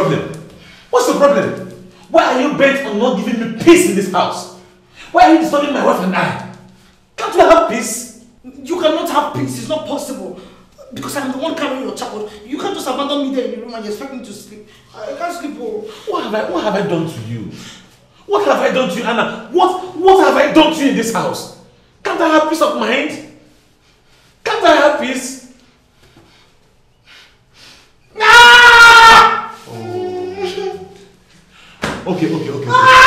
problem? What's the problem? Why are you bent on not giving me peace in this house? Why are you disturbing my wife and I? Can't we have peace? You cannot have peace, it's not possible. Because I'm the one carrying your child. You can't just abandon me there in the room and you expect me to sleep. I can't sleep. Oh. What have I done to you? What have I done to you, Anna? What have I done to you in this house? Can't I have peace of mind? Can't I have peace? Ah! Oh. Okay. Ah!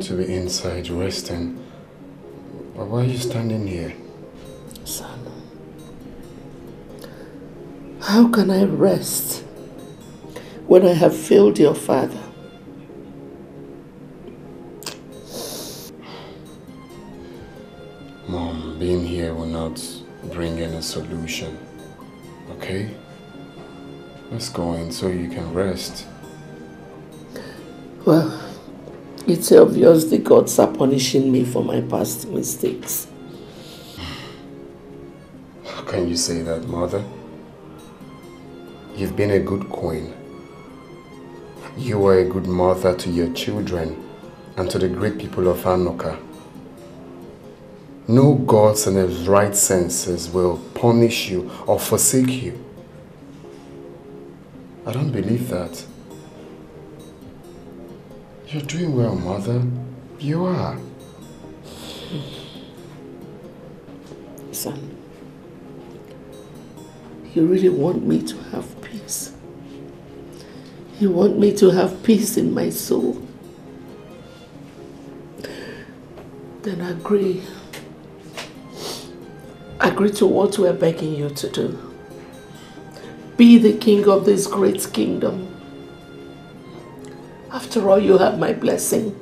To be inside resting, but why are you standing here? Son, how can I rest when I have failed your father? Mom, being here will not bring any solution, okay? Let's go in so you can rest. Well, it's obviously gods are punishing me for my past mistakes. How can you say that, Mother? You've been a good queen. You were a good mother to your children and to the great people of Anoka. No gods in their right senses will punish you or forsake you. I don't believe that. You're doing well, Mother. You are. Son, you really want me to have peace? You want me to have peace in my soul? Then agree. Agree to what we're begging you to do. Be the king of this great kingdom. After all, you have my blessing.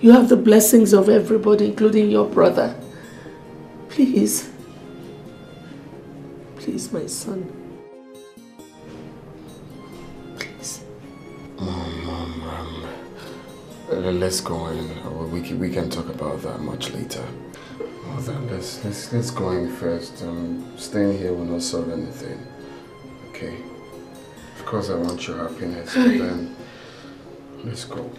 You have the blessings of everybody, including your brother. Please. Please, my son. Please. Mom, let's go in. We can talk about that much later. Mother, let's go in first. Staying here will not solve anything. Okay? Of course, I want your happiness, but then... Let's go. Come. Did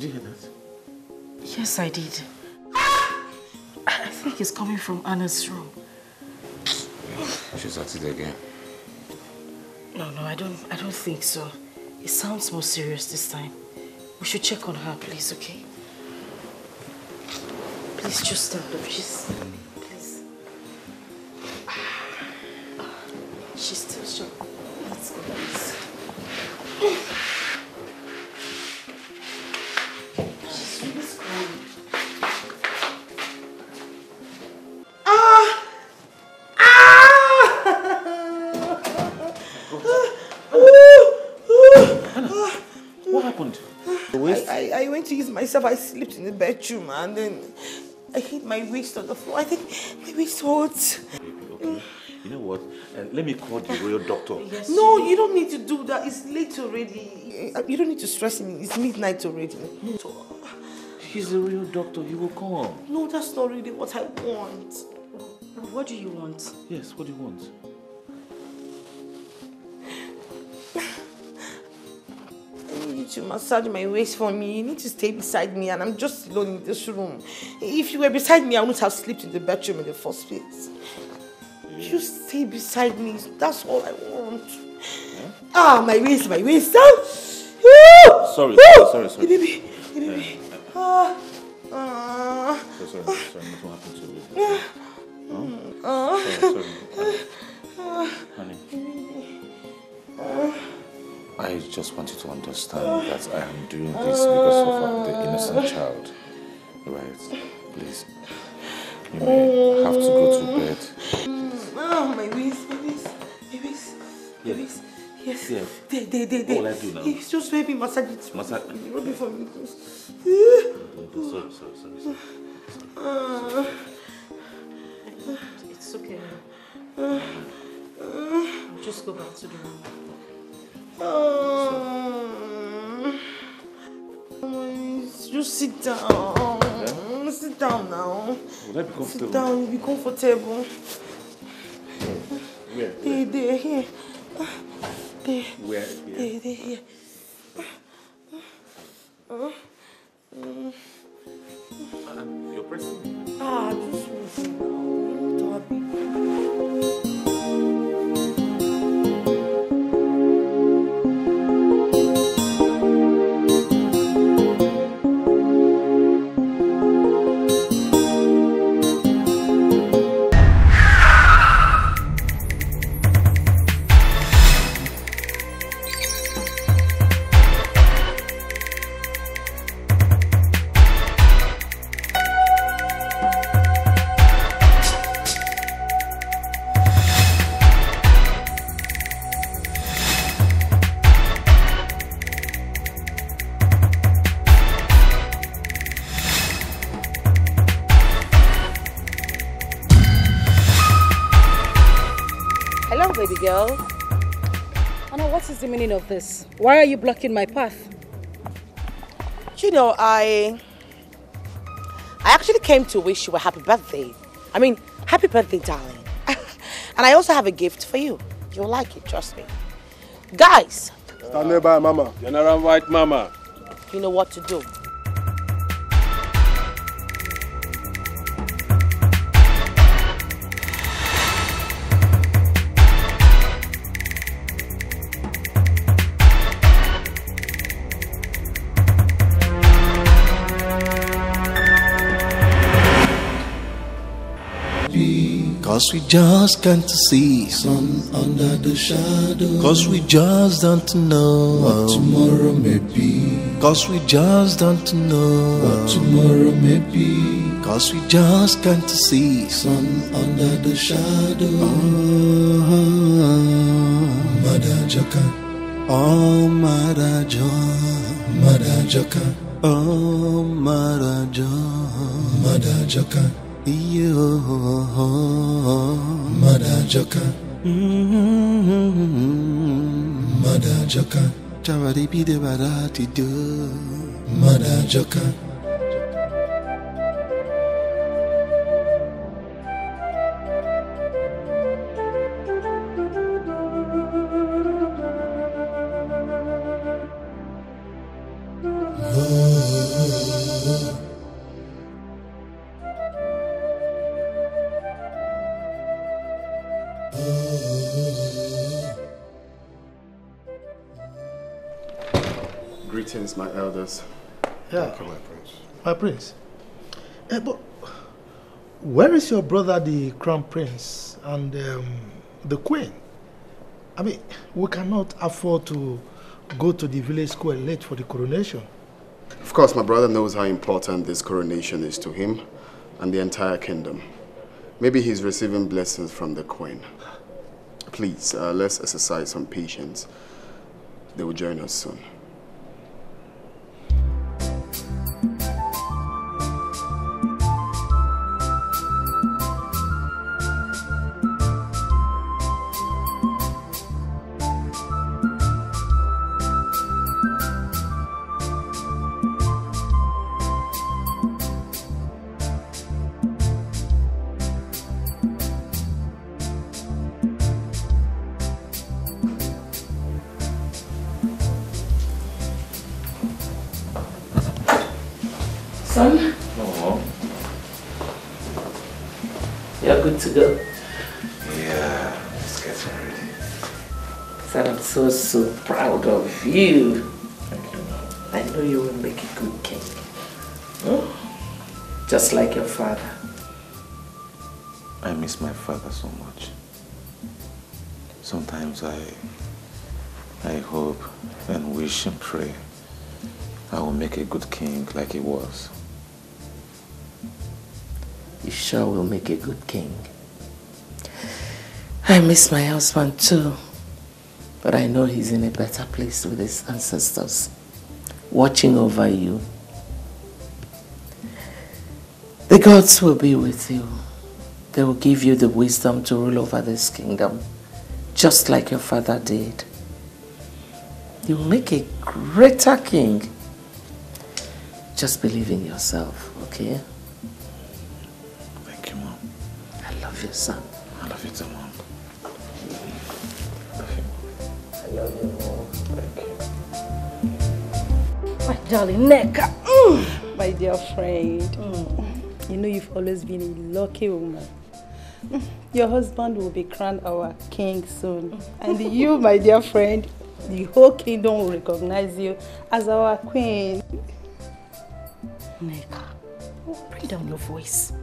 you hear that? Yes, I did. I think it's coming from Anna's room. She's at it again. No, I don't think so. It sounds more serious this time. We should check on her, please, okay? Please just stand up. She's still shocked. Let's go, please. She's really screaming. What happened? I went to use myself. I slept in the bedroom and then I hit my waist on the floor. I think my waist hurts. Okay. You know what? Let me call the royal doctor. Yes, no, you don't need to do that. It's late already. You don't need to stress me. It's midnight already. No. He's the royal doctor. He will call. No, that's not really what I want. What do you want? Yes, what do you want? To massage my waist for me. You need to stay beside me and I'm just alone in this room. If you were beside me, I wouldn't have slept in the bedroom in the first place. Yeah. You stay beside me. That's all I want. Yeah. Ah, my waist. Ah. Sorry. Baby. Sorry, what happened to you? Sorry. Honey. I just want you to understand that I am doing this because of the innocent child. Right. Please. You may have to go to bed. Oh, my wings, babies. Yes. Yeah. They. All I do now. It's just baby massage it. Massage. Rub it for me. Sorry. It's okay. I'll just go back to the room. Just sit down. Yeah? Sit down now. Will I be comfortable? Sit down. You'll be comfortable. Where? There. Here. There. Where? There. Here. You're pressing me. Just listen now. Don't be. The meaning of this? Why are you blocking my path? You know, I actually came to wish you a happy birthday. I mean, happy birthday, darling. And I also have a gift for you. You'll like it, trust me. Guys! Stand nearby, Mama. You're not around right, Mama. You know what to do. Cause we just can't see sun under the shadow. Cause we just don't know what tomorrow may be. Cause we just don't know what tomorrow may be. Cause we just can't see sun under the shadow. Madajaka, oh Madajaka, Madajaka, oh Madajaka, Madajaka. Yo, Madajaka, Madajaka, Tawaribi de Barati do, Madajaka. My elders. Yeah. Thank you, my prince. My prince. But where is your brother, the crown prince, and the queen? I mean, we cannot afford to go to the village square late for the coronation. Of course, my brother knows how important this coronation is to him and the entire kingdom. Maybe he's receiving blessings from the queen. Please, let's exercise some patience. They will join us soon. You. I know you will make a good king. Huh? Just like your father. I miss my father so much. Sometimes I hope and wish and pray I will make a good king like he was. sure will make a good king. I miss my husband too, but I know he's in a better place with his ancestors, watching over you. The gods will be with you. They will give you the wisdom to rule over this kingdom, just like your father did. You will make a greater king. Just believe in yourself, okay? Thank you, Mom. I love you, son. I love you too, Mom. I love you, Mom. Thank you. My darling Neka. Mm. My dear friend. Mm. You know you've always been a lucky woman. Your husband will be crowned our king soon. And you, my dear friend, the whole kingdom will recognize you as our queen. Neka, bring down your voice.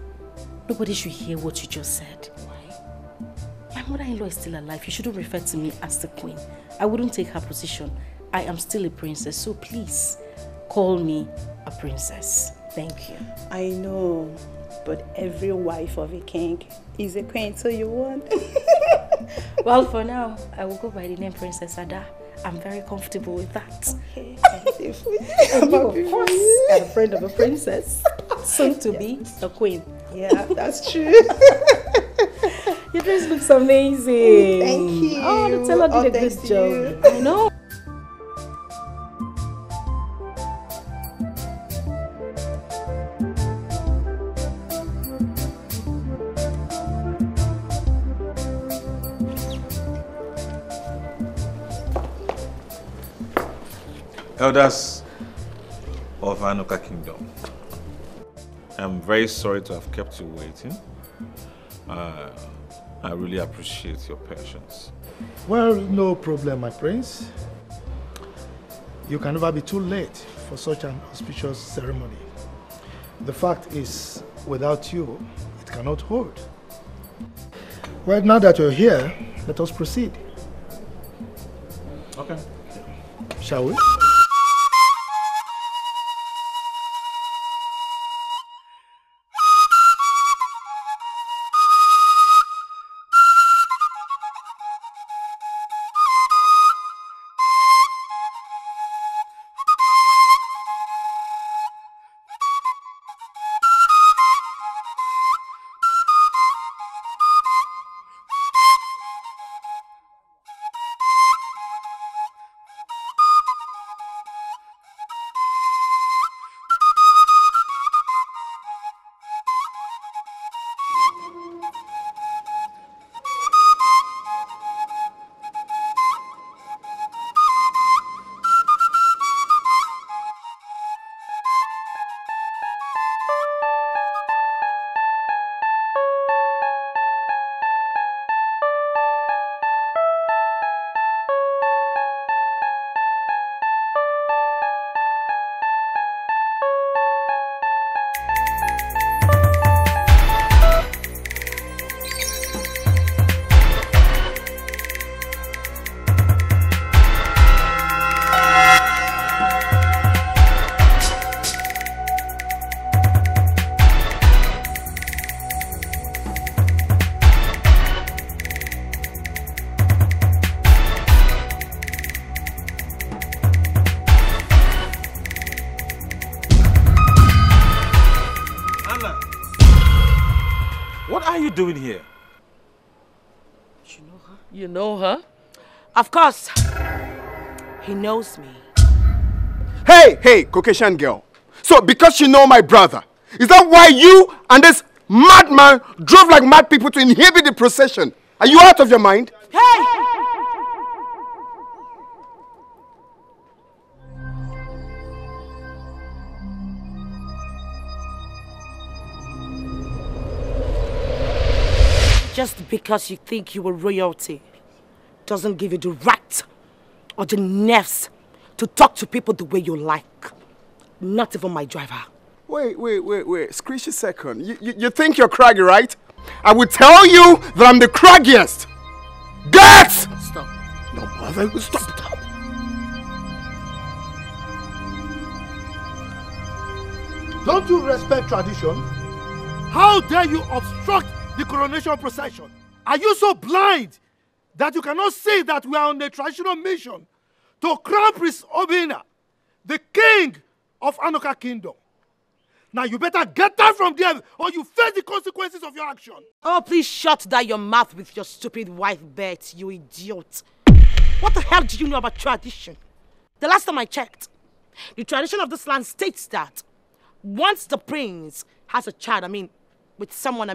Nobody should hear what you just said. Why? My mother-in-law is still alive. You shouldn't refer to me as the queen. I wouldn't take her position. I am still a princess, so please call me a princess. Thank you. I know, but every wife of a king is a queen, so you won't. Well, for now, I will go by the name Princess Ada. I'm very comfortable with that. Okay, beautiful. And you, of course, are a friend of a princess. Soon to be a queen. Yeah, that's true. Your dress looks amazing. Thank you. Oh, the tailor did a good job. I know. Elders of Anoka Kingdom, I'm very sorry to have kept you waiting. I really appreciate your patience. Well, no problem, my prince. You can never be too late for such an auspicious ceremony. The fact is, without you, it cannot hold. Well, now that you're here, let us proceed. Okay. Shall we? Doing here? You know her? You know her? Of course. He knows me. Hey, Caucasian girl. So because you know my brother, is that why you and this madman drove like mad people to inhibit the procession? Are you out of your mind? Hey! Just because you think you were royalty doesn't give you the right or the nerves to talk to people the way you like. Not even my driver. Wait. Screech a second. You think you're craggy, right? I will tell you that I'm the craggiest. Get! Stop. No, mother. Stop. Don't you respect tradition? How dare you obstruct the coronation procession? Are you so blind that you cannot see that we are on a traditional mission to crown Prince Obinna, the king of Anoka Kingdom? Now you better get down from there or you face the consequences of your action. Oh, please shut down your mouth with your stupid wife bet, you idiot. What the hell do you know about tradition? The last time I checked, the tradition of this land states that once the prince has a child,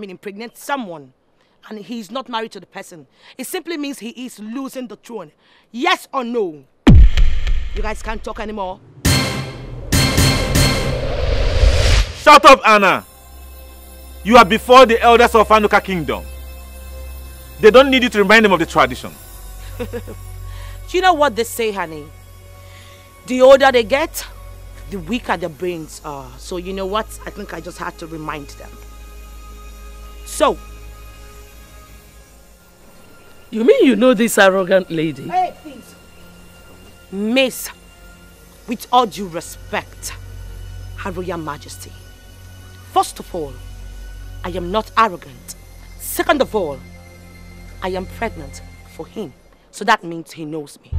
impregnates someone, and he's not married to the person, it simply means he is losing the throne. Yes or no? You guys can't talk anymore. Shut up, Anna. You are before the elders of Anoka Kingdom. They don't need you to remind them of the tradition. Do you know what they say, honey? The older they get, the weaker their brains are. So you know what? I think I just had to remind them. So. You mean you know this arrogant lady? Hey, please. Miss, with all due respect, Her Royal Majesty. First of all, I am not arrogant. Second of all, I am pregnant for him. So that means he knows me.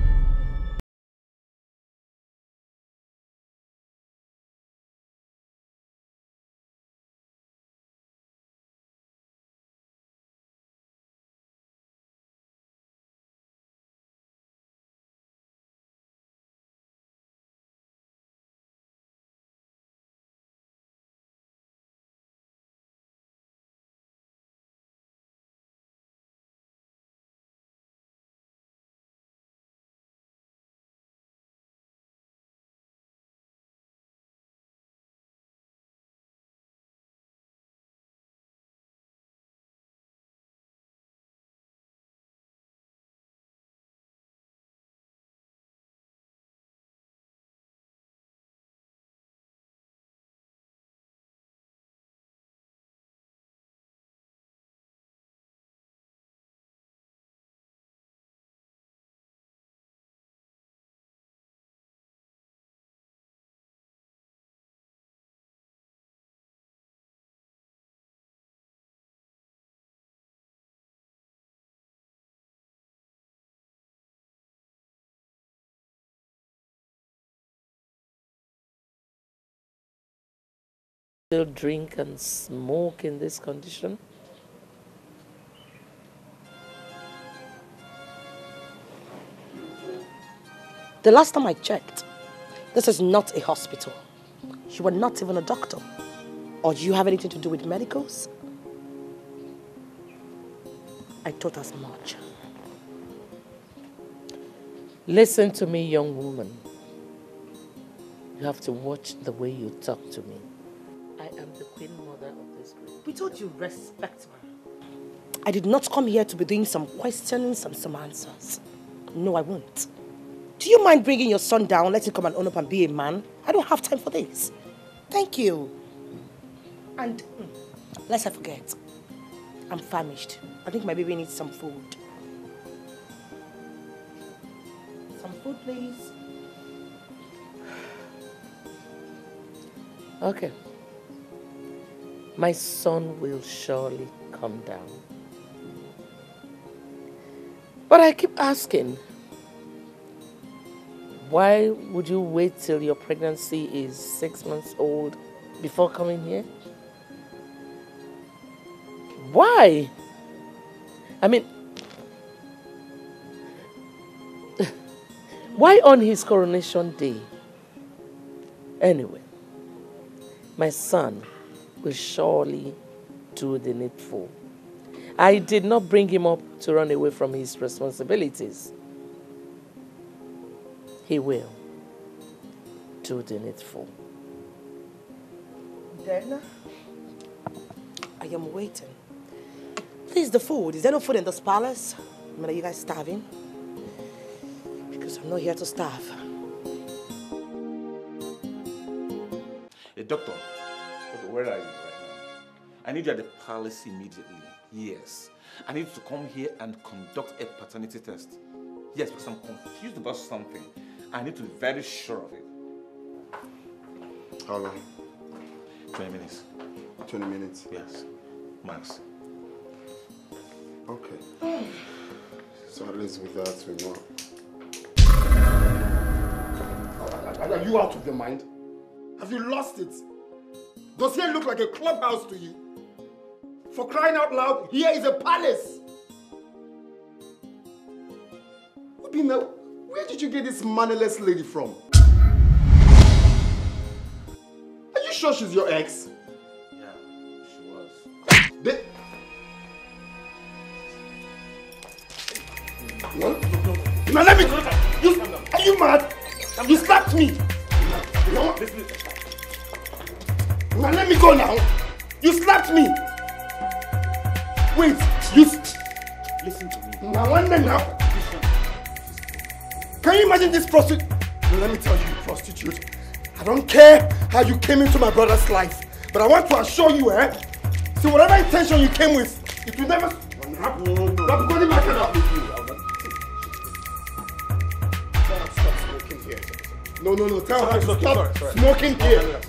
Still drink and smoke in this condition? The last time I checked, this is not a hospital. You were not even a doctor. Or do you have anything to do with medicals? I thought as much. Listen to me, young woman. You have to watch the way you talk to me. The Queen Mother of this group. We told you respect, ma'am. I did not come here to be doing some questions and some answers. No, I won't. Do you mind bringing your son down, let him come and own up and be a man? I don't have time for this. Thank you. And lest I forget, I'm famished. I think my baby needs some food. Some food, please. Okay. My son will surely come down. But I keep asking, why would you wait till your pregnancy is 6 months old before coming here? Why? Why on his coronation day? Anyway, my son will surely do the needful. I did not bring him up to run away from his responsibilities. He will do the needful. Then, I am waiting. Please, the food. Is there no food in this palace? Are you guys starving? Because I'm not here to starve. Hey, doctor. Where are you right now? I need you at the palace immediately. Yes. I need you to come here and conduct a paternity test. Yes, because I'm confused about something. I need to be very sure of it. How long? 20 minutes. like 20 minutes? Yes, max. Okay. Mm. So at least with that, we know. Are you out of your mind? Have you lost it? Does here look like a clubhouse to you? For crying out loud, here is a palace! Obinna, where did you get this mannerless lady from? Are you sure she's your ex? Yeah, she was. What? Now let me... Are you mad? You slapped me! No? Now let me go now! You slapped me! Wait, listen to me. Now wonder now. Can you imagine this prostitute? No, let me tell you, prostitute. I don't care how you came into my brother's life, but I want to assure you, see, whatever intention you came with, if you never. I'm going back and up with you. Stop smoking here. No. Tell her to stop smoking here.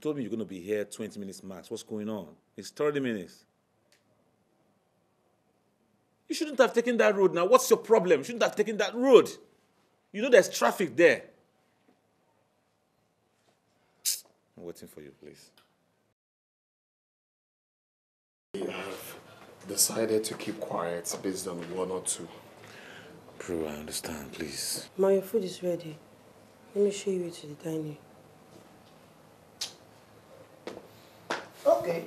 Told me you're going to be here 20 minutes max. What's going on? It's 30 minutes. You shouldn't have taken that road now. What's your problem? You shouldn't have taken that road. You know there's traffic there. I'm waiting for you, please. We have decided to keep quiet based on one or two. Prue, I understand, please. Ma, your food is ready. Let me show you to the dining. Okay.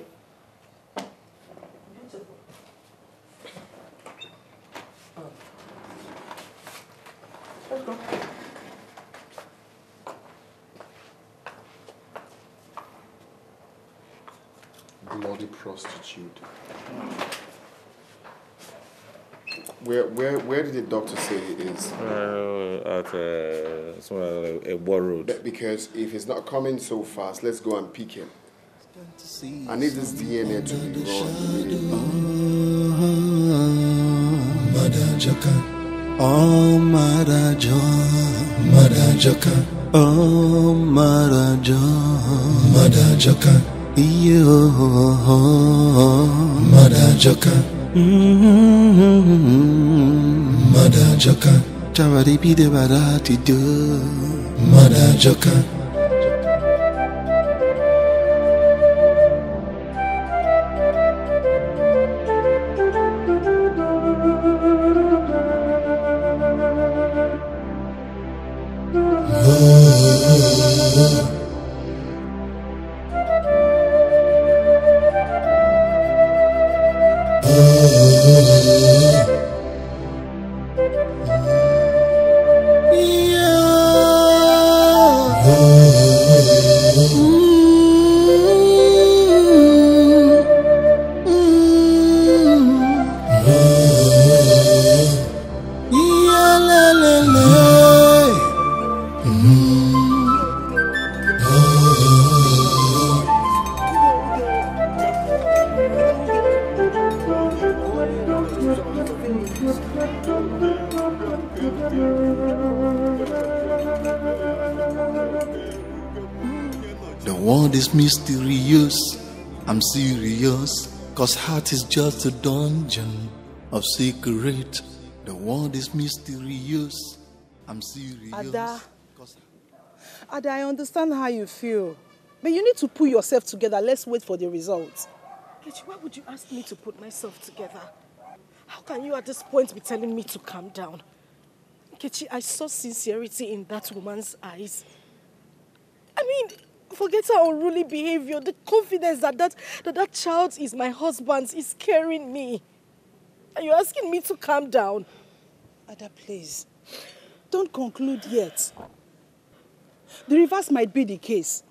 Beautiful. Oh. Let's go. Bloody prostitute. Where did the doctor say it is? At somewhere like Ebo Road. Because if it's not coming so fast, let's go and pick him. I need this DNA to be gone immediately. I'm serious, cause heart is just a dungeon of secret. The world is mysterious. I'm serious. Ada, I understand how you feel. But you need to pull yourself together. Let's wait for the results. Kechi, why would you ask me to put myself together? How can you at this point be telling me to calm down? Kechi, I saw sincerity in that woman's eyes. I mean... Forget her unruly behavior. The confidence that child is my husband's is scaring me. Are you asking me to calm down? Ada, please. Don't conclude yet. The reverse might be the case.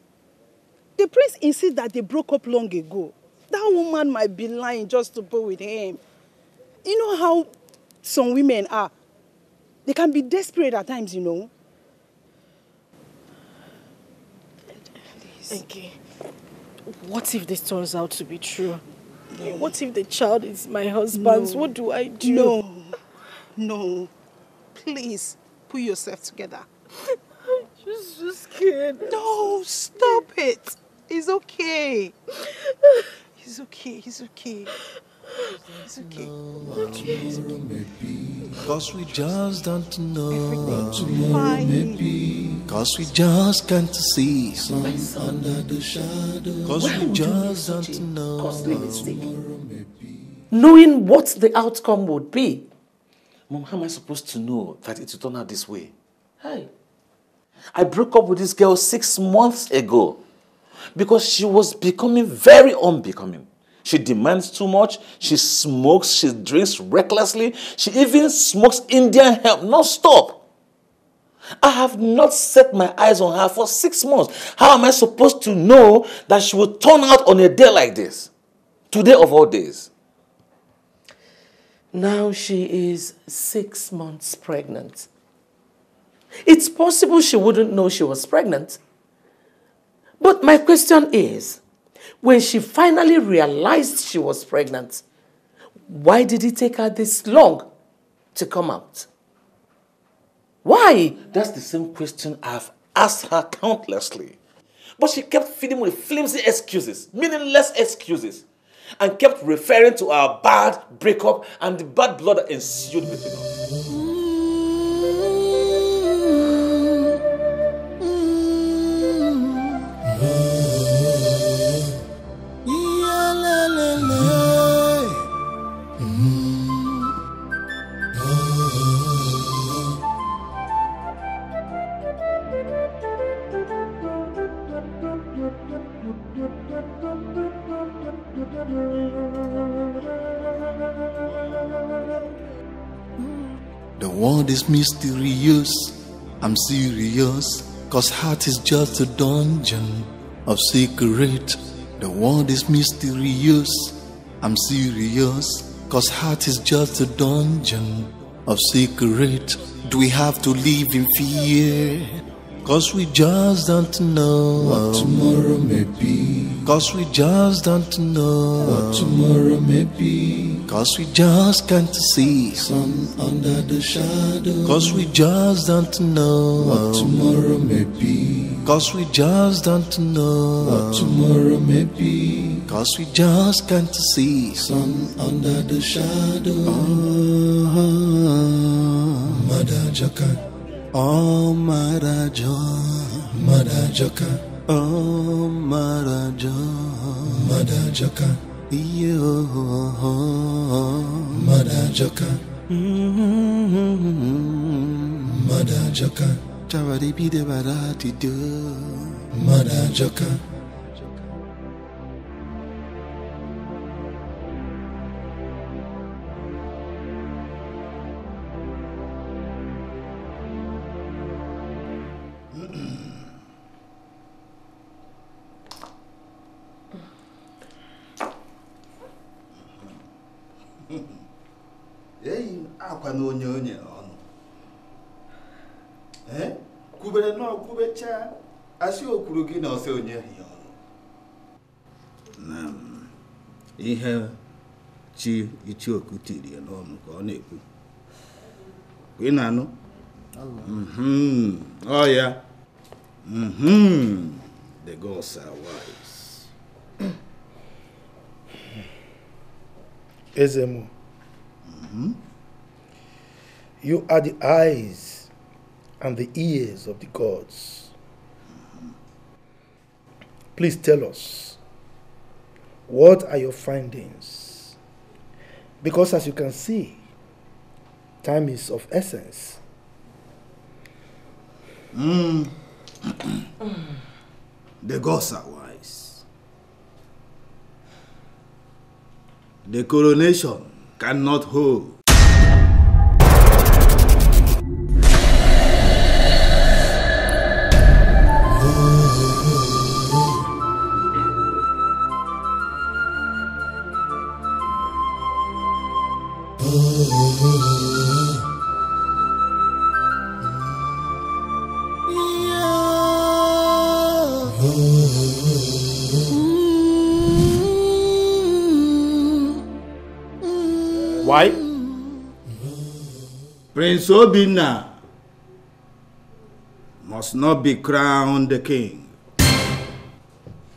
The prince insists that they broke up long ago. That woman might be lying just to go with him. You know how some women are. They can be desperate at times, you know. Please. Okay. What if this turns out to be true? No. What if the child is my husband's? No. What do I do? No. No. Please, pull yourself together. I'm just so scared. No, stop it. It's okay. It's okay, it's okay. It's okay. It's okay. Because we just don't know what tomorrow may be. Because we just can't see something under the shadow. Because we just don't know what tomorrow may be. Knowing what the outcome would be. Mom, how am I supposed to know that it will turn out this way? Hey. I broke up with this girl 6 months ago because she was becoming very unbecoming. She demands too much, she smokes, she drinks recklessly, she even smokes Indian hemp non-stop. I have not set my eyes on her for 6 months. How am I supposed to know that she will turn out on a day like this? Today of all days. Now she is 6 months pregnant. It's possible she wouldn't know she was pregnant. But my question is, when she finally realized she was pregnant, why did it take her this long to come out? Why? That's the same question I've asked her countlessly. But she kept feeding with flimsy excuses, meaningless excuses, and kept referring to our bad breakup and the bad blood that ensued between us. The world is mysterious, I'm serious, cause heart is just a dungeon of secret. The world is mysterious, I'm serious, cause heart is just a dungeon of secret. Do we have to live in fear? Cause we just don't know what tomorrow may be. Cause we just don't know what tomorrow may be. Cause we just can't see sun under the shadow. Cause we just don't know what tomorrow may be. Cause we just don't know what tomorrow may be. Cause we just can't see sun under the shadow. Madajaka. Oh, Maraja, Madajaka, oh, Maraja, Madajaka, yo, Madajaka, Madajaka, Tawaribi de Barati do, Madajaka. Ihe chi Ichioku tiri ya n'ọnụ ka ọ na-ekwu. Ị na-anụ? Oh yeah. The gods are wise. Ezemo. You are the eyes and the ears of the gods. Please tell us, what are your findings? Because as you can see, time is of essence. The gods are wise. The coronation cannot hold. Why? Prince Obinna must not be crowned the king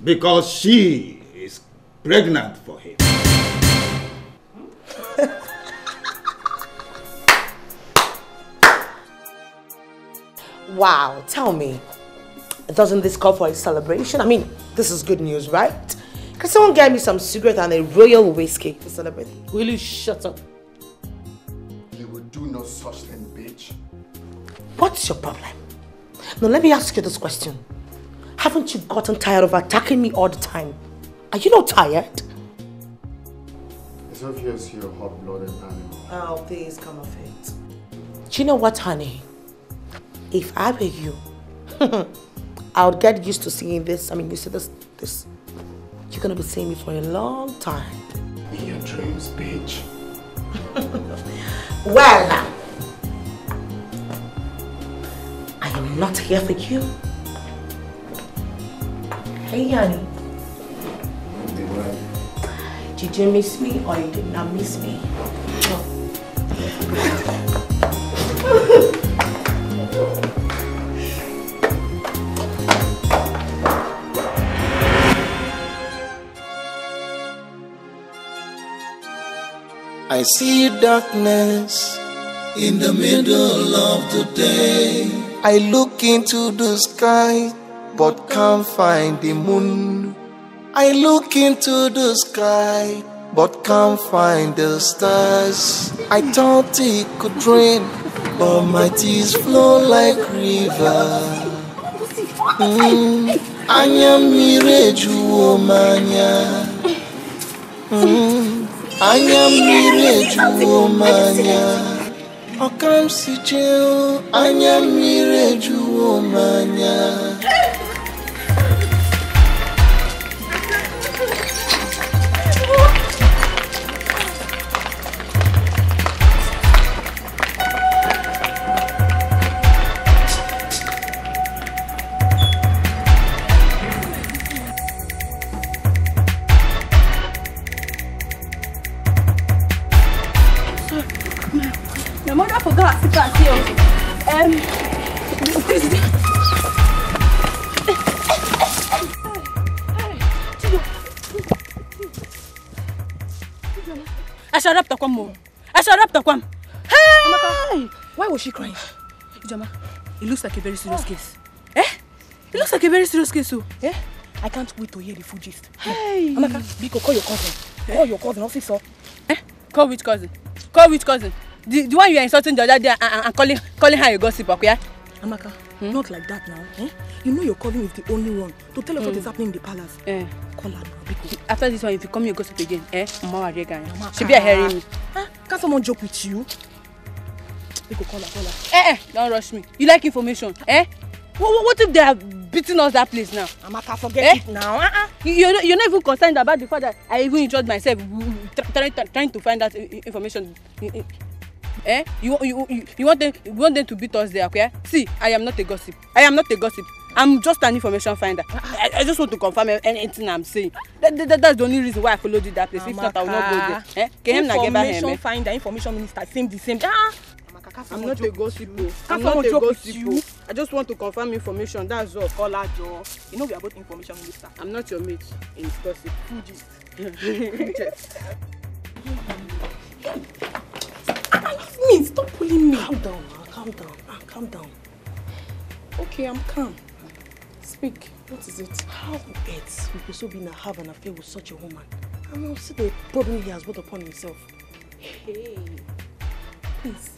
because she is pregnant for him. Wow, tell me, doesn't this call for a celebration? I mean, this is good news, right? Can someone get me some cigarette and a royal whiskey to celebrate? Will you shut up? You will do no such thing, bitch. What's your problem? Now let me ask you this question. Haven't you gotten tired of attacking me all the time? Are you not tired? It's obvious you're a hot-blooded animal. Oh, please, come off it. Do you know what, honey? If I were you, I would get used to seeing this. I mean, you see this. You're gonna be seeing me for a long time. In your dreams, bitch. Well, I am not here for you. Hey, Yanni. Did you miss me or you did not miss me? No. I see darkness in the middle of the day. I look into the sky but can't find the moon. I look into the sky but can't find the stars. I thought it could rain, but my tears flow like river. Anya mire juo manya. Anya mire juo manya. Okamsi jeo. Anya mire juo manya. Hey! Why was she crying? Ijeoma, it looks like a very serious case. Eh? It looks like a very serious case, so. Eh? I can't wait to hear the full gist. Hey! Anaka, Biko, call your cousin. Eh? Call your cousin, officer. Eh? Call which cousin? Call which cousin? The one you are insulting the other day and calling her a gossip, okay? Anaka, not like that now. Eh? You know your cousin is the only one to tell us what is happening in the palace. Eh? Call her, Biko. After this one, if you come here, gossip again, eh? Mama, she'll be hearing me. Huh? Can someone joke with you? Call her. Eh, don't rush me. You like information, eh? What if they are beating us that place now? Amaka, forget it now. You're not even concerned about the fact that I even enjoyed myself trying to find that information. Eh? You want them to beat us there, okay? See, I am not a gossip. I'm just an information finder. I just want to confirm anything I'm saying. That's the only reason why I followed you that place. Amaka. If not, I will not go there. Eh? Information finder, information minister, same. I'm not a ghost people. I just want to confirm information. That's all. Call her Joe. You know we are both information minister. I'm not your mate. It's gossip. Stop pulling me. Calm down. Okay, I'm calm. Speak. What is it? How on earth will Obinna have an affair with such a woman? I don't see the problem he has brought upon himself. Hey, please.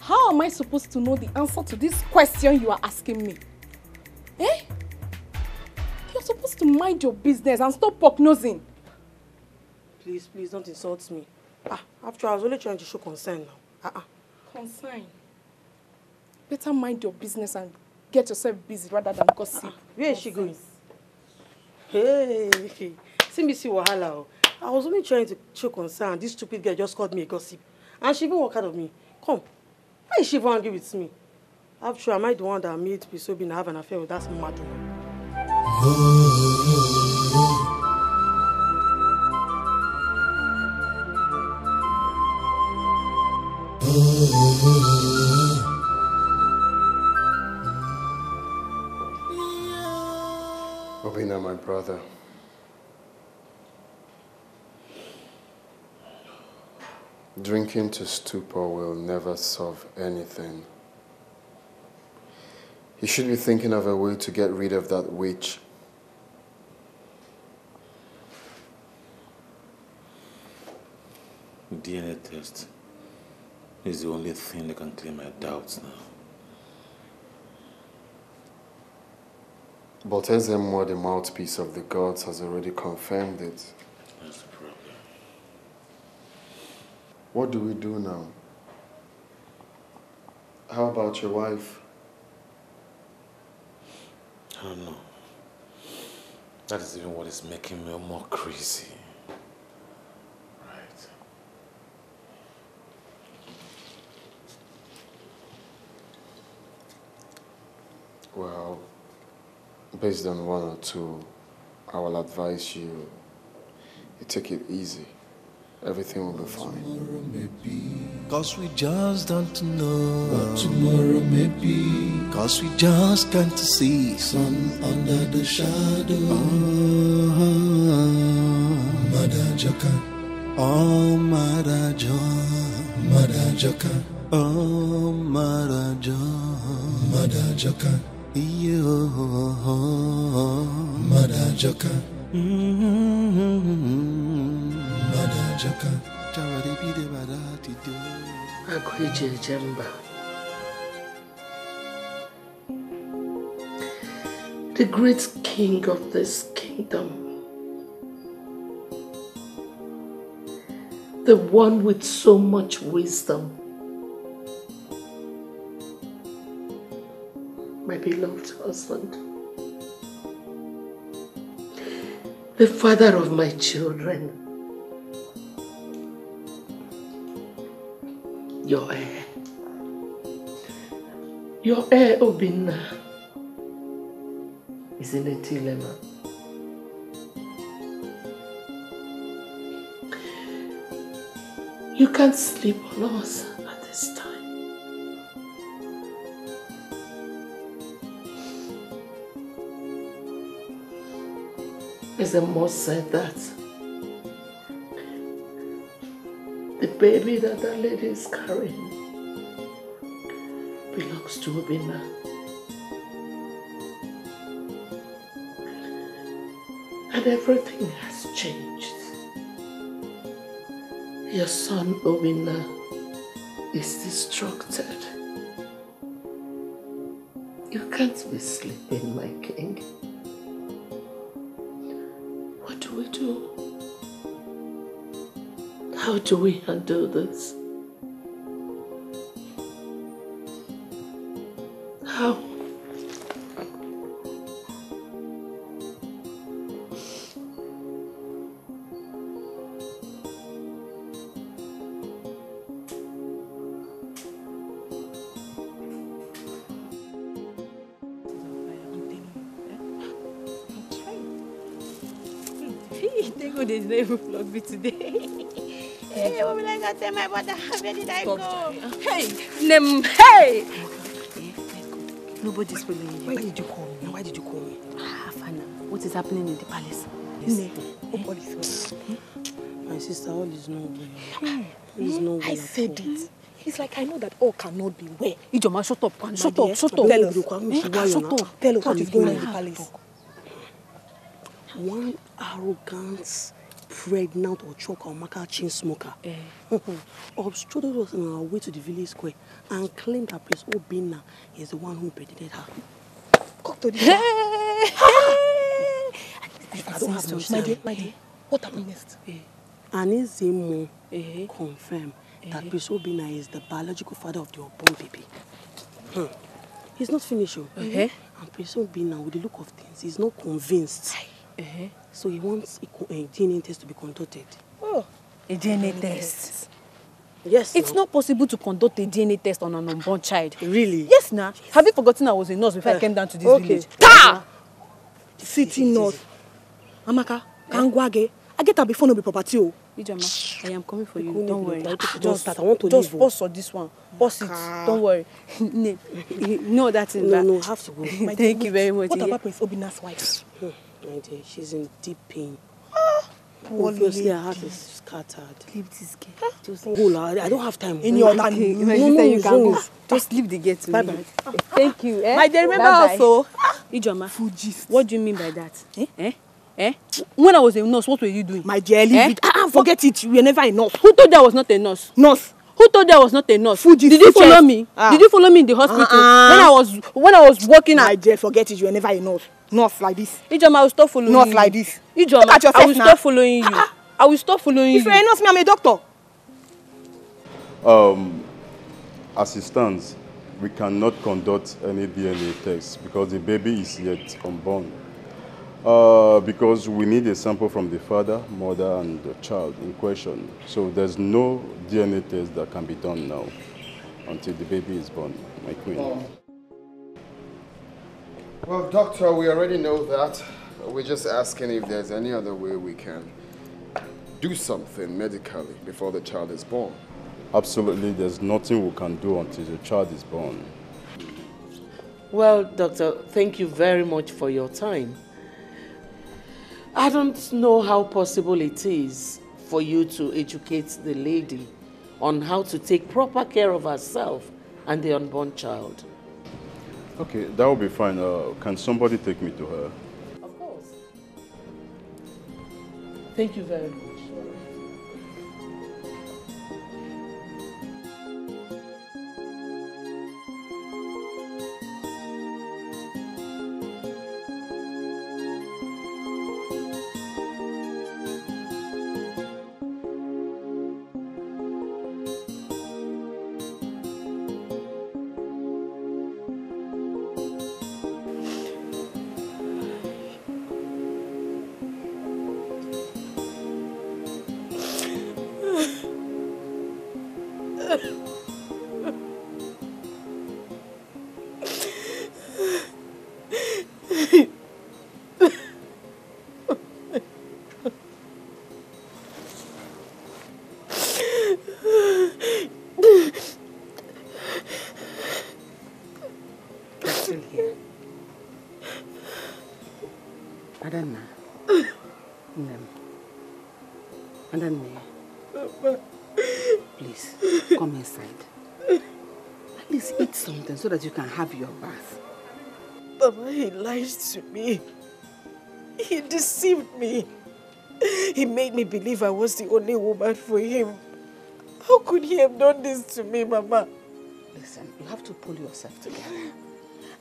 How am I supposed to know the answer to this question you are asking me? Eh? You're supposed to mind your business and stop prognosing. Please, don't insult me. After all, I was only trying to show concern now. Concern? Better mind your business and get yourself busy rather than gossip. Where is she going? Hey, see wahala. I was only trying to show concern. This stupid girl just called me a gossip. And she even walked out of me. Come. Why is she even angry with me? After all, am I the one that made Prince Obinna have an affair with that mad woman? Obinna, my brother. Drinking to stupor will never solve anything. You should be thinking of a way to get rid of that witch. DNA test is the only thing that can clear my doubts now. But Ezemo, the mouthpiece of the gods, has already confirmed it. That's the problem. What do we do now? How about your wife? I don't know. That is even what is making me more crazy. Right. Well, based on one or two, I will advise you take it easy. Everything will be fine. Tomorrow may be, 'cause we just don't know what tomorrow may be, 'cause we just can't see sun under the shadow. Madajaka, oh Madajaka, Madajaka, oh Madajaka, Madajaka, yo Madajaka. Jaka tawari bi de barati do akwije jamba the great king of this kingdom, the one with so much wisdom. My beloved husband, the father of my children, your heir Obinna is in a dilemma. You can't sleep on us at this time. Ezemo said that baby that lady is carrying belongs to Obinna. And everything has changed. Your son Obinna is distracted. You can't be sleeping, my king. What do we do? How do we handle this? How? Thank God they never vlogged me today. Hey, my brother, where did I go? Hey, Nem, hey! Nobody's following you. Why did you call me? Why did you call me? Ah, Fana, what is happening in the palace? Yes. All is well. My sister, all is not well. Is no I said it. It's like I know that all cannot be well. Ijeoma, shut up. Shut up. Tell us. Shut up. Tell us what is going on in the palace. One arrogance, pregnant or choke or maka chain smoker obtruded us on our way to the village square and claimed that Prince Obinna is the one who predated her. Come to the door. I don't have much. My dear, what happened next? And Ezemo confirmed that Prince Obinna is the biological father of the unborn baby. He's not finished. And Prince Obinna, with the look of things, is not convinced. So he wants a DNA test to be conducted. Oh, a DNA test? Yes. It's not possible to conduct a DNA test on an unborn child. Really? Yes, nah. Yes. Have you forgotten I was a nurse before I came down to this village? Ta! City nurse. Amaka, Kangwage. I get her before no be property. Ijeoma, I am coming for you. Don't worry. Just start. I want to just pause on this one. Pause it. Don't worry. No, that's it. No, I have to go. Thank you very much. What about Prince Obinna's wife? My dear, she's in deep pain. Obviously, her heart is scattered. Leave this gate. Just go, I don't have time. In your time, you can go. Just leave the gate to me. Bye. Thank you. Eh? My dear, remember also, Ijeoma. Fujist. What do you mean by that? Eh? Eh? Eh? When I was a nurse, what were you doing? My dear, leave it. Forget it. You were never a nurse. Who told you I was not a nurse? Nurse. Who told you I was not a nurse? Fujist. Did you follow me? Did you follow me in the hospital when I was working? My dear, forget it. You were never a nurse. North like this. Ijeoma, I will stop following you. North like this. Ijeoma, I will stop following you. I will stop following you. If you're a nurse, me, I'm a doctor. As it stands, we cannot conduct any DNA test because the baby is yet unborn. Because we need a sample from the father, mother, and the child in question. So there's no DNA test that can be done now until the baby is born, my queen. Oh. Well, doctor, we already know that. We're just asking if there's any other way we can do something medically before the child is born. Absolutely, there's nothing we can do until the child is born. Well, doctor, thank you very much for your time. I don't know how possible it is for you to educate the lady on how to take proper care of herself and the unborn child. Okay, that will be fine. Can somebody take me to her? Of course. Thank you very much. So that you can have your bath. Papa, he lied to me. He deceived me. He made me believe I was the only woman for him. How could he have done this to me, Mama? Listen, you have to pull yourself together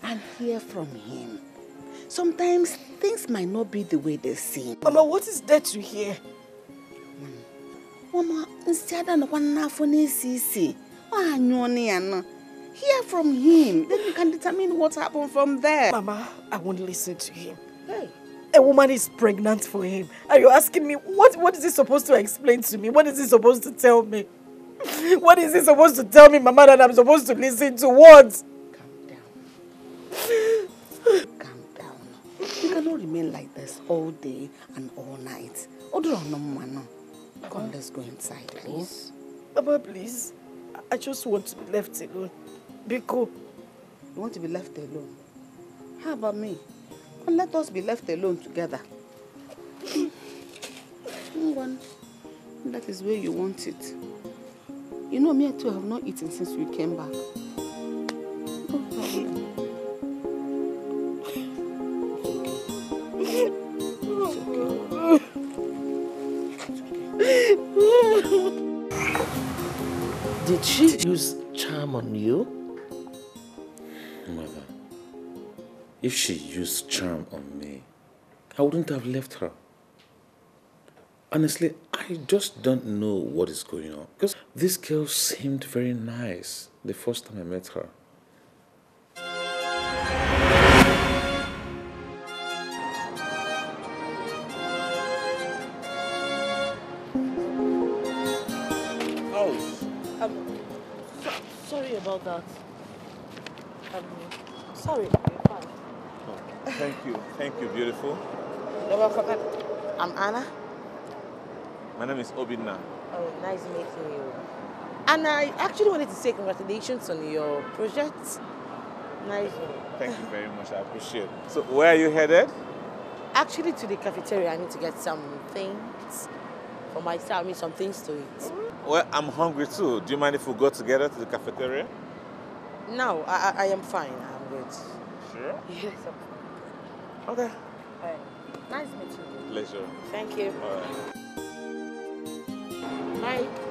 and hear from him. Sometimes things might not be the way they seem. Mama, what is there to hear? Mama, instead of one half, hear from him, then you can determine what happened from there. Mama, I won't listen to him. Hey. A woman is pregnant for him. Are you asking me, what is he supposed to explain to me? What is he supposed to tell me? What is he supposed to tell me, Mama, that I'm supposed to listen to? What? Calm down. Calm down. You cannot remain like this all day and all night. Come, let's go inside, please. Mama, please. I just want to be left alone. Biko. You want to be left alone? How about me? Well, let us be left alone together. That is where you want it. You know, me too, I have not eaten since we came back. No problem. Did she use charm on you? Mother, if she used charm on me, I wouldn't have left her. Honestly, I just don't know what is going on. Because this girl seemed very nice the first time I met her. Oh, sorry about that. Sorry. Oh, thank you, beautiful. You're welcome. I'm Anna. My name is Obinna. Oh, nice meeting you. And I actually wanted to say congratulations on your project. Nice. Thank you very much. I appreciate it. So, where are you headed? Actually, to the cafeteria, I need to get some things for myself. I mean, some things to eat. Well, I'm hungry too. Do you mind if we go together to the cafeteria? No, I am fine. I'm good. Sure? Yes, I'm fine. Okay. All right. Nice meeting you. Pleasure. Thank you. All right. Bye.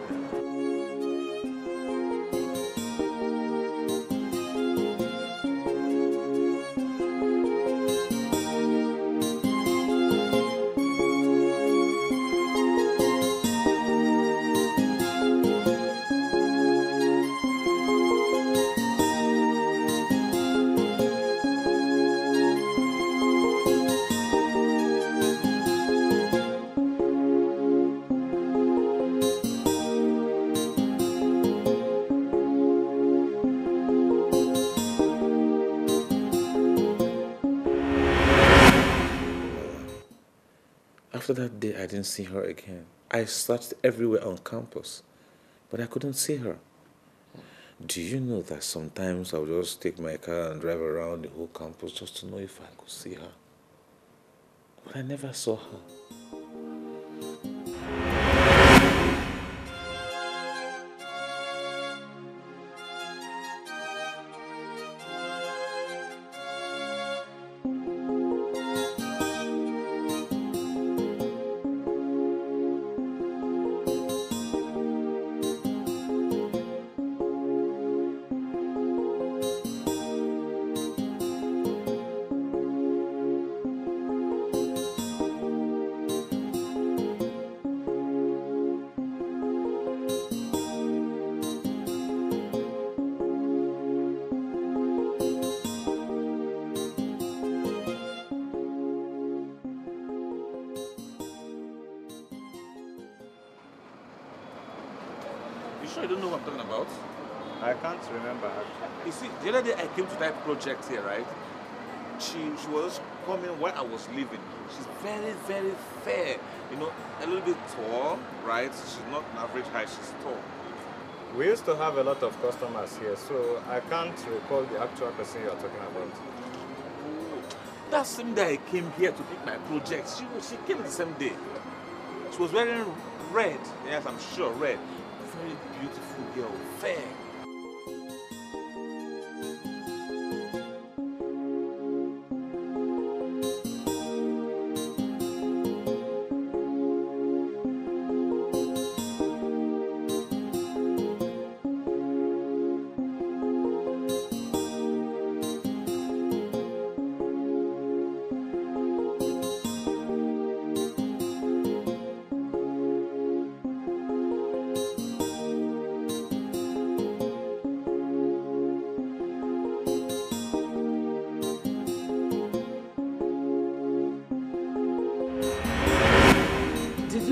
After that day, I didn't see her again. I searched everywhere on campus, but I couldn't see her. Do you know that sometimes I would just take my car and drive around the whole campus just to know if I could see her? But I never saw her. The other day I came to that project here, right? She was coming while I was leaving. She's very, very fair. You know, a little bit tall, right? She's not an average height, she's tall. We used to have a lot of customers here, so I can't recall the actual person you're talking about. That same day I came here to pick my project. She came the same day. She was wearing red. Yes, I'm sure, red. Very beautiful girl, fair.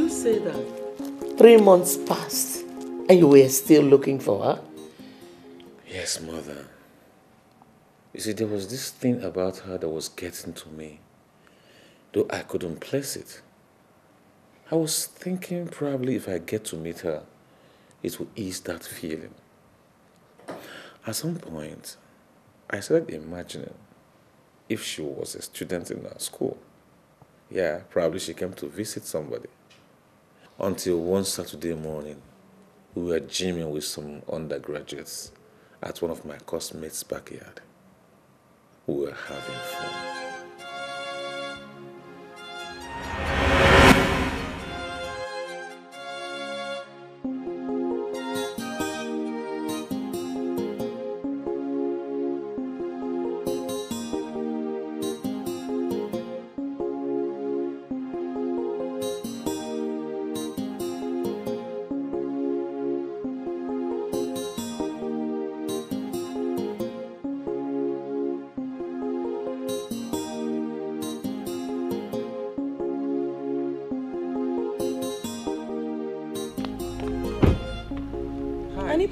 Say that 3 months passed and you were still looking for her? Yes, Mother. You see, there was this thing about her that was getting to me, though I couldn't place it. I was thinking probably if I get to meet her, it would ease that feeling. At some point, I started imagining if she was a student in our school. Yeah, probably she came to visit somebody. Until one Saturday morning, we were gymming with some undergraduates at one of my classmates' backyard. We were having fun.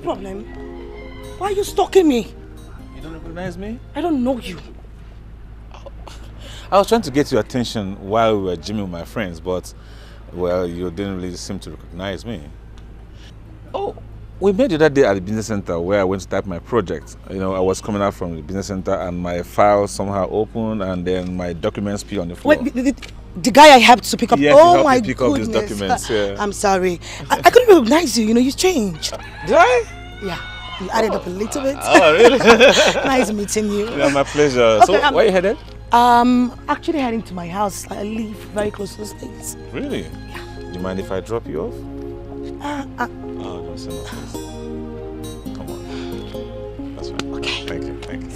Problem? Why are you stalking me? You don't recognize me? I don't know you. I was trying to get your attention while we were gymming with my friends, but, well, you didn't really seem to recognize me. Oh, We met the other day at the business center where I went to type my project. You know, I was coming out from the business center and my file somehow opened and then my documents appeared on the floor. Wait, the guy I helped to pick up? Yes, oh my goodness. Up his documents. Yeah. I'm sorry. I couldn't recognize you. You know, you changed. Did I? Yeah. You added up a little bit. Oh, really? Nice meeting you. Yeah, my pleasure. Okay, so, where are you headed? Actually heading to my house. I live very close to this place. Really? Yeah. You mind if I drop you off? Oh, don't say no, please. Come on. That's fine. Okay. Thank you. Thank you.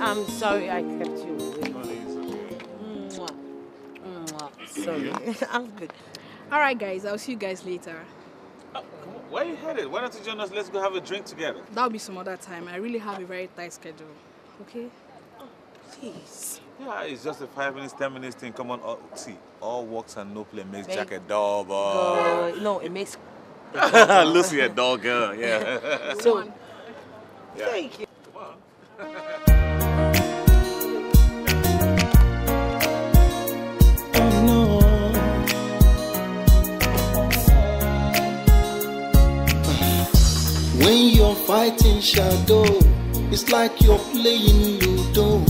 I'm sorry I kept you awake. Mwah. Mwah. Sorry, I'm good. All right, guys, I'll see you guys later. Come on. Where are you headed? Why don't you join us? Let's go have a drink together. That'll be some other time. I really have a very tight schedule. Okay? Oh, please. Yeah, it's just a 5 minutes, 10 minutes thing. Come on, see, all works and no play makes Jack a dull boy. No, it makes Lucy a dull girl. Yeah. So, yeah. Thank you. Come on. When you're fighting shadow, it's like you're playing Ludo.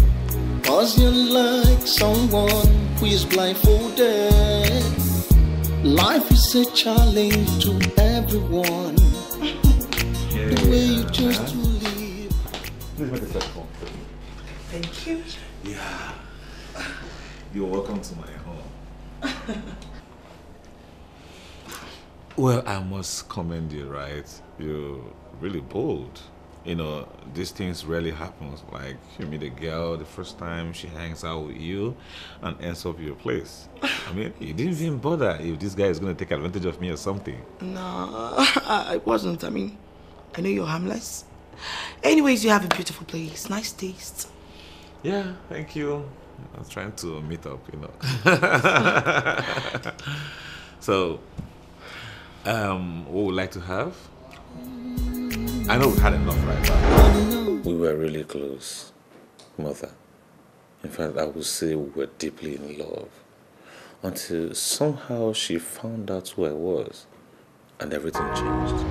'Cause you're like someone who is blindfolded. Life is a challenge to everyone. Yeah. The way you choose to live. Please make a set for me. Thank you. Yeah. You're welcome to my home. Well, I must commend you, right? You're really bold. You know, these things rarely happen. Like, you meet a girl the first time, she hangs out with you and ends up your place. I mean, you didn't even bother if this guy is going to take advantage of me or something. No, I wasn't. I mean, I know you're harmless. Anyways, you have a beautiful place. Nice taste. Yeah, thank you. I'm trying to meet up, you know. So... what would like to have? I know we've had enough right now. We were really close, Mother. In fact, I would say we were deeply in love. Until somehow she found out who I was, and everything changed.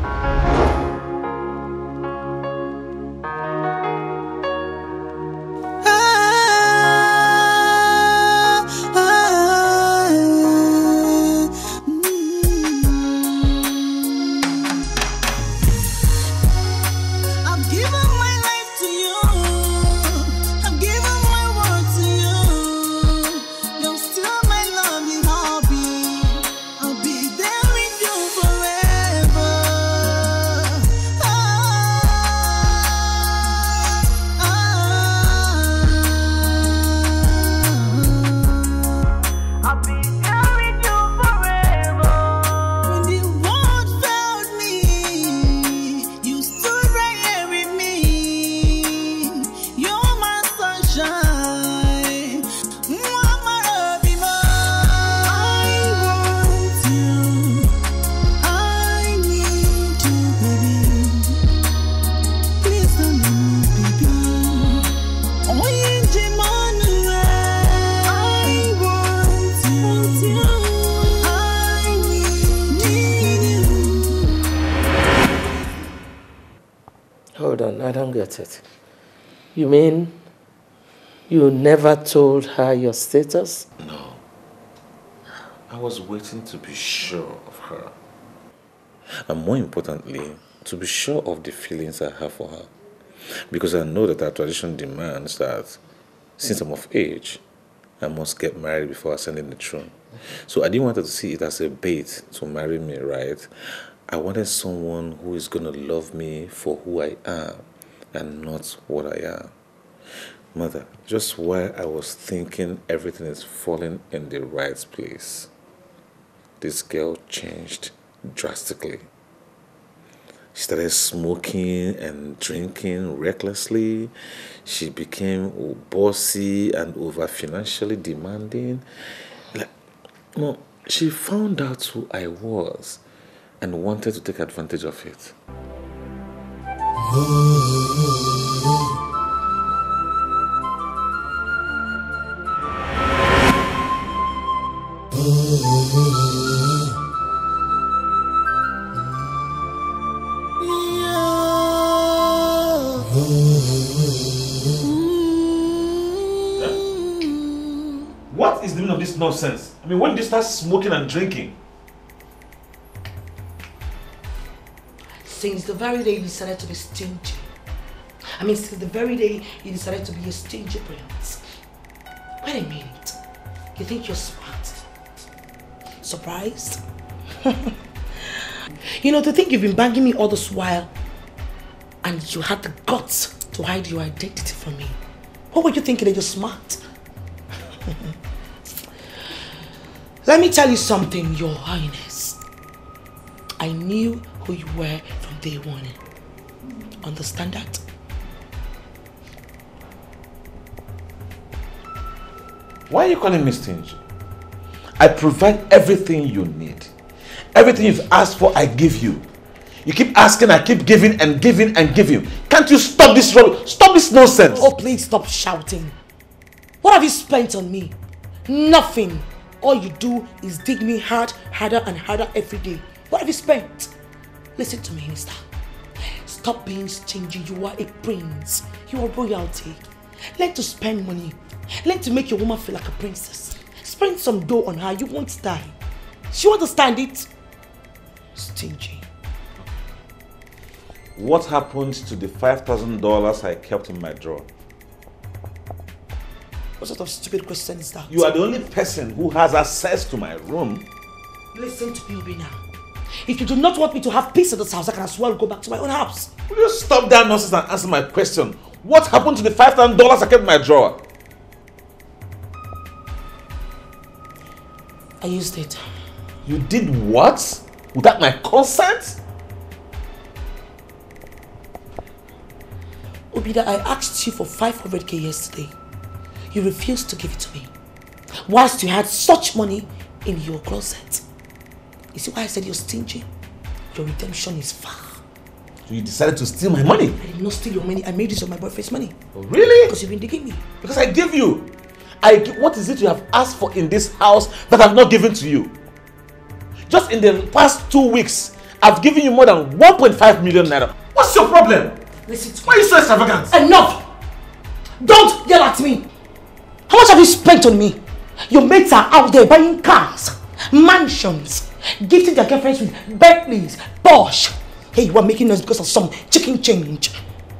I don't get it. You mean you never told her your status? No. I was waiting to be sure of her. And more importantly, to be sure of the feelings I have for her. Because I know that our tradition demands that since I'm of age, I must get married before ascending the throne. So I didn't want her to see it as a bait to marry me, right? I wanted someone who is going to love me for who I am and not what I am. Mother, just while I was thinking everything is falling in the right place, this girl changed drastically. She started smoking and drinking recklessly. She became bossy and over-financially demanding. Like, you know, she found out who I was and wanted to take advantage of it. What is the meaning of this nonsense? I mean, when they start smoking and drinking? Since the very day you decided to be stingy. I mean, since the very day you decided to be a stingy prince. Wait a minute. You think you're smart? Surprised? You know, to think you've been banging me all this while and you had the guts to hide your identity from me. What were you thinking that you're smart? Let me tell you something, Your Highness. I knew who you were from day one. Understand that? Why are you calling me stingy? I provide everything you need. Everything you've asked for, I give you. You keep asking, I keep giving and giving and giving. Can't you stop this rubbish? Stop this nonsense! Oh, please stop shouting. What have you spent on me? Nothing. All you do is dig me hard, harder and harder every day. What have you spent? Listen to me, mister. Stop being stingy. You are a prince. You are royalty. Learn to spend money. Learn to make your woman feel like a princess. Spend some dough on her. You won't die. She won't understand it. Stingy. What happened to the $5,000 I kept in my drawer? What sort of stupid question is that? You are the only person who has access to my room. Listen to me, Obinna. If you do not want me to have peace in this house, I can as well go back to my own house. Will you stop that nonsense and answer my question? What happened to the $5,000 I kept in my drawer? I used it. You did what? Without my consent? Obinna, I asked you for 500k yesterday. You refused to give it to me. Whilst you had such money in your closet. You see why I said you're stingy? Your redemption is far. So you decided to steal my money? I did not steal your money. I made use of my boyfriend's money. Oh, really? Because you've been digging me. Because I gave you. What is it you have asked for in this house that I've not given to you? Just in the past 2 weeks, I've given you more than 1.5 million naira. What's your problem? Listen to me. Why are you so extravagant? Enough! Don't yell at me. How much have you spent on me? Your mates are out there buying cars, mansions, gifting their girlfriends with Bentleys, Porsche. Hey, you are making noise because of some chicken change.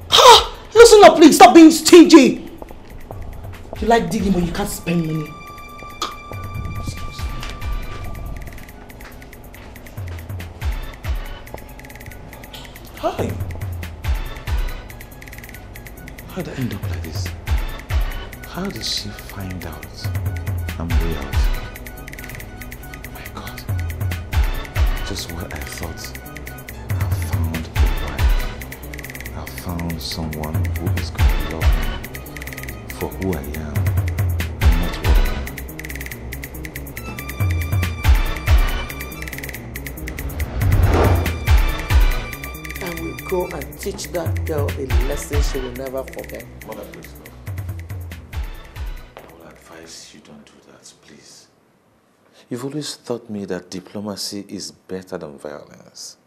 Ha! Listen up, please. Stop being stingy. You like digging when you can't spend money. Excuse me. Hi. How did I end up like this? How did she find out I'm real? Just what I thought. I found a wife. I found someone who is going to love me for who I am and not what I am. I will go and teach that girl a lesson she will never forget. Mother, please, I will advise you don't do that, please. You've always taught me that diplomacy is better than violence.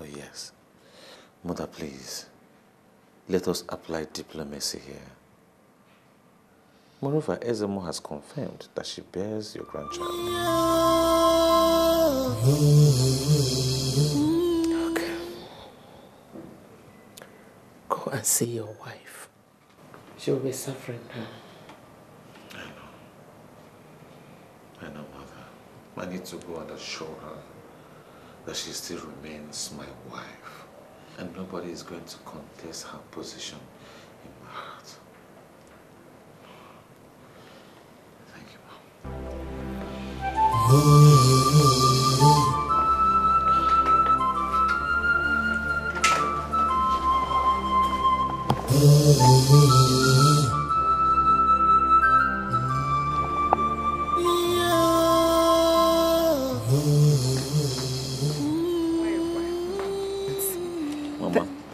Oh yes. Mother, please, let us apply diplomacy here. Moreover, Ezemo has confirmed that she bears your grandchild. Okay. Go and see your wife. She will be suffering now. I know, Mother. I need to go and assure her that she still remains my wife. and nobody is going to contest her position in my heart. Thank you, Mom.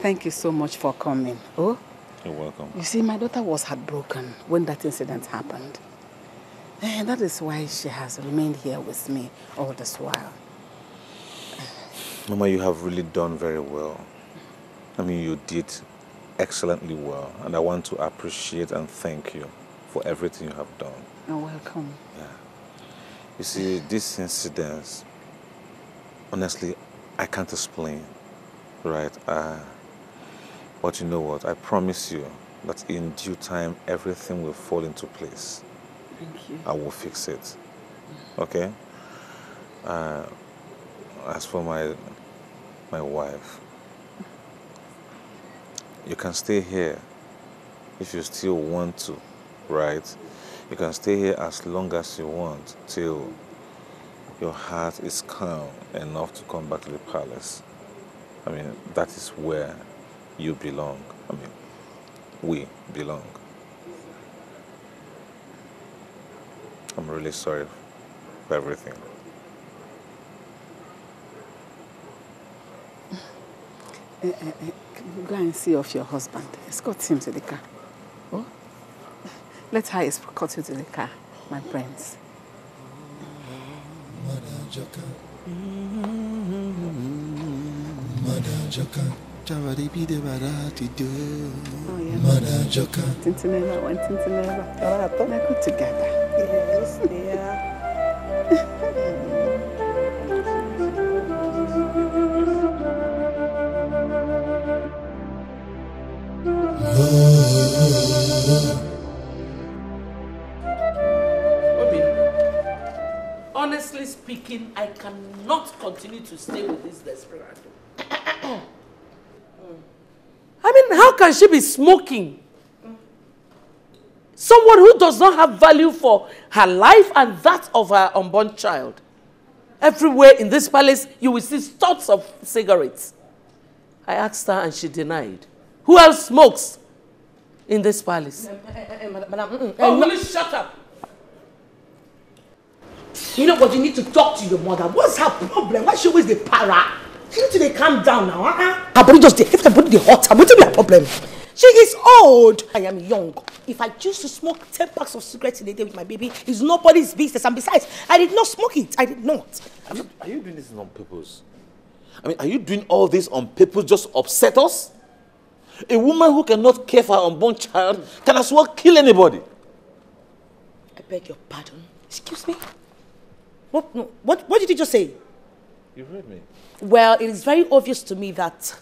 Thank you so much for coming. Oh? You're welcome. You see, my daughter was heartbroken when that incident happened. And that is why she has remained here with me all this while. Mama, you have really done very well. I mean, you did excellently well. And I want to appreciate and thank you for everything you have done. You're welcome. Yeah. You see, this incident, honestly, I can't explain. Right. But you know what? I promise you that in due time, everything will fall into place. Thank you. I will fix it. Okay? As for my wife, you can stay here if you still want to, right? You can stay here as long as you want till your heart is calm enough to come back to the palace. I mean, that is where you belong. I mean, we belong. I'm really sorry for everything. Go and see off your husband. Escort him to the car. Oh? Let her escort you to the car, my friends. They're good together. Yes, they are. Obinna, honestly speaking, I cannot continue to stay with this desperate. I mean, how can she be smoking? Someone who does not have value for her life and that of her unborn child. Everywhere in this palace, you will see stocks of cigarettes. I asked her and she denied. Who else smokes in this palace? Madam, oh, will you shut up? You know what? You need to talk to your mother. What's her problem? Why she always the para? She needs to calm down now, Her body just, if her body hot, what will be her problem? She is old. I am young. If I choose to smoke 10 packs of cigarettes in a day with my baby, it's nobody's business. And besides, I did not smoke it. I did not. Are you doing this on purpose? I mean, are you doing all this on purpose just to upset us? A woman who cannot care for her unborn child can as well kill anybody. I beg your pardon. Excuse me? What did you just say? You heard me. Well, it is very obvious to me that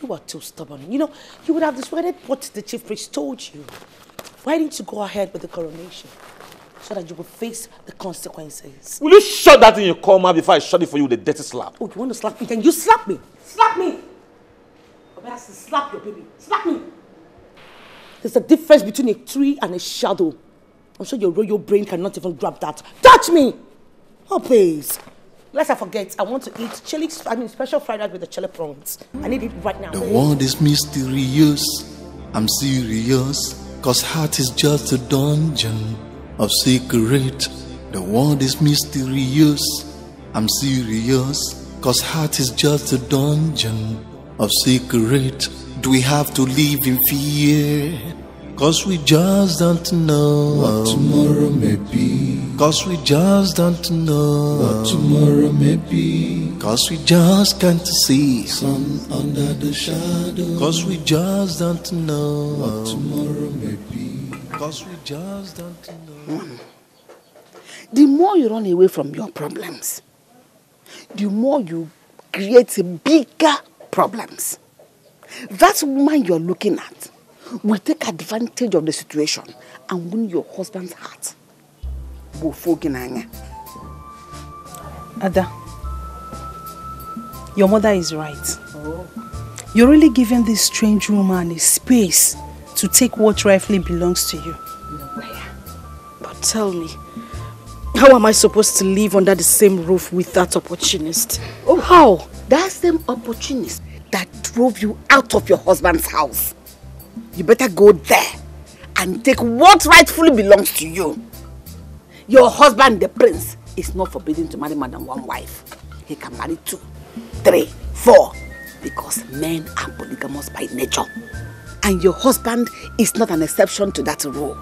you are too stubborn. You know, you would have disregarded what the chief priest told you. Why didn't you go ahead with the coronation so that you would face the consequences? Will you shut that in your coma before I shut it for you with a dirty slap? Oh, you want to slap me? Then you slap me. Slap me. I better slap your baby. Slap me. There's a difference between a tree and a shadow. I'm sure your royal brain cannot even grab that. Touch me. Oh, please. Lest I forget, I want to eat special fried rice with the chili prawns. I need it right now. The world is mysterious, I'm serious, cause heart is just a dungeon of secret. The world is mysterious, I'm serious, cause heart is just a dungeon of secret. Do we have to live in fear? Cause we just don't know what tomorrow may be. Cause we just don't know what tomorrow may be. Cause we just can't see sun under the shadow. Cause we just don't know what tomorrow may be. Cause we just don't know. Mom, the more you run away from your problems, the more you create bigger problems. That woman you're looking at will take advantage of the situation and win your husband's heart. Ada, your mother is right. Oh. You're really giving this strange woman a space to take what rightfully belongs to you. Nowhere. But tell me, how am I supposed to live under the same roof with that opportunist? Oh, how? That same opportunist that drove you out of your husband's house. You better go there and take what rightfully belongs to you. Your husband, the prince, is not forbidden to marry more than one wife. He can marry 2, 3, 4. Because men are polygamous by nature. And your husband is not an exception to that rule.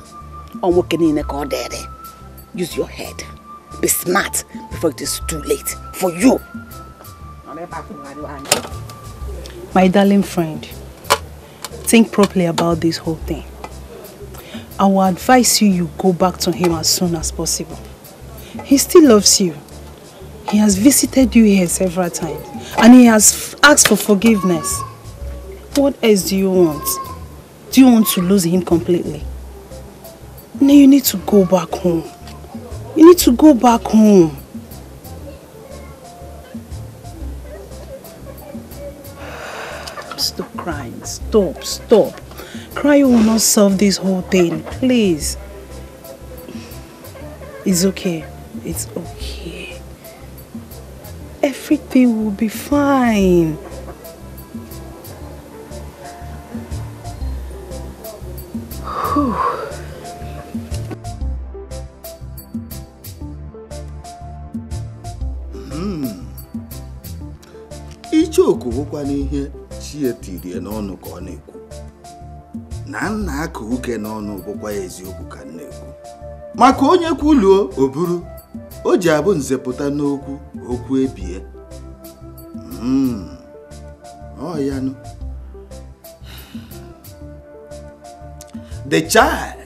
Use your head. Be smart before it is too late for you. My darling friend, think properly about this whole thing. I will advise you go back to him as soon as possible. He still loves you. He has visited you here several times and he has asked for forgiveness. What else do you want? Do you want to lose him completely? No, you need to go back home. You need to go back home. Stop crying. Stop. Crying will not solve this whole thing. Please. It's okay. It's okay. Everything will be fine. Whew. Ichoku wukwa n'ihe chie tirie n'ọnụ ka ọ na-ekwu. Na nna aka uke n'ọnụ bụkwa eziokwu ka na-ekwu. Maka onye kwuluo oburu. O ji abụ nzepụta n'okwu okwu ebie. Oh ya no. The child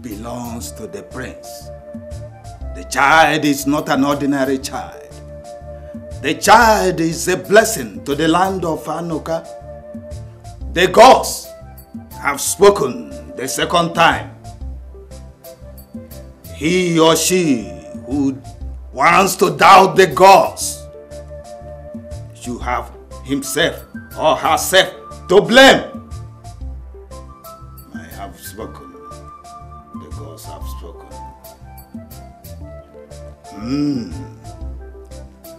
belongs to the prince. The child is not an ordinary child. The child is a blessing to the land of Anoka. The gods have spoken the second time. He or she who wants to doubt the gods should have himself or herself to blame. I have spoken. The gods have spoken.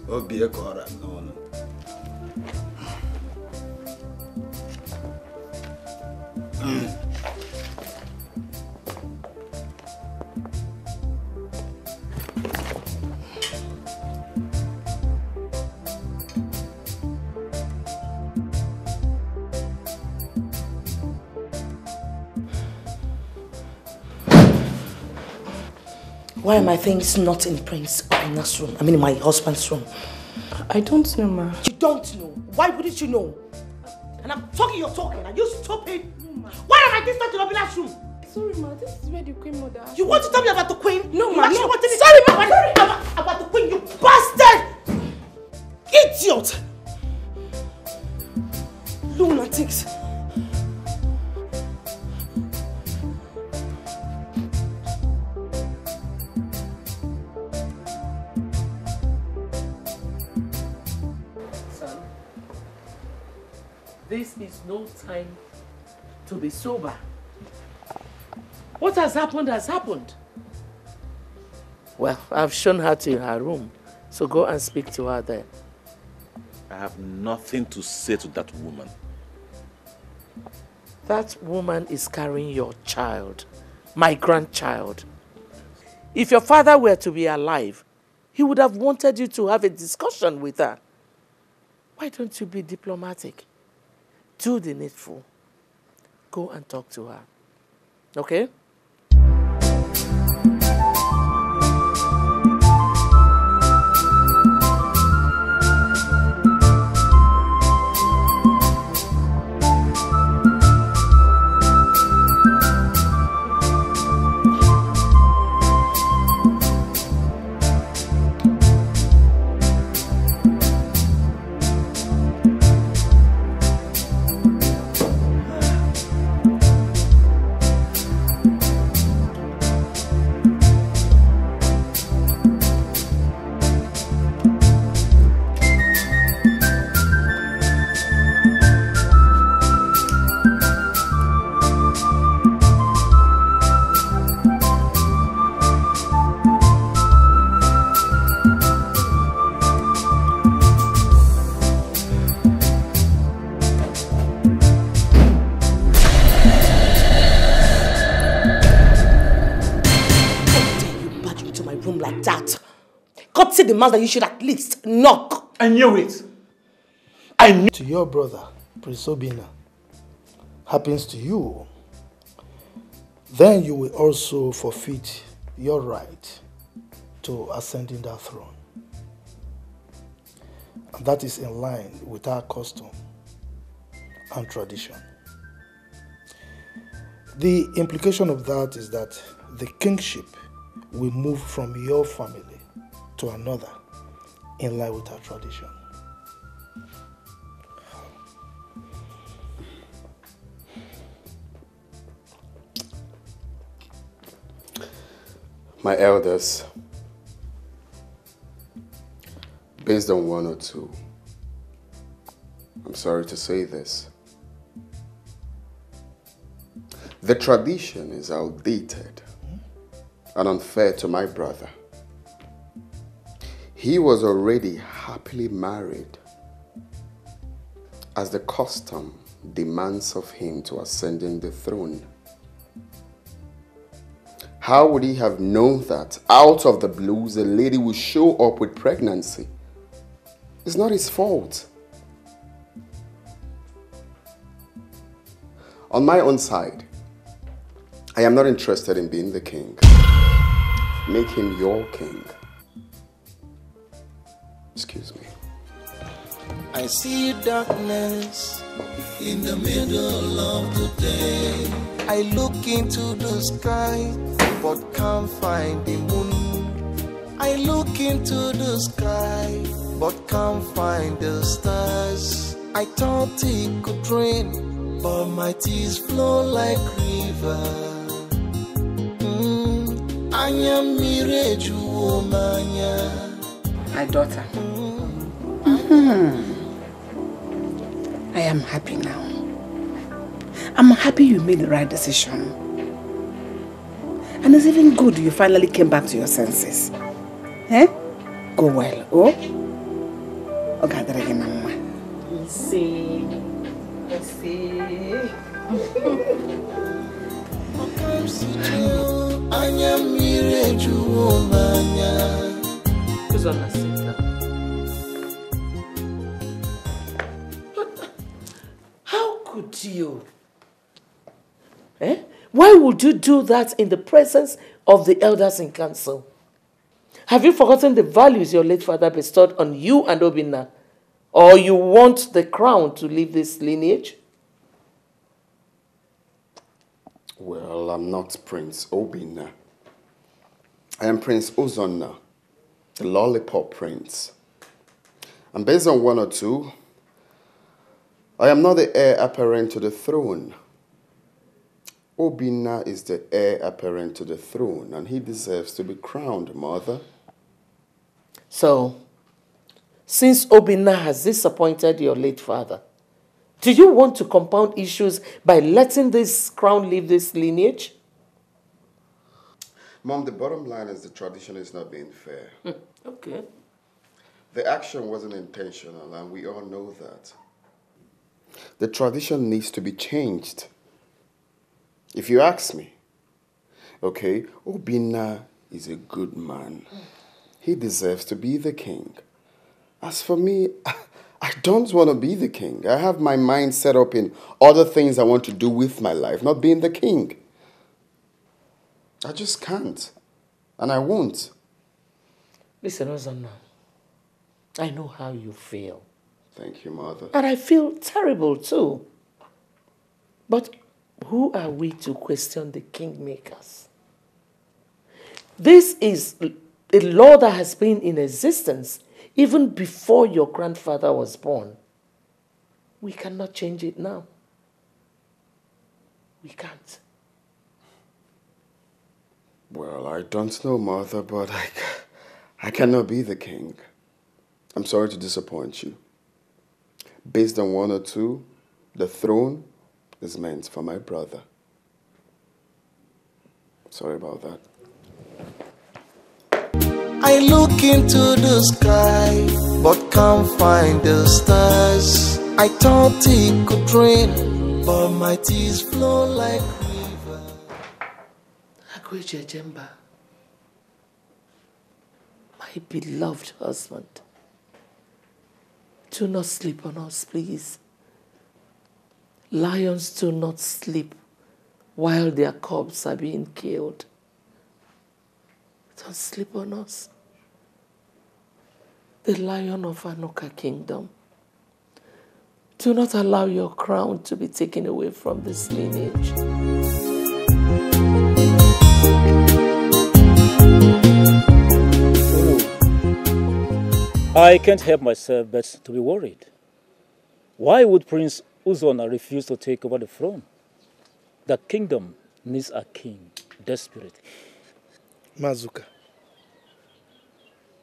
Obiekora no no. Why are my things not in Prince Obinna's room? I mean, in my husband's room. I don't know, ma. You don't know? Why wouldn't you know? And I'm talking, you're talking. Are you stupid? No, ma. Why are my things not in Obinna's room? Sorry, ma. This is where the queen mother... You want to tell me about the queen? No, ma. You want to tell me... Sorry, ma. Sorry. About the queen, you bastard! Idiot! Lunatics. This is no time to be sober. What has happened has happened. Well, I've shown her to her room, so go and speak to her there. I have nothing to say to that woman. That woman is carrying your child, my grandchild. If your father were to be alive, he would have wanted you to have a discussion with her. Why don't you be diplomatic? Do the needful. Go and talk to her. Okay? courtesy demands that you should at least knock. I knew it. I knew. To your brother, Prince Obinna, happens to you, then you will also forfeit your right to ascending that throne. And that is in line with our custom and tradition. The implication of that is that the kingship will move from your family to another in line with our tradition. My elders, based on one or two, I'm sorry to say this, the tradition is outdated and unfair to my brother. He was already happily married, as the custom demands of him to ascending the throne. How would he have known that out of the blues a lady will show up with pregnancy? It's not his fault. On my own side, I am not interested in being the king. Make him your king. Excuse me. I see darkness in the middle of the day. I look into the sky, but can't find the moon. I look into the sky, but can't find the stars. I thought it could rain, but my tears flow like rivers. My daughter, I am happy now. I'm happy you made the right decision. And it's even good you finally came back to your senses. Eh? Go well, oh? Okay, there again, Mama. I see. Ozonna, sit down. How could you? Eh? Why would you do that in the presence of the elders in council? Have you forgotten the values your late father bestowed on you and Obinna? Or you want the crown to leave this lineage? Well, I'm not Prince Obinna. I am Prince Ozonna, the lollipop prince. And based on one or two, I am not the heir apparent to the throne. Obinna is the heir apparent to the throne, and he deserves to be crowned, Mother. So, since Obinna has disappointed your late father, do you want to compound issues by letting this crown leave this lineage? Mom, the bottom line is the tradition is not being fair. Okay. The action wasn't intentional, and we all know that. The tradition needs to be changed. If you ask me, okay, Obinna is a good man. He deserves to be the king. As for me, I don't want to be the king. I have my mind set up in other things I want to do with my life, not being the king. I just can't. And I won't. Listen, Ozonna, I know how you feel. Thank you, Mother. And I feel terrible too. But who are we to question the kingmakers? This is a law that has been in existence even before your grandfather was born. We cannot change it now. We can't. Well, I don't know, Mother, but I cannot be the king. I'm sorry to disappoint you. Based on one or two, the throne is meant for my brother. Sorry about that. I look into the sky, but can't find the stars. I thought it could rain, but my tears flow like river. My my beloved husband. Do not sleep on us, please. Lions do not sleep while their cubs are being killed. Don't sleep on us. The lion of Anoka kingdom. Do not allow your crown to be taken away from this lineage. I can't help myself but to be worried. Why would Prince Ozonna refuse to take over the throne? The kingdom needs a king, desperately. Mazuka,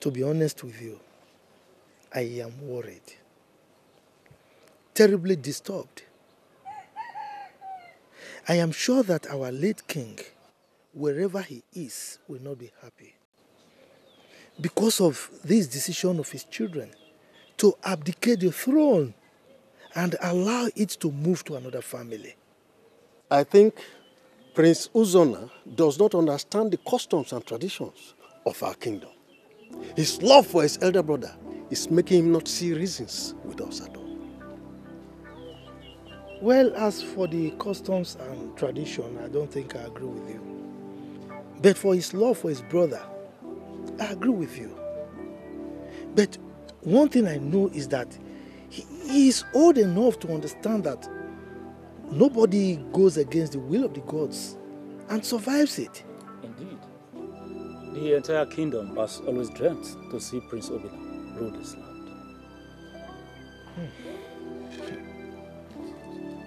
to be honest with you, I am worried. Terribly disturbed. I am sure that our late king, wherever he is, will not be happy. Because of this decision of his children to abdicate the throne and allow it to move to another family. I think Prince Ozonna does not understand the customs and traditions of our kingdom. His love for his elder brother is making him not see reasons with us at all. Well, as for the customs and tradition, I don't think I agree with you. But for his love for his brother, I agree with you. But one thing I know is that he is old enough to understand that nobody goes against the will of the gods and survives it. Indeed. The entire kingdom has always dreamt to see Prince Obinna rule this land.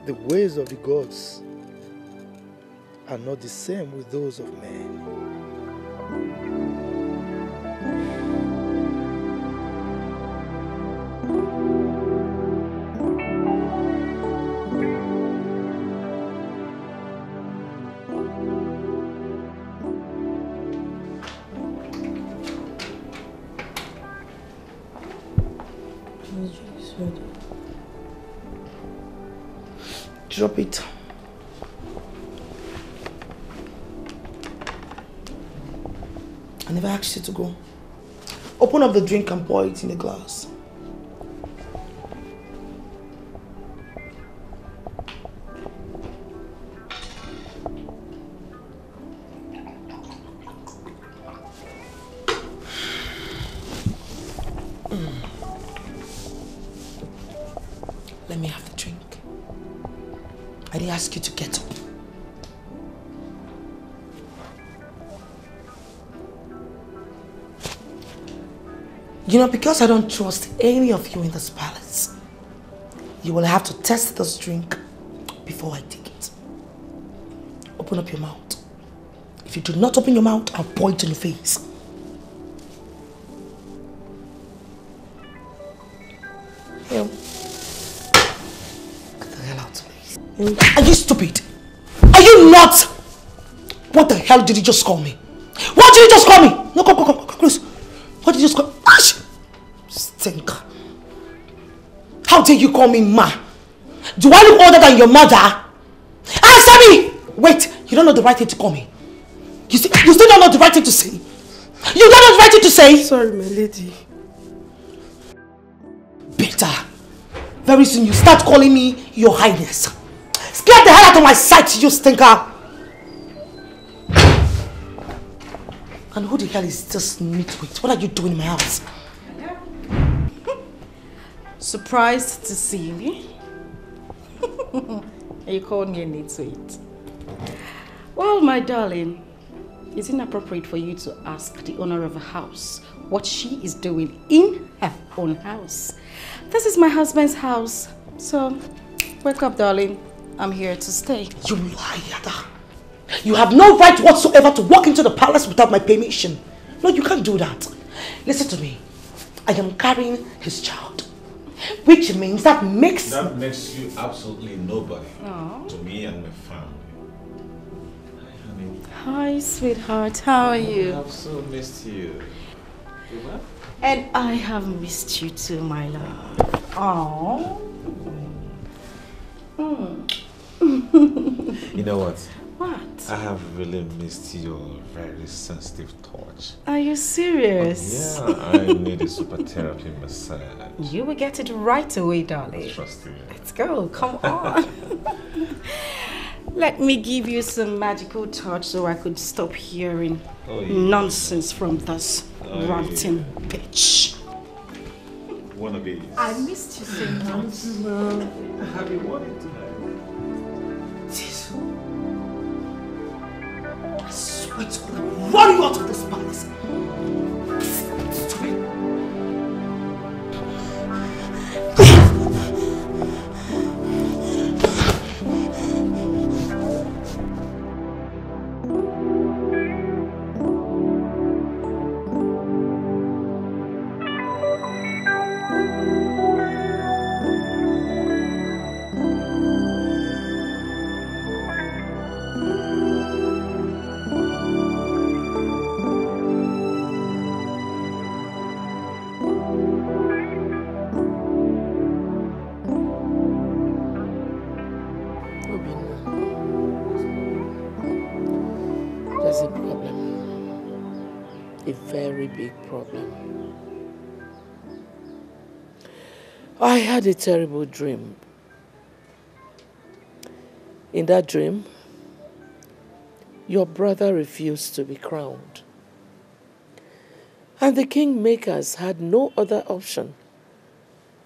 The ways of the gods are not the same with those of men. Drop it. I never asked you to go. Open up the drink and pour it in the glass. Ask you to get up. You know, because I don't trust any of you in this palace, you will have to test this drink before I take it. Open up your mouth. If you do not open your mouth, I'll pour it in your face. Here. Are you stupid? Are you not? What the hell did you just call me? What did you just call me? No, come close. What did you just call me? Ash! Stinker. How dare you call me ma? Do I look older than your mother? Answer me! Wait, you don't know the right thing to call me. You still don't know the right thing to say. You don't know the right thing to say. Sorry, my lady. Better. Very soon you start calling me your highness. Scare the hell out of my sight, you stinker! And who the hell is this midwit? What are you doing in my house? Surprised to see me? You called me a midwit. Well, my darling, it's inappropriate for you to ask the owner of a house what she is doing in her own house. This is my husband's house, so wake up, darling. I'm here to stay. You lie, Ada. You have no right whatsoever to walk into the palace without my permission. No, you can't do that. Listen to me. I am carrying his child. Which means that makes you absolutely nobody. Aww. To me and my family. Hi, honey. Hi, sweetheart. How are you? I've so missed you. And I have missed you too, my love. Aww. You know what? What? I have really missed your very sensitive touch. Are you serious? Yeah, I need a super therapy massage. You will get it right away, darling. I trust you. Let's go, come on. Let me give you some magical touch so I could stop hearing nonsense from this ranting bitch. One of these. I missed you so much. Have you wanted tonight? I swear to God, I'll run you out of this palace. I had a terrible dream. In that dream, your brother refused to be crowned. And the kingmakers had no other option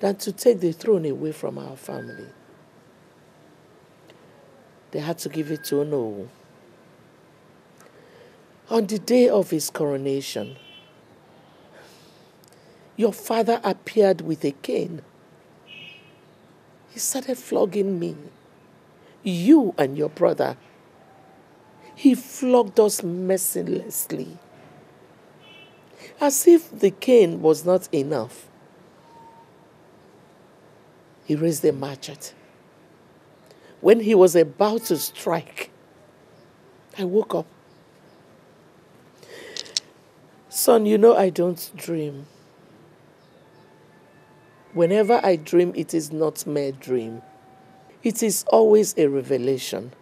than to take the throne away from our family. They had to give it to Ono. On the day of his coronation, your father appeared with a cane. He started flogging me, you and your brother. He flogged us mercilessly, as if the cane was not enough. He raised the machete. When he was about to strike, I woke up. Son, you know I don't dream. Whenever I dream, it is not mere dream. It is always a revelation.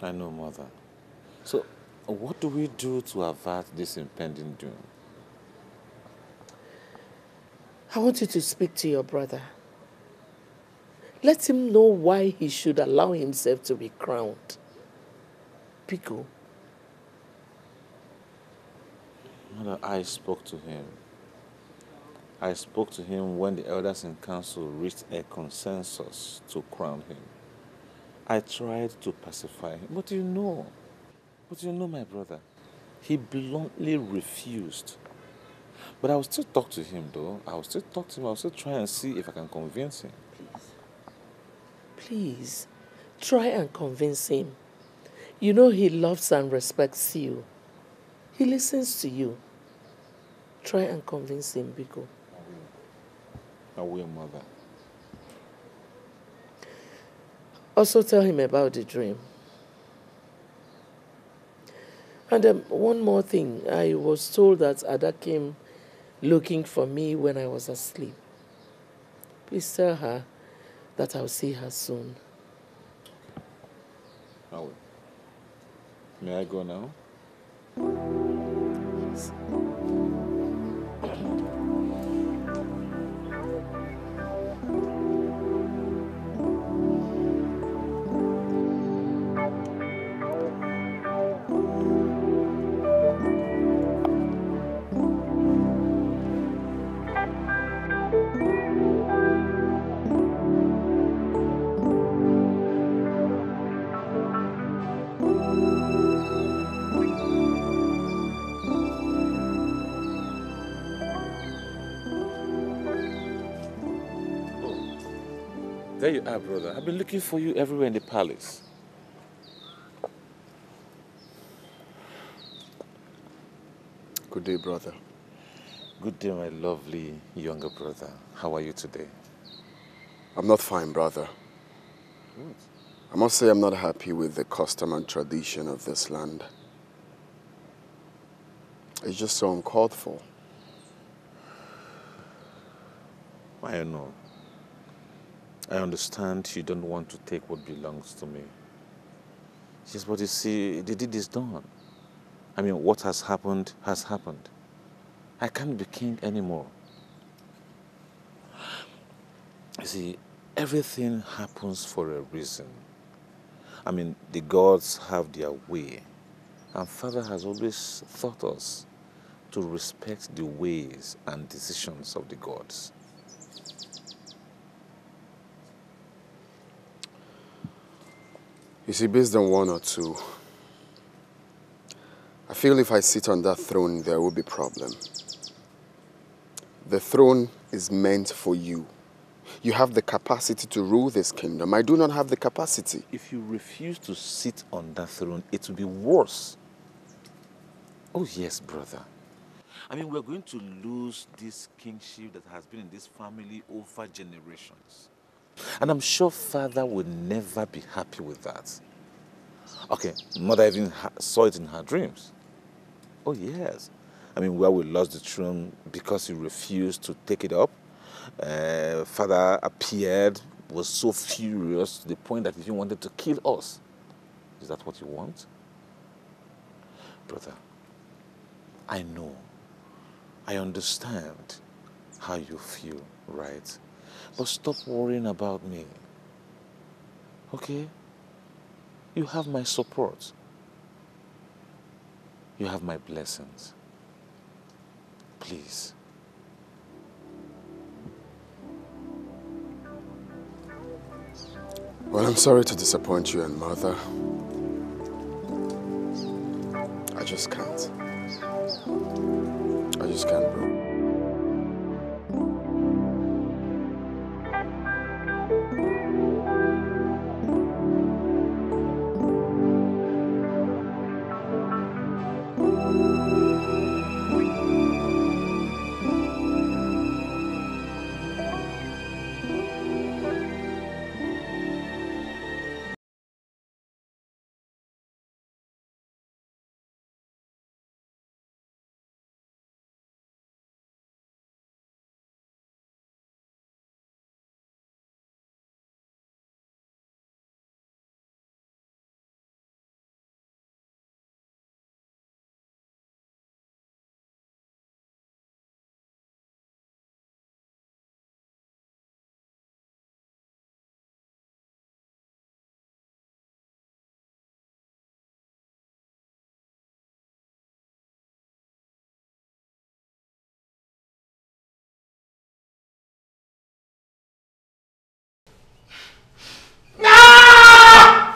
I know, Mother. So, what do we do to avert this impending doom? I want you to speak to your brother. Let him know why he should allow himself to be crowned. Pico. Mother, I spoke to him. I spoke to him when the elders in council reached a consensus to crown him. I tried to pacify him, but you know, my brother, he bluntly refused. But I will still talk to him, though. I will still talk to him. I will still try and see if I can convince him. Please, try and convince him. You know he loves and respects you. He listens to you. Try and convince him, Biko. I will, Mother. Also tell him about the dream. And one more thing. I was told that Ada came looking for me when I was asleep. Please tell her that I'll see her soon. I will. May I go now? Yes. There you are, brother. I've been looking for you everywhere in the palace. Good day, brother. Good day, my lovely younger brother. How are you today? I'm not fine, brother. Good. I must say I'm not happy with the custom and tradition of this land. It's just so uncalled for. I know. I understand you don't want to take what belongs to me. Yes, but you see, the deed is done. I mean, what has happened has happened. I can't be king anymore. You see, everything happens for a reason. I mean, the gods have their way. And Father has always taught us to respect the ways and decisions of the gods. You see, based on one or two, I feel if I sit on that throne, there will be problem. The throne is meant for you. You have the capacity to rule this kingdom. I do not have the capacity. If you refuse to sit on that throne, it will be worse. Oh yes, brother. I mean, we're going to lose this kingship that has been in this family over generations. And I'm sure Father will never be happy with that. Okay, Mother even saw it in her dreams. Oh yes. I mean, where we lost the throne because you refused to take it up. Father appeared, was so furious to the point that he wanted to kill us. Is that what you want? Brother, I know. I understand how you feel, right? But stop worrying about me. Okay? You have my support. You have my blessings. Please. Well, I'm sorry to disappoint you and Mother. I just can't. I just can't, bro. Okay. Ah!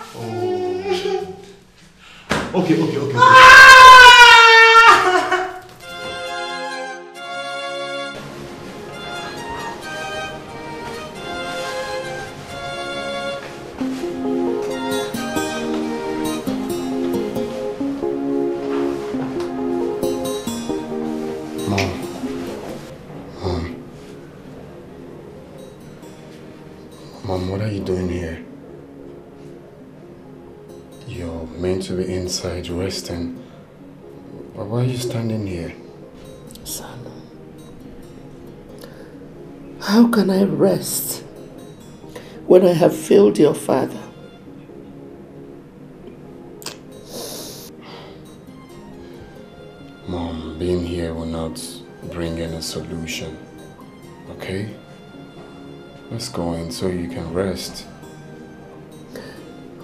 Mom, what are you doing here? To be inside resting. Why are you standing here? Son, how can I rest when I have failed your father? Mom, being here will not bring any solution. Okay? Let's go in so you can rest.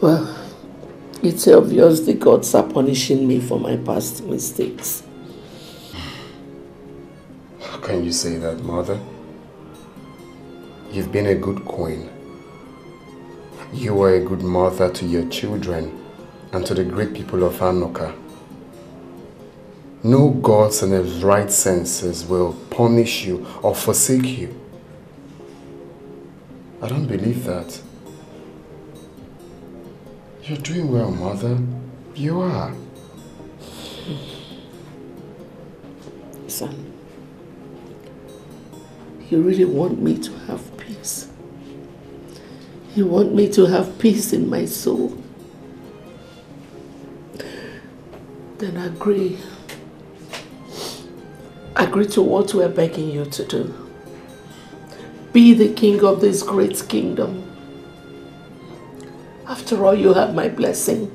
Well, it's obvious the gods are punishing me for my past mistakes. How can you say that, Mother? You've been a good queen. You were a good mother to your children and to the great people of Anoka. No gods in their right senses will punish you or forsake you. I don't believe that. You're doing well, Mother. You are. Son, you really want me to have peace? You want me to have peace in my soul? Then agree. Agree to what we're begging you to do. Be the king of this great kingdom. After all, you have my blessing.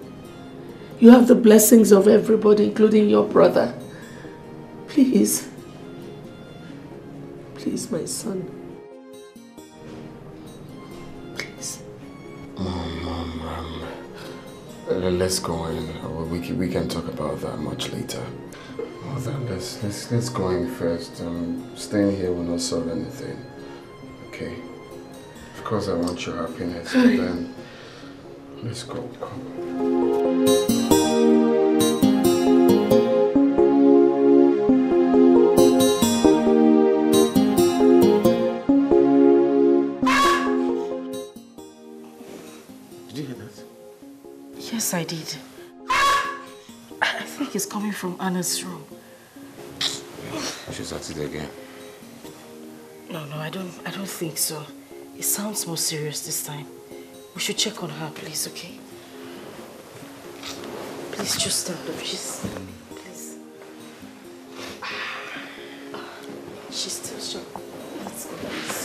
You have the blessings of everybody, including your brother. Please. Please, my son. Please. Mom, let's go in. We can talk about that much later. Mother, let's go in first. Staying here will not solve anything. Okay? Of course I want your happiness, but then let's go. Come. Yes, I did. I think it's coming from Anna's room. She's at it again. No, I don't think so. It sounds more serious this time. We should check on her, please, okay? Please just stand up. Please. She's still shocked. Let's go, please.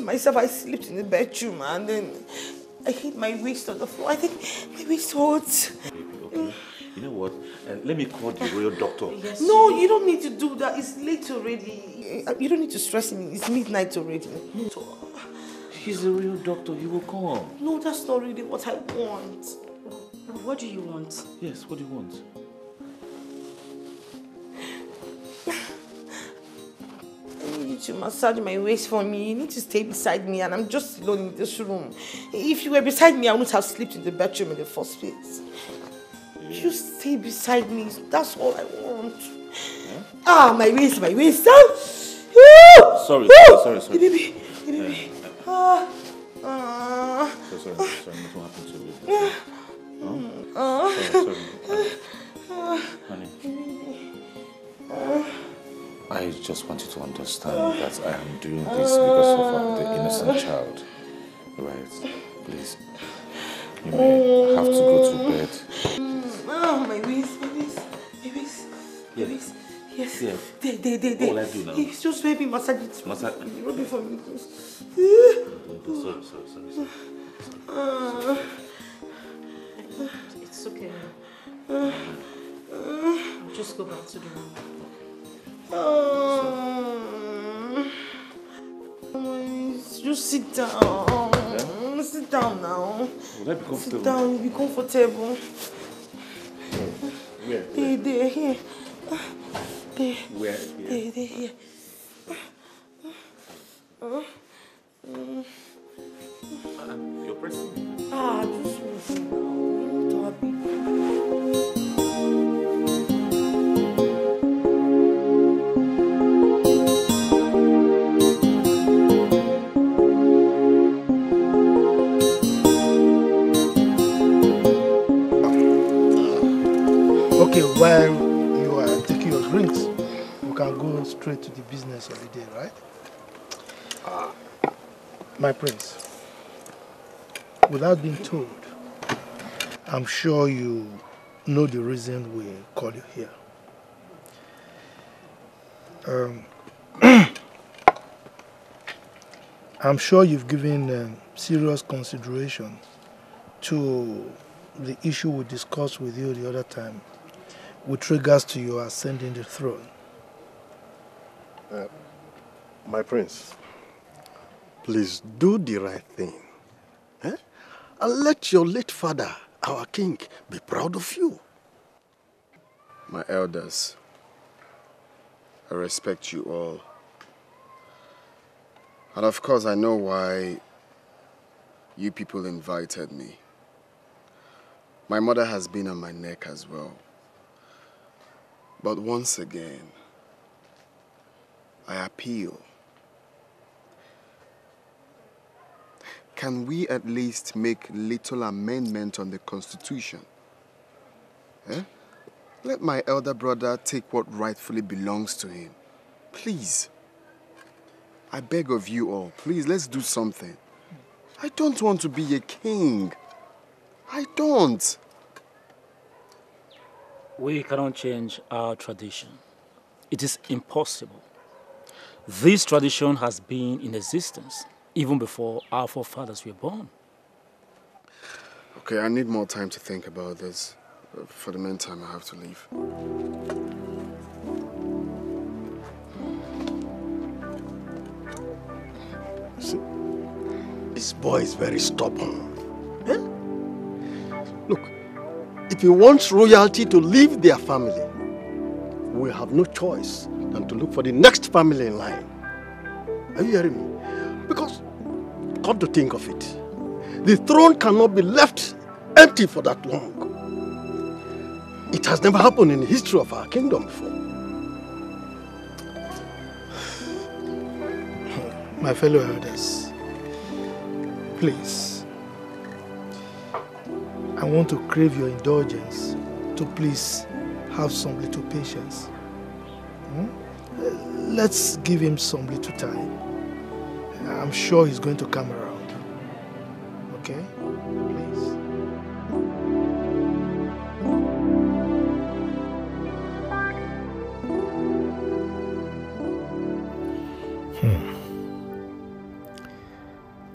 Myself, I slept in the bedroom and then I hit my waist on the floor. I think my waist hurts. Okay. You know what? Let me call the royal doctor. Yes, no, you don't need to do that. It's late already. You don't need to stress me. It's midnight already. So, he's a royal doctor. He will come. No, that's not really what I want. What do you want? Yes, what do you want? To massage my waist for me. You need to stay beside me, and I'm just alone in this room. If you were beside me, I wouldn't have slept in the bedroom in the first place. Yeah. You stay beside me. That's all I want. Yeah. Ah, my waist. Ah. Sorry. Baby. Sorry. What happened to you? Sorry. Honey. I just want you to understand that I am doing this because of the innocent child. Right, please. You may have to go to bed. Oh, my waist. Yes. Yeah. They. All I do now. It's just baby massage. Rub it for me. Sorry. It's okay. I'll just go back to the room. Just sit down. Yeah? Sit down now. Sit down, be comfortable. Where? There, here. There. Where? There, here. You're pressing me. Just listen now. Don't be happy. Okay, while you are taking your drinks, you can go straight to the business of the day, right? My prince, without being told, I'm sure you know the reason we called you here. I'm sure you've given serious consideration to the issue we discussed with you the other time, with regards to your ascending the throne. My prince, please do the right thing. Eh? And let your late father, our king, be proud of you. My elders, I respect you all. And of course I know why you people invited me. My mother has been on my neck as well. But once again, I appeal. Can we at least make little amendment on the Constitution? Eh? Let my elder brother take what rightfully belongs to him. Please. I beg of you all, please, let's do something. I don't want to be a king. I don't. We cannot change our tradition. It is impossible. This tradition has been in existence even before our forefathers were born. Okay, I need more time to think about this. For the meantime, I have to leave. See, this boy is very stubborn. Eh? Look, if you want royalty to leave their family, we have no choice than to look for the next family in line. Are you hearing me? Because, come to think of it, the throne cannot be left empty for that long. It has never happened in the history of our kingdom before. My fellow elders, please, I want to crave your indulgence to please have some little patience. Let's give him some little time. I'm sure he's going to come around. Okay? Please.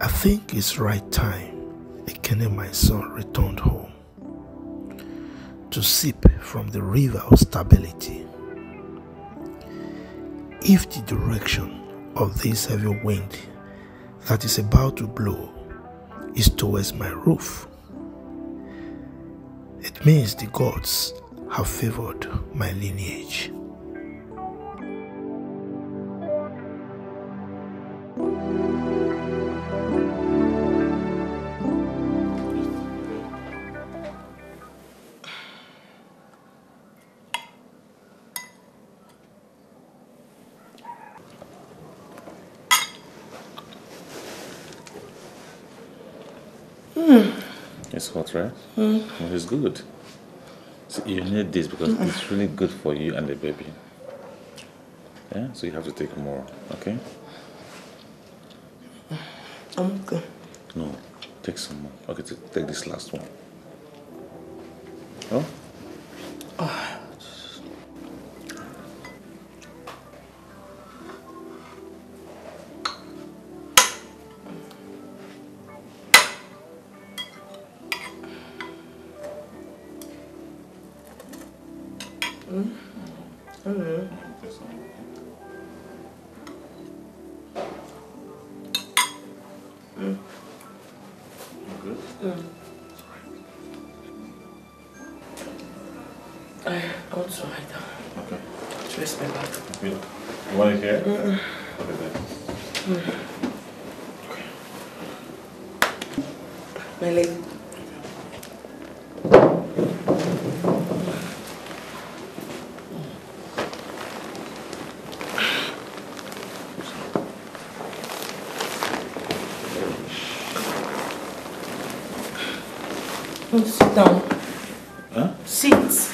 I think it's right time Ekene, my son, returned home to sip from the river of stability. If the direction of this heavy wind that is about to blow is towards my roof, it means the gods have favored my lineage. It's hot, right? Well, it's good. So you need this because it's really good for you and the baby. Yeah, so you have to take more, okay? I'm okay. No, take some more. Okay, take this last one. Oh? Oh. Sit down. Huh? Sit. Sorry.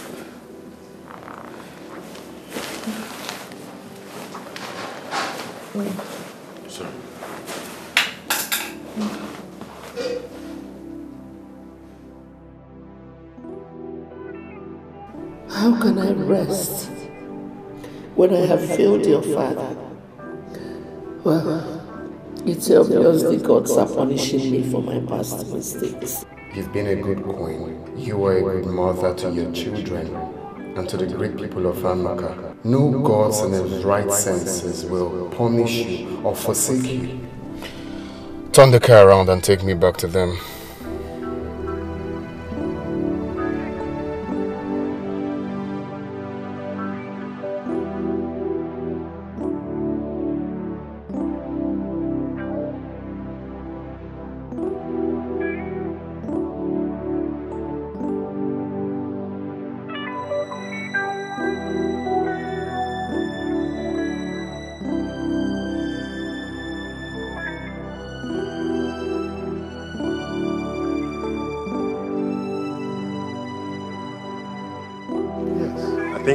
How can I rest when I have failed your father? Well, it's obvious the gods are punishing me for my past mistakes. You've been a good queen. You were a good mother to your children and to the great people of Anoka. No gods in their right senses will punish you or forsake you. Turn the car around and take me back to them.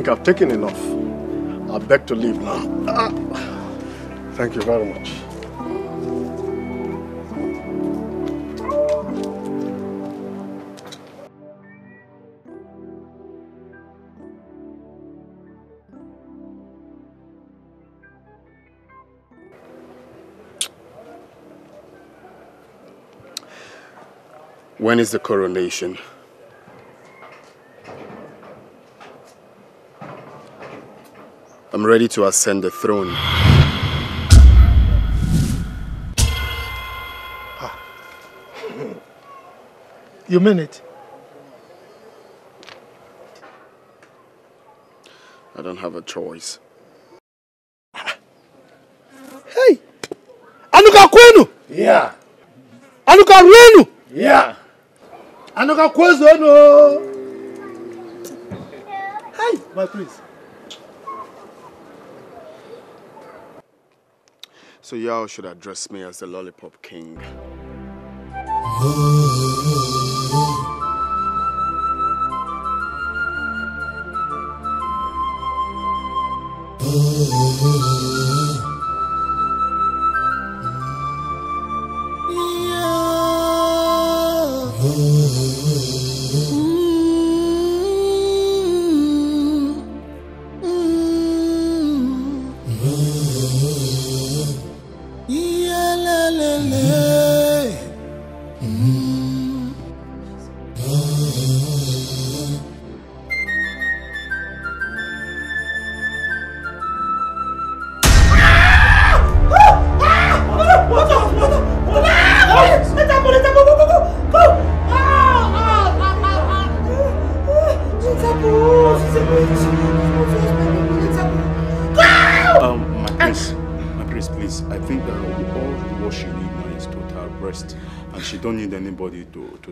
I've taken enough. I beg to leave now. Thank you very much. When is the coronation? I'm ready to ascend the throne. You mean it? I don't have a choice. Hey! Anoka Kwenu! Yeah. Anoka Renu! Yeah. Anoka Kwezono! Hey, my prince. So y'all should address me as the Lollipop King.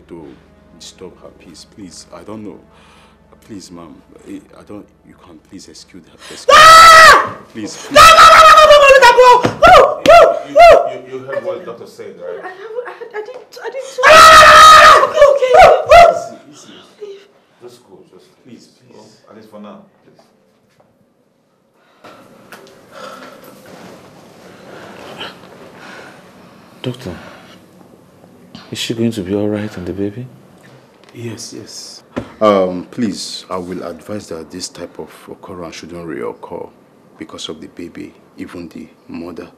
To disturb her peace, please. I don't know. Please, ma'am. I don't. You can't. Please excuse her. Please. No, You heard what the doctor said, right? I didn't. Okay. Easy. Just go. Just please. Go. At least for now, please. Doctor. Is she going to be all right and the baby? Yes. Please, I will advise that this type of occurrence shouldn't reoccur because of the baby, even the mother.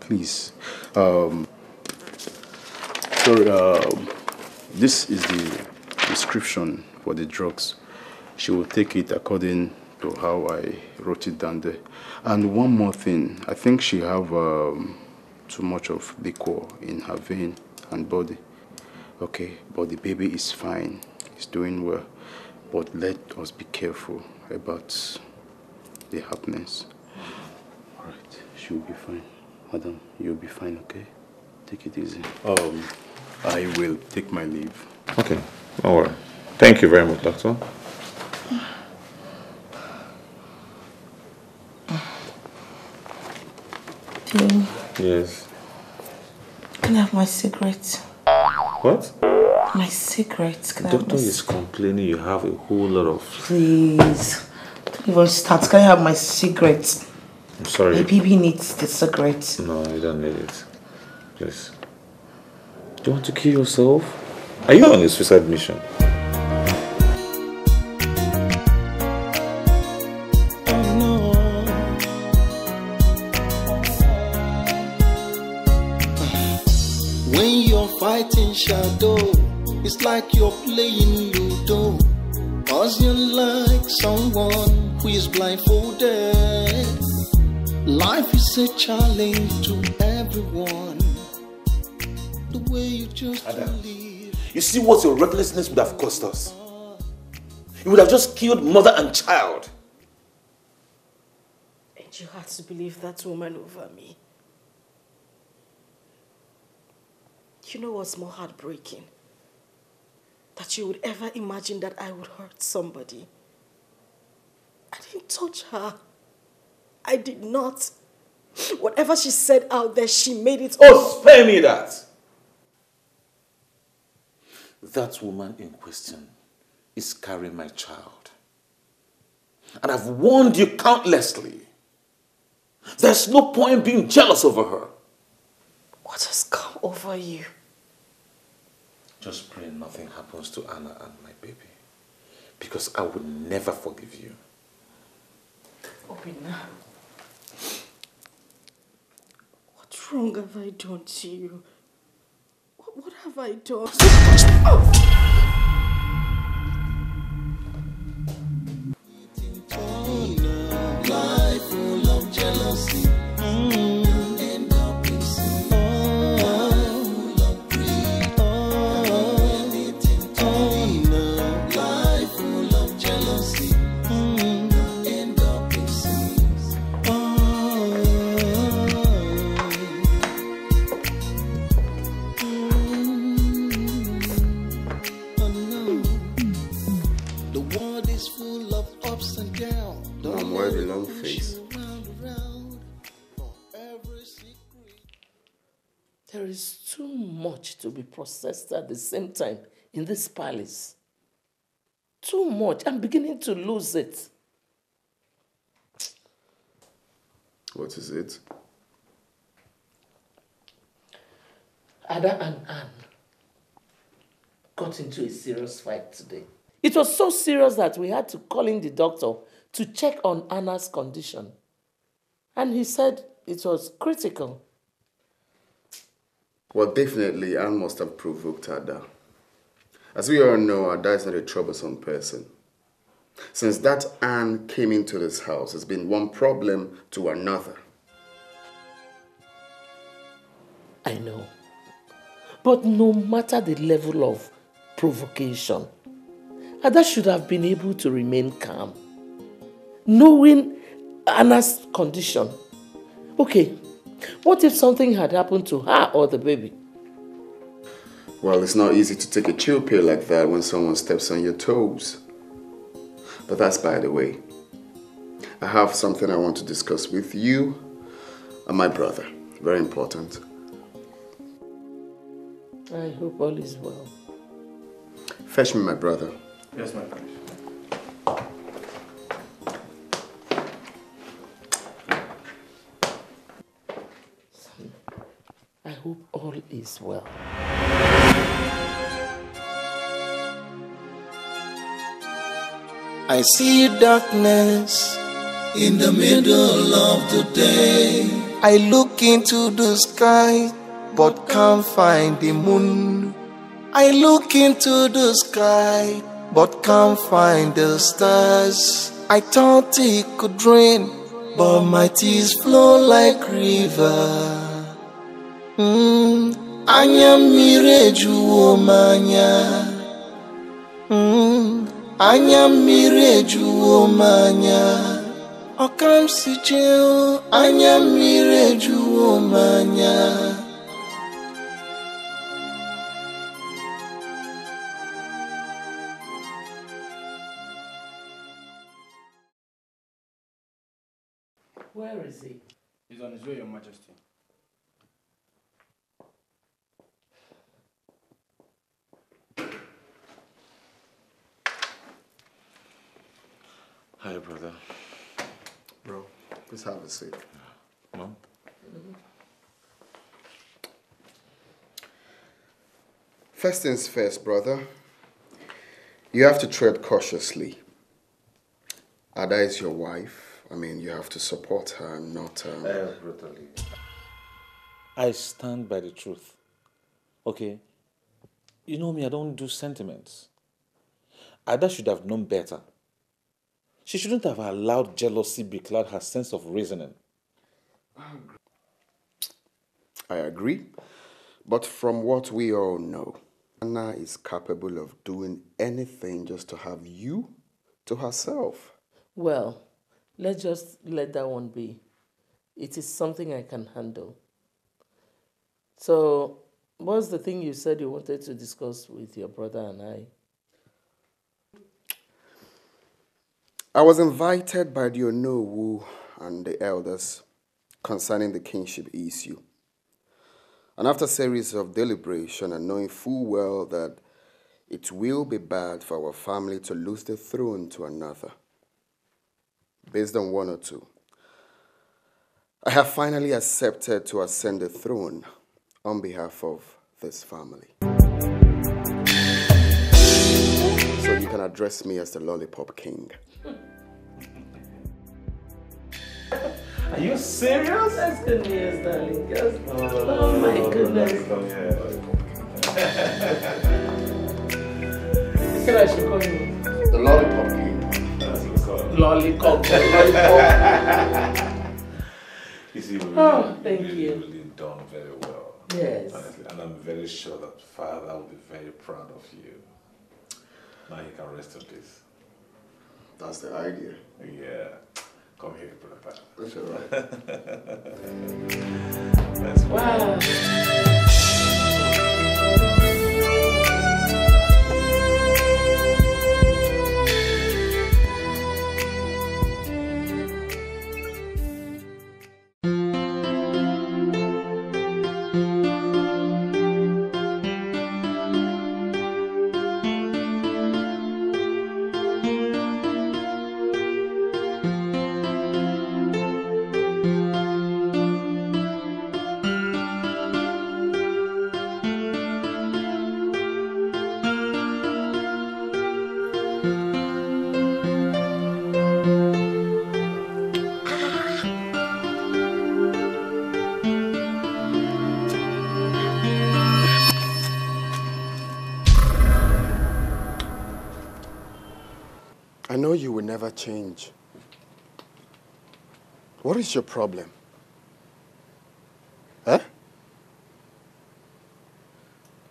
Please. This is the prescription for the drugs. She will take it according to how I wrote it down there. And one more thing, I think she have too much of liquor in her vein and body. Okay, but the baby is fine. It's doing well. But let us be careful about the happenings. All right, she'll be fine. Madam, you'll be fine, okay? Take it easy. I will take my leave. Okay, all right. Thank you very much, doctor. Mm. Yes. Can I have my cigarette? What? My cigarette. Can I have my cigarette? Doctor is complaining you have a whole lot of... Please. Don't even start. Can I have my cigarette? I'm sorry. The baby needs the cigarette. No, you don't need it. Please. Do you want to kill yourself? Are you on a suicide mission? Shadow, it's like you're playing Ludo, cause you're like someone who is blindfolded. Life is a challenge to everyone, the way you choose to live. You see what your recklessness would have cost us. You would have just killed mother and child. And you had to believe that woman over me. You know what's more heartbreaking? That you would ever imagine that I would hurt somebody. I didn't touch her. I did not. Whatever she said out there, she made it. Oh, spare me that! That woman in question is carrying my child. And I've warned you countlessly. There's no point being jealous over her. What has come over you? Just pray nothing happens to Anna and my baby. Because I would never forgive you. Obinna, what wrong have I done to you? What have I done? Oh. To be processed at the same time in this palace. Too much. I'm beginning to lose it. What is it? Ada and Anne got into a serious fight today. It was so serious that we had to call in the doctor to check on Anna's condition. And he said it was critical. Well, definitely, Anne must have provoked Ada. As we all know, Ada is not a troublesome person. Since that Anne came into this house, it's been one problem to another. I know. But no matter the level of provocation, Ada should have been able to remain calm, knowing Anna's condition. Okay. What if something had happened to her or the baby? Well, it's not easy to take a chill pill like that when someone steps on your toes. But that's by the way. I have something I want to discuss with you and my brother. Very important. I hope all is well. Fetch me my brother. Yes, my friend. Hope all is well. I see darkness in the middle of the day. I look into the sky, but can't find the moon. I look into the sky, but can't find the stars. I thought it could rain, but my tears flow like river. Anya mmiri ejuwo m anya. Anya mmiri ejuwo m anya. Ọkam si cheo. Anya mmiri ejuwo m anya. Where is he? He's on his way, Your Majesty. Hi, brother. Bro, let's have a seat. Mom? First things first, brother. You have to tread cautiously. Ada is your wife. I mean, you have to support her and not... brutally. I stand by the truth. Okay? You know me, I don't do sentiments. Ada should have known better. She shouldn't have allowed jealousy becloud her sense of reasoning. I agree. But from what we all know, Anna is capable of doing anything just to have you to herself. Well, let's just let that one be. It is something I can handle. So, what's the thing you said you wanted to discuss with your brother and I? I was invited by the Onowu and the elders concerning the kingship issue. And after a series of deliberation and knowing full well that it will be bad for our family to lose the throne to another, based on one or two, I have finally accepted to ascend the throne on behalf of this family. So you can address me as the Lollipop King. Are you serious? That's good news, darling. Yes. Oh my goodness. Come here, Lollipop King. You said I should call you the Lollipop King. That's what it's called. Lollipop. Lollipop. You see, we've really done very well. Yes. Honestly. And I'm very sure that Father will be very proud of you. Now you can rest in peace. That's the idea. Yeah. Come here, brother. That's all right. That's wow. You will never change. What is your problem? Huh?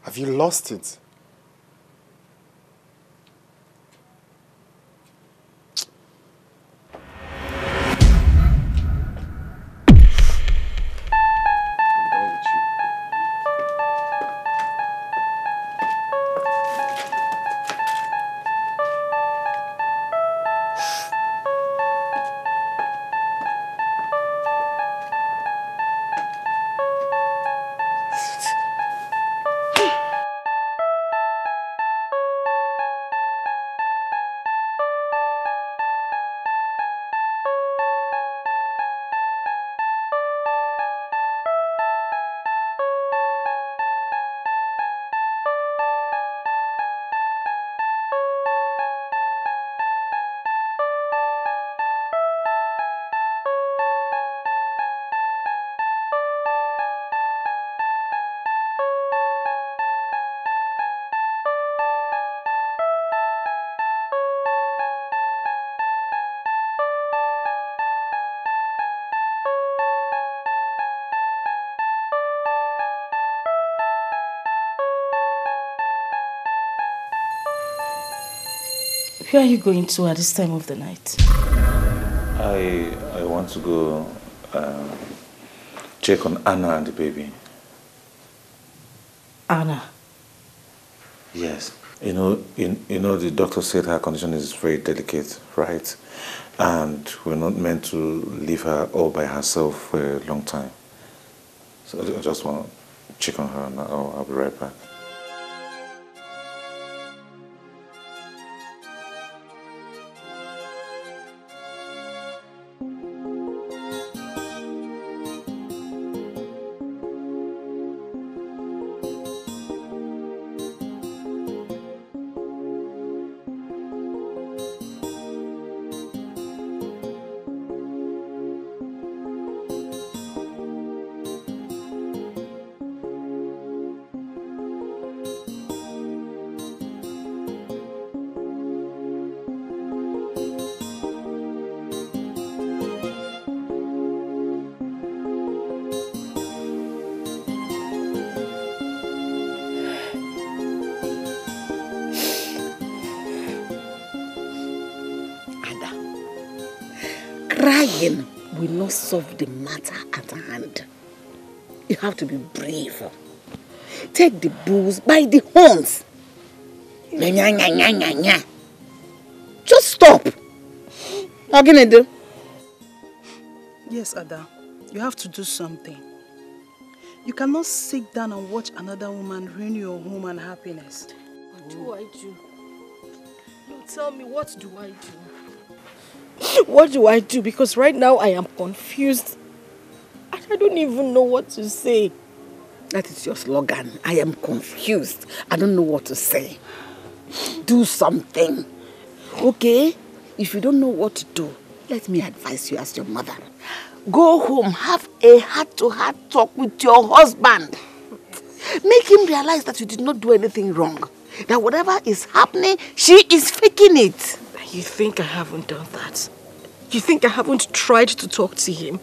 Have you lost it? Where are you going to at this time of the night? I want to go check on Anna and the baby. Anna? Yes. You know, the doctor said her condition is very delicate, right? And we're not meant to leave her all by herself for a long time. So I just want to check on her and I'll be right back. Crying will not solve the matter at hand. You have to be brave. Take the bulls by the horns. Just stop. What can I do? Yes, Ada. You have to do something. You cannot sit down and watch another woman ruin your home and happiness. What do I do? You tell me, what do I do? What do I do? Because right now I am confused. I don't even know what to say. That is your slogan. I am confused. I don't know what to say. Do something. Okay? If you don't know what to do, let me advise you as your mother. Go home, have a heart-to-heart talk with your husband. Make him realize that you did not do anything wrong. That whatever is happening, she is faking it. You think I haven't done that? You think I haven't tried to talk to him?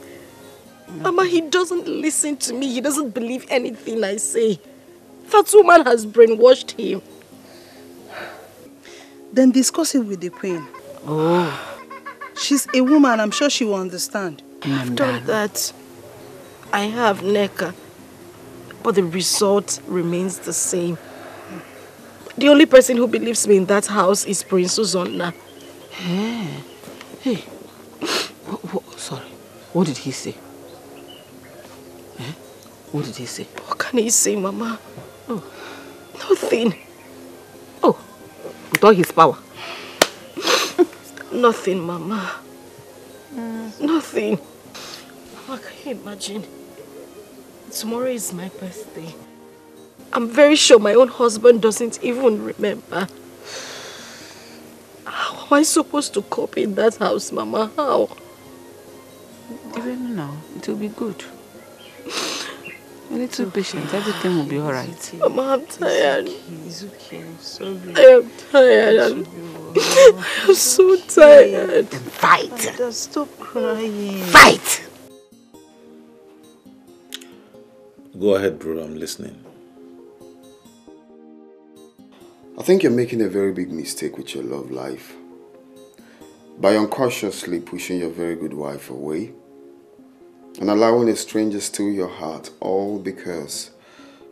No. Mama, he doesn't listen to me. He doesn't believe anything I say. That woman has brainwashed him. Then discuss it with the queen. Oh. She's a woman. I'm sure she will understand. I've done that. I have, Neka. But the result remains the same. The only person who believes me in that house is Prince Ozonna. Hey. Sorry. What did he say? What did he say? What can he say, Mama? Oh. Nothing. Oh. With all his power. Nothing, Mama. Nothing. Mama, can you imagine? Tomorrow is my birthday. I'm very sure my own husband doesn't even remember. How am I supposed to cope in that house, Mama? How? Even now, it will be good. A little patience, everything will be alright. Mama, I'm tired. It's okay, it's okay. I am tired. I'm so tired. Fight! Stop crying. Fight! Go ahead, bro, I'm listening. I think you're making a very big mistake with your love life. By uncautiously pushing your very good wife away, and allowing a stranger to steal your heart, all because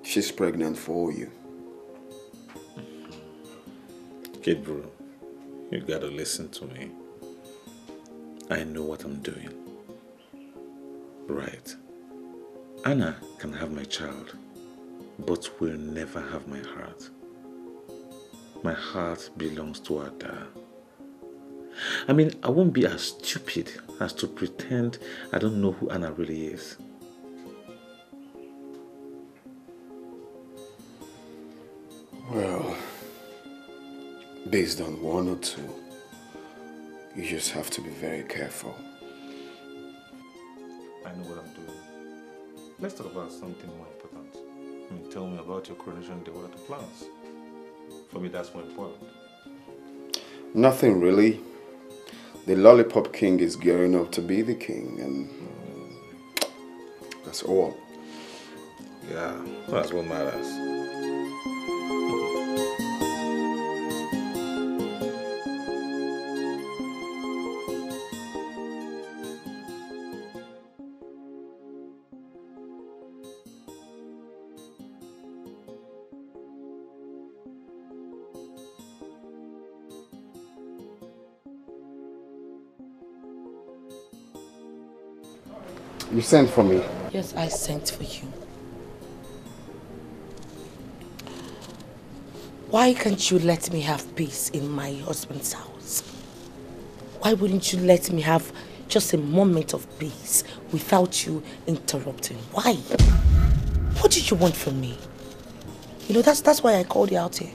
she's pregnant for you. Kid bro, you gotta listen to me. I know what I'm doing. Right. Anna can have my child, but will never have my heart. My heart belongs to Ada. I mean, I won't be as stupid as to pretend I don't know who Anna really is. Well, based on one or two, you just have to be very careful. I know what I'm doing. Let's talk about something more important. I mean, tell me about your coronation day. What are the plans? For me, that's more important. Nothing really. The Lollipop King is gearing up to be the king, and that's all. Yeah, that's what matters. You sent for me? Yes, I sent for you. Why can't you let me have peace in my husband's house? Why wouldn't you let me have just a moment of peace without you interrupting? Why? What do you want from me? You know, that's why I called you out here.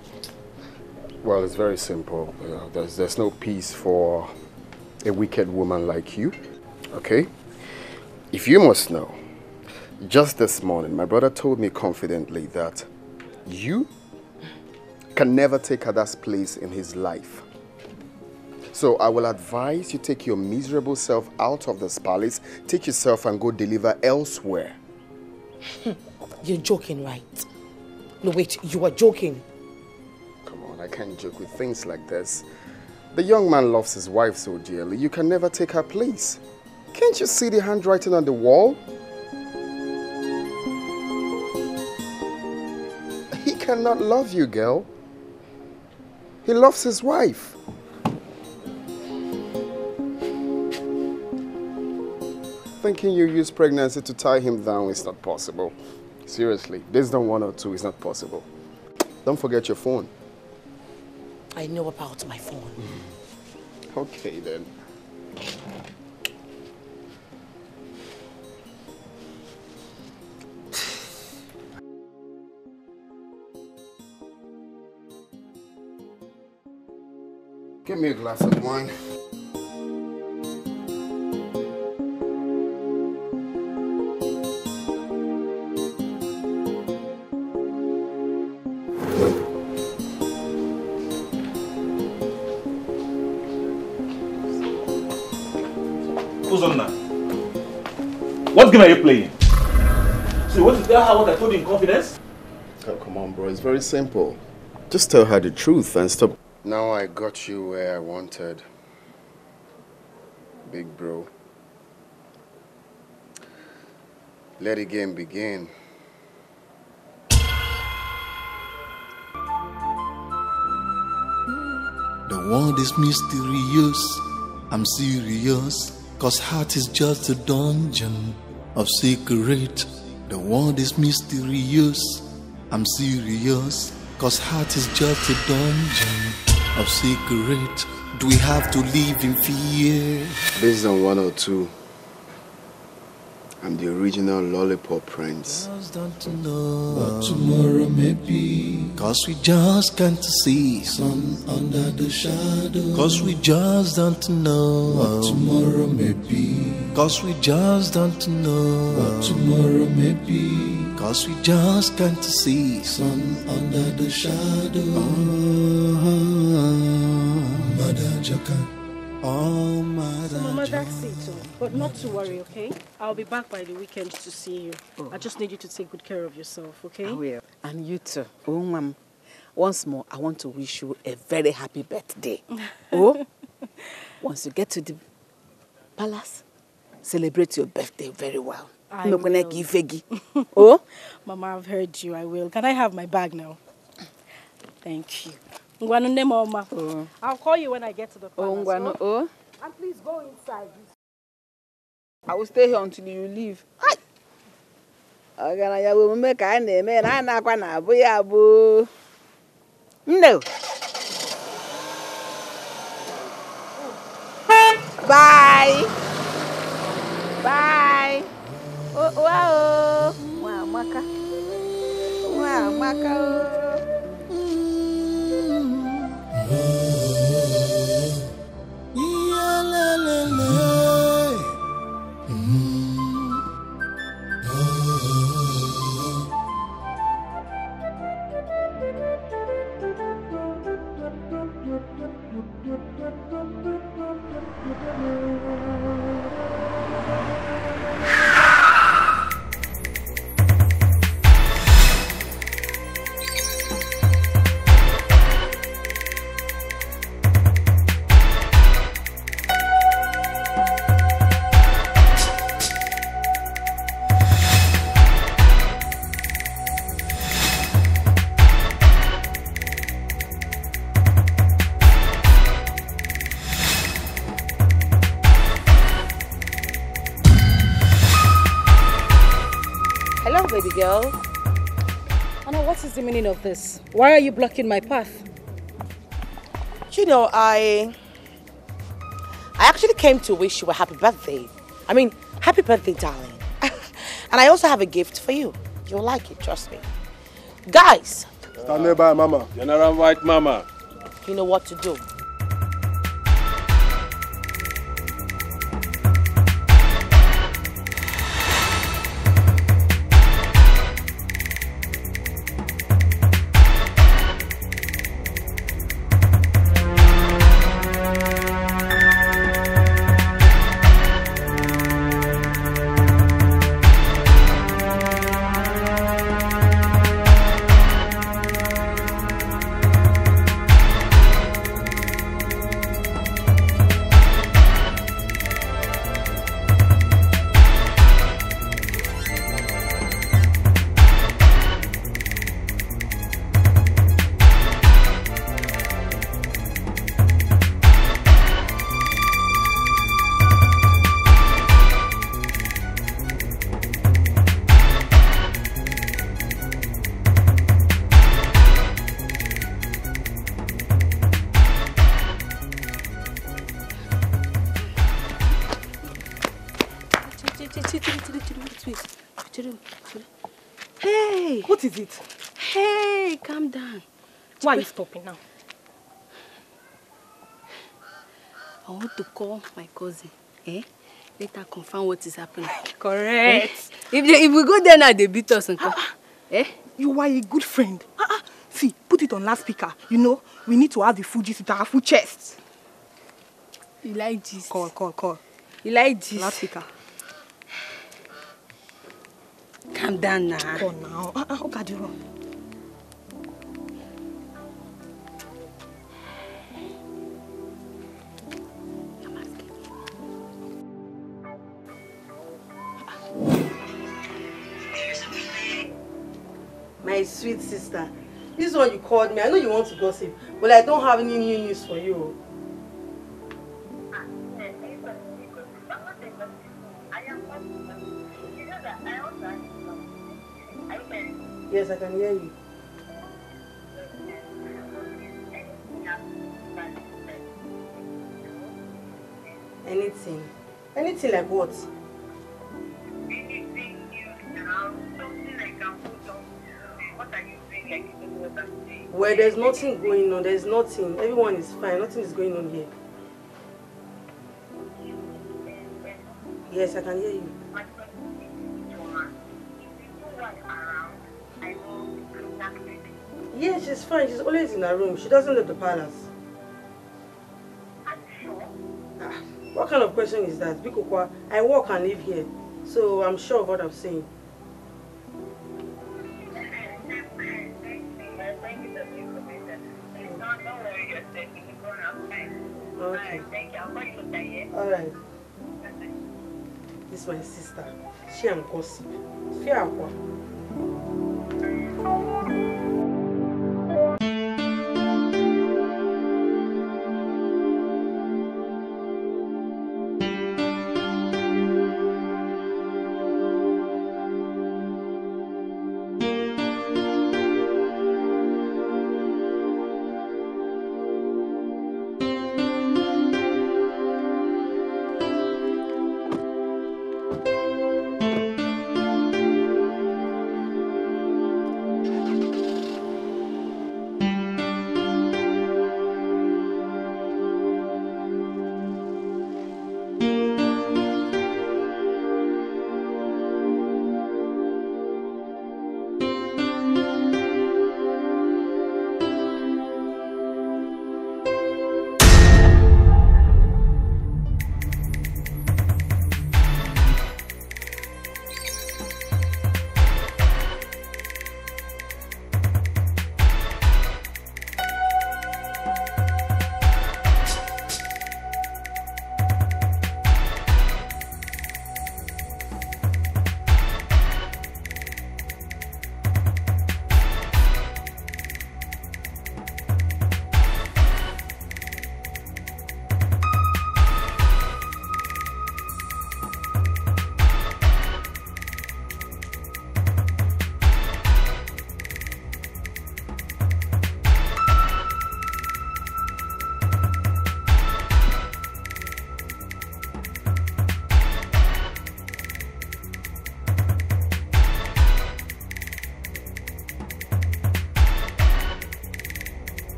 Well, it's very simple. You know, there's no peace for a wicked woman like you, okay? If you must know, just this morning, my brother told me confidently that you can never take Ada's place in his life. So I will advise you take your miserable self out of this palace, take yourself and go deliver elsewhere. You're joking, right? No, wait, you are joking. Come on, I can't joke with things like this. The young man loves his wife so dearly, you can never take her place. Can't you see the handwriting on the wall? He cannot love you, girl. He loves his wife. Thinking you use pregnancy to tie him down is not possible. Seriously, based on one or two is not possible. Don't forget your phone. I know about my phone. Okay then. Give me a glass of wine. Ozonna, what game are you playing? So what did you tell her what I told you in confidence? Oh, come on, bro. It's very simple. Just tell her the truth and stop. Now I got you where I wanted, big bro. Let the game begin. The world is mysterious. I'm serious, 'cause heart is just a dungeon of secret. The world is mysterious. I'm serious, 'cause heart is just a dungeon of secret. Do we have to live in fear? Based on 102, I'm the original Lollipop Prince. But tomorrow maybe, 'cause we just can't see sun under the shadow. 'Cause we just don't know. But tomorrow maybe, 'cause we just don't know. But tomorrow maybe, 'cause we just can't see sun under the shadow. Mama, that's it. But not to worry, okay? I'll be back by the weekend to see you. Oh. I just need you to take good care of yourself, okay? I will. And you too. Oh, Mom. Once more, I want to wish you a very happy birthday. Oh? Once you get to the palace, celebrate your birthday very well. I will. Oh? Mama, I've heard you. I will. Can I have my bag now? Thank you. Oh. I'll call you when I get to the palace. Oh, oh. And please go inside. I will stay here until you leave. Hi. No. Bye. Bye. Oh, wow. Wow, Maka. Wow, Maka. The meaning of this? Why are you blocking my path? You know, I actually came to wish you a happy birthday. I mean, happy birthday, darling. And I also have a gift for you. You'll like it, trust me. Guys! Stand nearby, Mama. You're not around right, Mama. You know what to do. Why are you stopping now? I want to call my cousin. Eh? Let her confirm what is happening. Correct. Eh? If we go there now, they beat us and come. Eh? You are a good friend. See, put it on loudspeaker. You know, we need to have the full gist with our full chest. You like this? Call. You like this? Loudspeaker. Calm down now. Come on now. Okay, do you wrong? My sweet sister, this is what you called me. I know you want to gossip, but I don't have any new news for you. Yes, I can hear you. Anything? Anything like what? Anything new now, something I can put on. What are you doing? Like you don't know what I'm doing. Well, there's nothing going on. There's nothing. Everyone is fine. Nothing is going on here. Yes, I can hear you. Yeah, she's fine. She's always in her room. She doesn't leave the palace. I'm sure. Ah, what kind of question is that? Because I work and live here, so I'm sure of what I'm saying. Okay. All right. This is my sister. She and gossip. Fear what?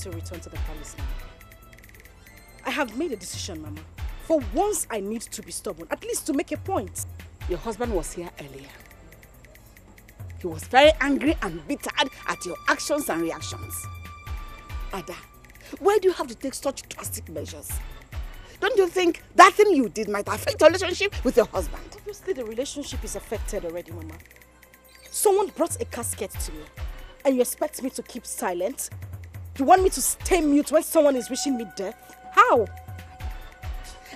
To return to the palace now. I have made a decision, Mama. For once, I need to be stubborn, at least to make a point. Your husband was here earlier. He was very angry and bitter at your actions and reactions. Ada, why do you have to take such drastic measures? Don't you think that thing you did might affect your relationship with your husband? Obviously, the relationship is affected already, Mama. Someone brought a casket to me, and you expect me to keep silent? You want me to stay mute when someone is wishing me death? How?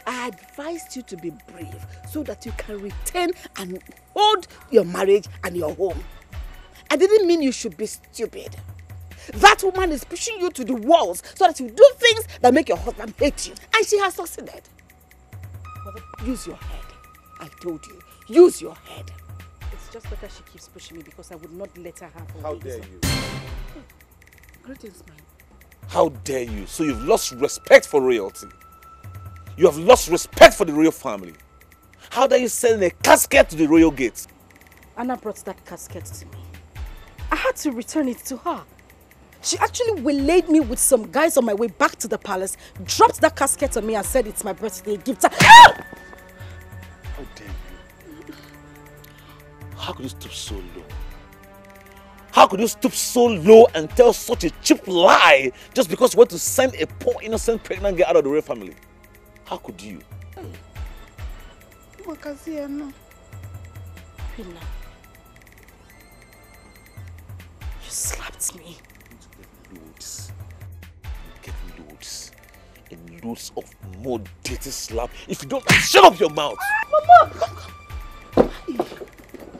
I advised you to be brave so that you can retain and hold your marriage and your home. I didn't mean you should be stupid. That woman is pushing you to the walls so that you do things that make your husband hate you. And she has succeeded. Mother, use your head. I told you, use your head. It's It's just because she keeps pushing me because I would not let her have. How dare you? Oh, greetings, man. How dare you? So you've lost respect for royalty. You have lost respect for the royal family. How dare you send a casket to the royal gates? Anna brought that casket to me. I had to return it to her. She actually waylaid me with some guys on my way back to the palace, dropped that casket on me and said it's my birthday gift. How dare you? How could you stoop so low? How could you stoop so low and tell such a cheap lie just because you want to send a poor innocent pregnant girl out of the royal family? How could you? Wakasiano. Pina. You slapped me. You get loads. And loads of more dirty slap. If you don't, shut up your mouth! Ah, Mama!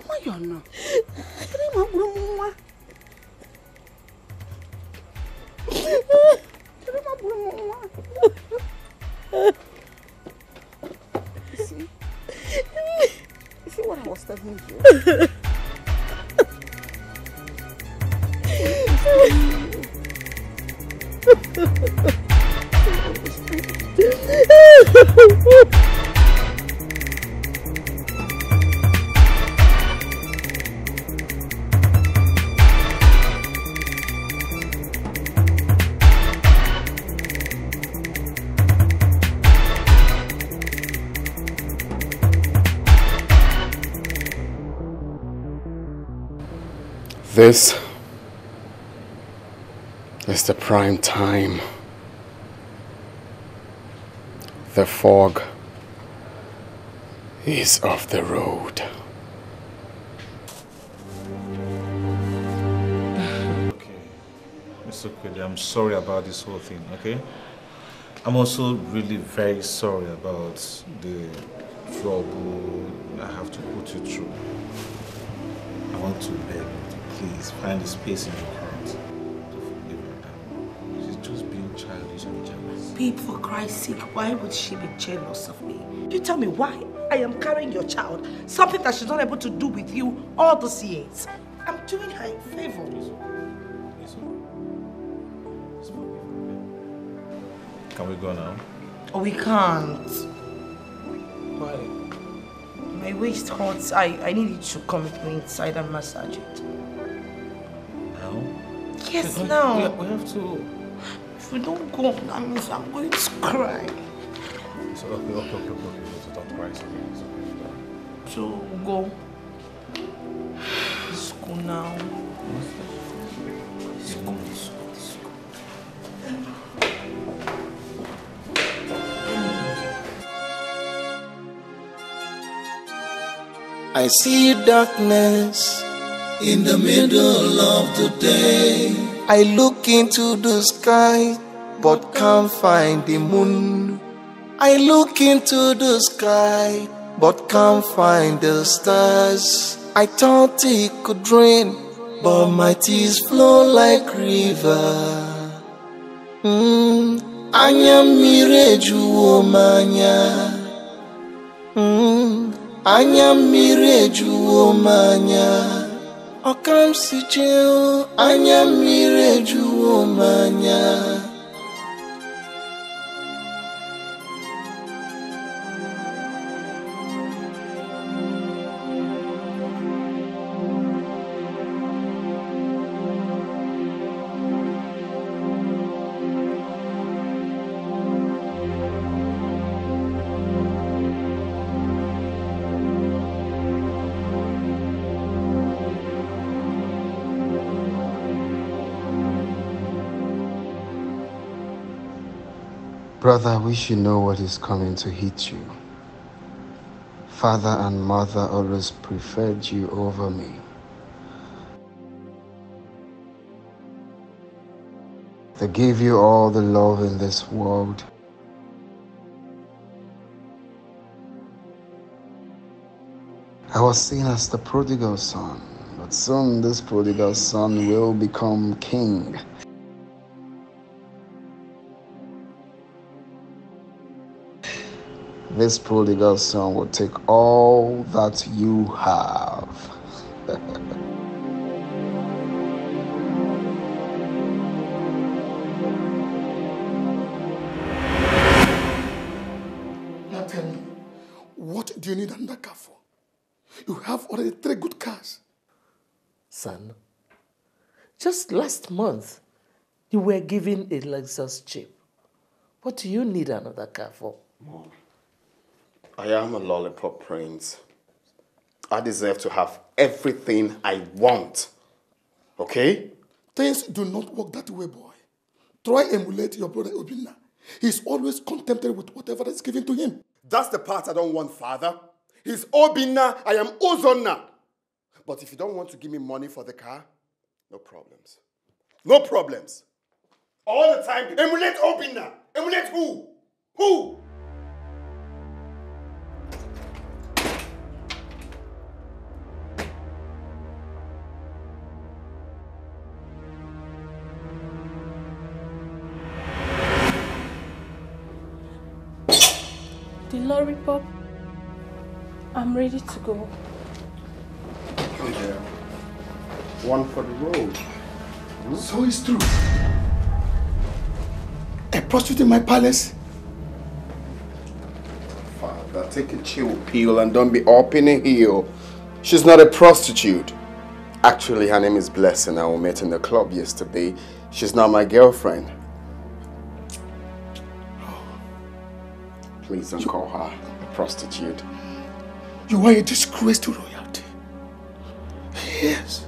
Why you not? You see what I was telling you? This is the prime time. The fog is off the road. Okay, Miss Okwede, I'm sorry about this whole thing, okay? I'm also really very sorry about the trouble I have to put you through. I want to beg you. Please find a space in your heart to forgive her. She's just being childish and jealous. Babe, for Christ's sake, why would she be jealous of me? You tell me why I am carrying your child, something that she's not able to do with you all those years. I'm doing her a favor. Can we go now? Oh, we can't. Why? My waist hurts. I need you to come with me inside and massage it. Yes, now. We have to. If we don't go, that means I'm going to cry. So, okay. Don't cry. So, go. Let's go now. Let's go. I see darkness in the middle of the day. I look into the sky, but can't find the moon. I look into the sky, but can't find the stars. I thought it could rain, but my tears flow like river. Anya mmiri ejuwo m anya. Anya mmiri ejuwo m anya. O kam si cheo anya mmiri ejuwo m anya. Brother, I wish you know what is coming to hit you. Father and mother always preferred you over me. They gave you all the love in this world. I was seen as the prodigal son, but soon this prodigal son will become king. This prodigal son will take all that you have. Now tell me, what do you need another car for? You have already 3 good cars. Son, just last month, you were given a Lexus chip. What do you need another car for? Mom, I am a lollipop prince. I deserve to have everything I want. Okay? Things do not work that way, boy. Try and emulate your brother Obinna. He's always contented with whatever is given to him. That's the part I don't want, Father. He's Obinna, I am Ozonna. But if you don't want to give me money for the car, no problems. No problems. All the time, emulate Obinna. Emulate who? Who? The lorry pop. I'm ready to go. Yeah. One for the road. Hmm? So it's true. A prostitute in my palace? Father, take a chill pill and don't be up in a heel. She's not a prostitute. Actually, her name is Blessing. I met in the club yesterday. She's not my girlfriend. Please don't call her a prostitute. You are a disgrace to royalty. Yes.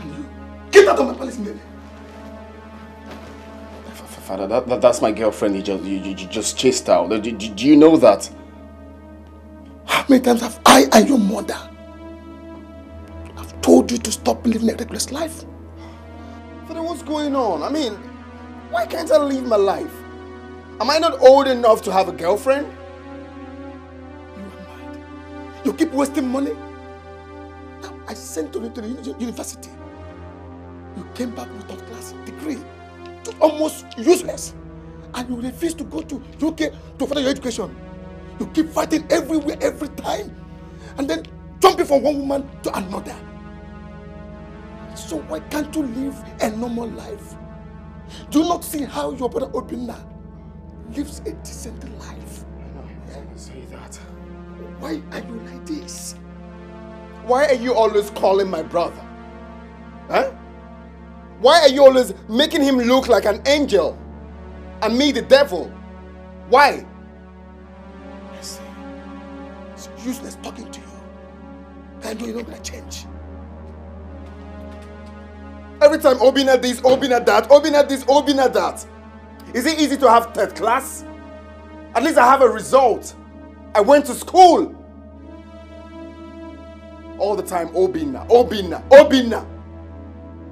And you get out of my palace, baby. Father, that's my girlfriend. You just chased out. Do you know that? How many times have I and your mother have told you to stop living a reckless life? Father, what's going on? I mean, why can't I live my life? Am I not old enough to have a girlfriend? You keep wasting money. Now I sent you to the university. You came back with a class degree. Almost useless. And you refuse to go to UK to further your education. You keep fighting everywhere, every time. And then jumping from one woman to another. So why can't you live a normal life? Do you not see how your brother Obinna lives a decent life? I know, say that. Why are you like this? Why are you always calling my brother? Huh? Why are you always making him look like an angel? And me the devil? Why? I see. It's useless talking to you. I know you're not going to change. Every time Obinna this, Obinna that, Obinna this, Obinna that. Is it easy to have 3rd class? At least I have a result. I went to school. All the time, Obinna, Obinna, Obinna.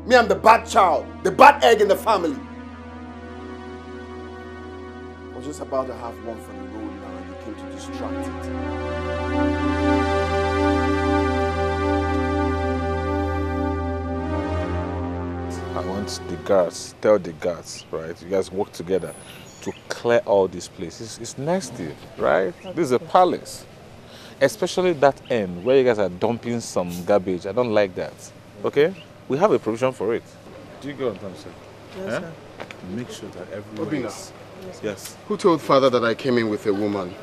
Me, I'm the bad child, the bad egg in the family. I was just about to have one for the road now and you came to distract it. I want the guards, tell the guards, right? You guys work together to clear all these places. It's nasty, right? This is a palace. Especially that end where you guys are dumping some garbage. I don't like that. Okay? We have a provision for it. Do you go on time, sir? Yes, sir. Make sure that everyone is... Yes. Who told Father that I came in with a woman?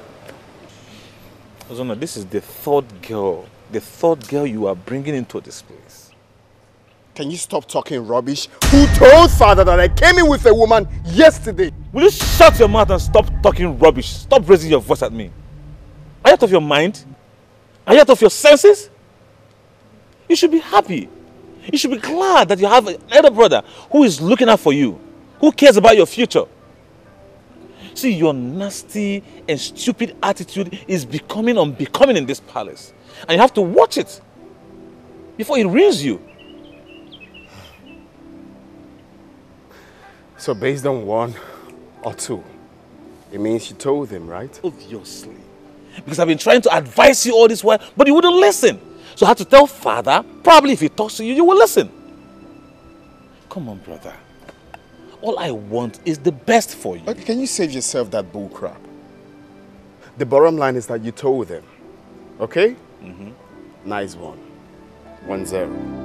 Ozonna, this is the 3rd girl. The 3rd girl you are bringing into this place. Can you stop talking rubbish? Who told Father that I came in with a woman yesterday? Will you shut your mouth and stop talking rubbish? Stop raising your voice at me. Are you out of your mind? Are you out of your senses? You should be happy. You should be glad that you have an elder brother who is looking out for you, who cares about your future. See, your nasty and stupid attitude is becoming unbecoming in this palace. And you have to watch it before it ruins you. So based on 1 or 2, it means you told him, right? Obviously. Because I've been trying to advise you all this while, but you wouldn't listen. So I had to tell Father, probably if he talks to you, you will listen. Come on, brother. All I want is the best for you. Okay, can you save yourself that bull crap? The bottom line is that you told them, okay? Mm-hmm. Nice one. 10.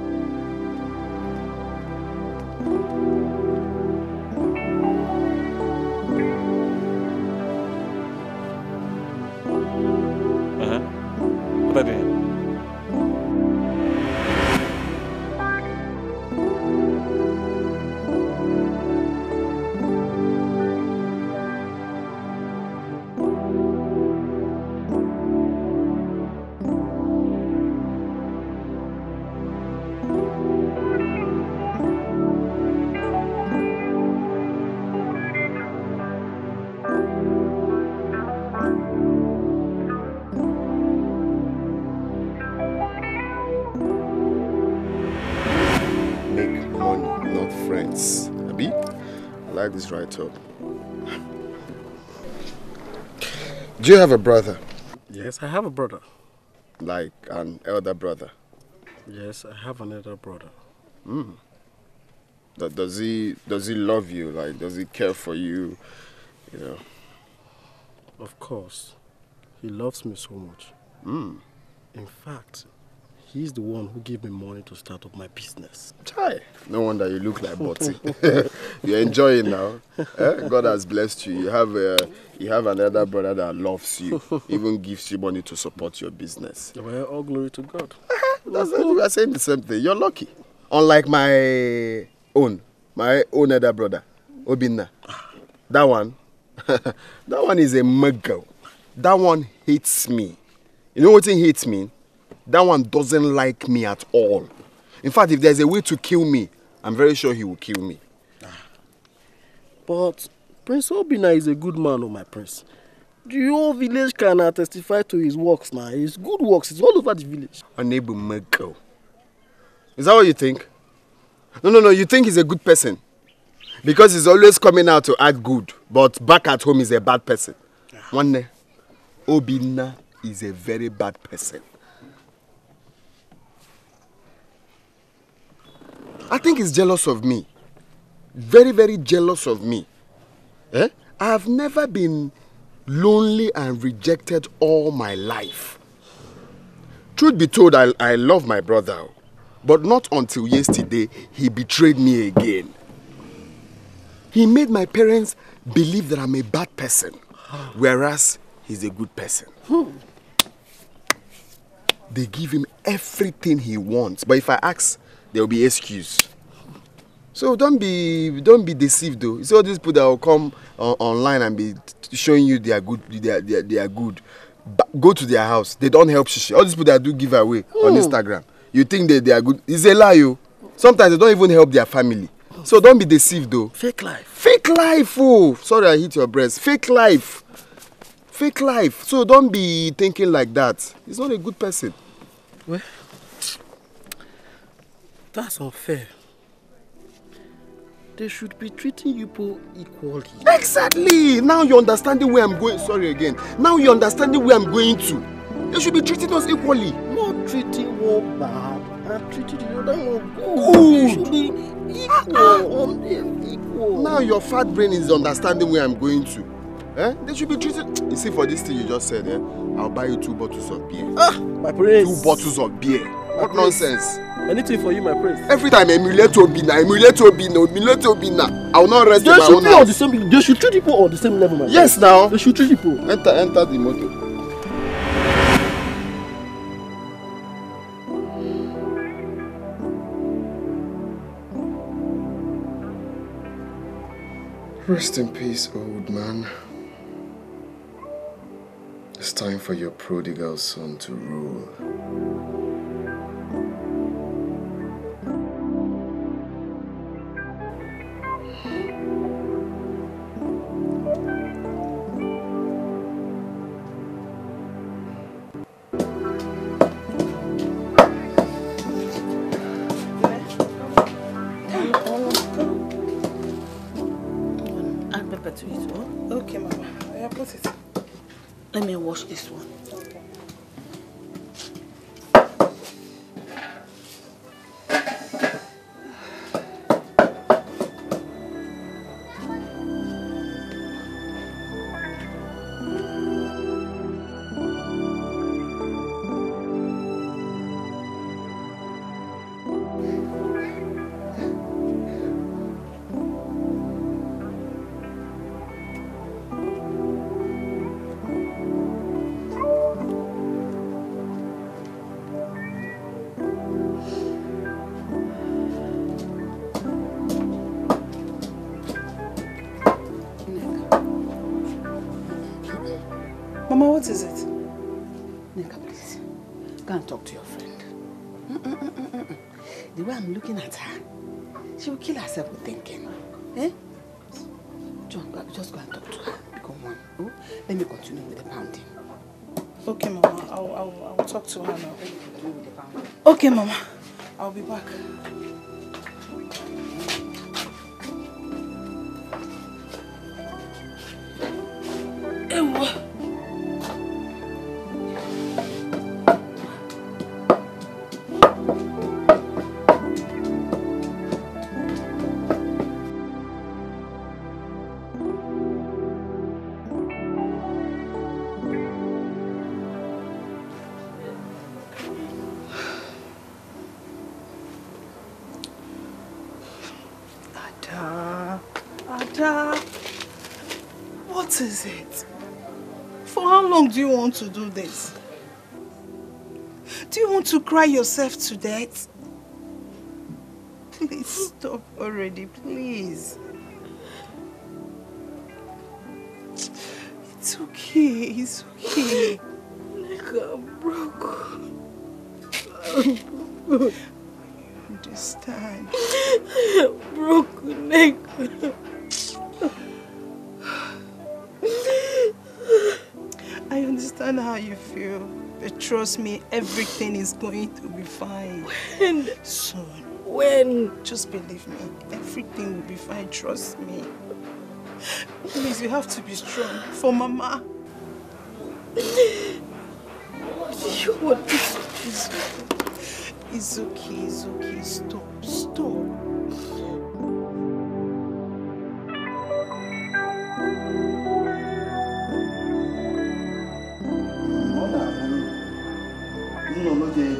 This right up. Do you have a brother? Yes, I have a brother. Like an elder brother? Yes, I have an elder brother. Mm. Does he love you? Like, does he care for you? You know. Of course, he loves me so much. Mm. In fact, he's the one who gave me money to start up my business. Chai, no wonder you look like Botty. You're enjoying now. Eh? God has blessed you. You have another brother that loves you, even gives you money to support your business. Well, all glory to God. That's we are saying the same thing. You're lucky. Unlike my own other brother, Obinna. That one, that one is a muggle. That one hates me. You know what he hates me? That one doesn't like me at all. In fact, if there's a way to kill me, I'm very sure he will kill me. But Prince Obinna is a good man, oh my prince. The whole village can testify to his works now. His good works is all over the village. Unable muggle. Is that what you think? No, you think he's a good person. Because he's always coming out to act good, but back at home he's a bad person. One day, Obinna is a very bad person. I think he's jealous of me. Very, very jealous of me. Eh? I have never been lonely and rejected all my life. Truth be told, I love my brother. But not until yesterday, he betrayed me again. He made my parents believe that I'm a bad person, whereas he's a good person. They give him everything he wants. But if I ask, there will be excuse. So don't be deceived though. It's all these people that will come online and be showing you they are good. But go to their house. They don't help shishi. All these people that do giveaway on Instagram. You think they are good. It's a lie, yo. Sometimes they don't even help their family. So don't be deceived though. Fake life. Fake life, oh. Sorry I hit your breast. Fake life. Fake life. So don't be thinking like that. He's not a good person. What? That's unfair. They should be treating people equally. Exactly! Now you're understanding where I'm going. Sorry again. Now you're understanding where I'm going to. They should be treating us equally. Not treating one bad and treating the other one good. They should be equal on them, equal. Now your fat brain is understanding where I'm going to. Eh? They should be treated. You see, for this thing you just said, eh? I'll buy you 2 bottles of beer. Ah, my prince. 2 bottles of beer. What nonsense? Anything for you, my prince. Every time emulate Obinna. I will not rest in my own house. They should treat people on the same level, my prince. Yes, now. They should treat people. Enter the motor. Rest in peace, old man. It's time for your prodigal son to rule. This one. Okay. What is it? Neka, please. Go and talk to your friend. The way I'm looking at her, she will kill herself with thinking. Eh? John, just go and talk to her. Come on. Oh, let me continue with the pounding. Okay, Mama. I'll talk to her now. Okay, Mama. I'll be back. What is it? For how long do you want to do this? Do you want to cry yourself to death? Please stop already, please. It's okay, it's okay. I'm broken. Understand. Broken neck. I understand how you feel, but trust me, everything is going to be fine. When? Soon. When? Just believe me, everything will be fine, trust me. Please, you have to be strong for Mama. You want to it's okay, stop, stop. Okay,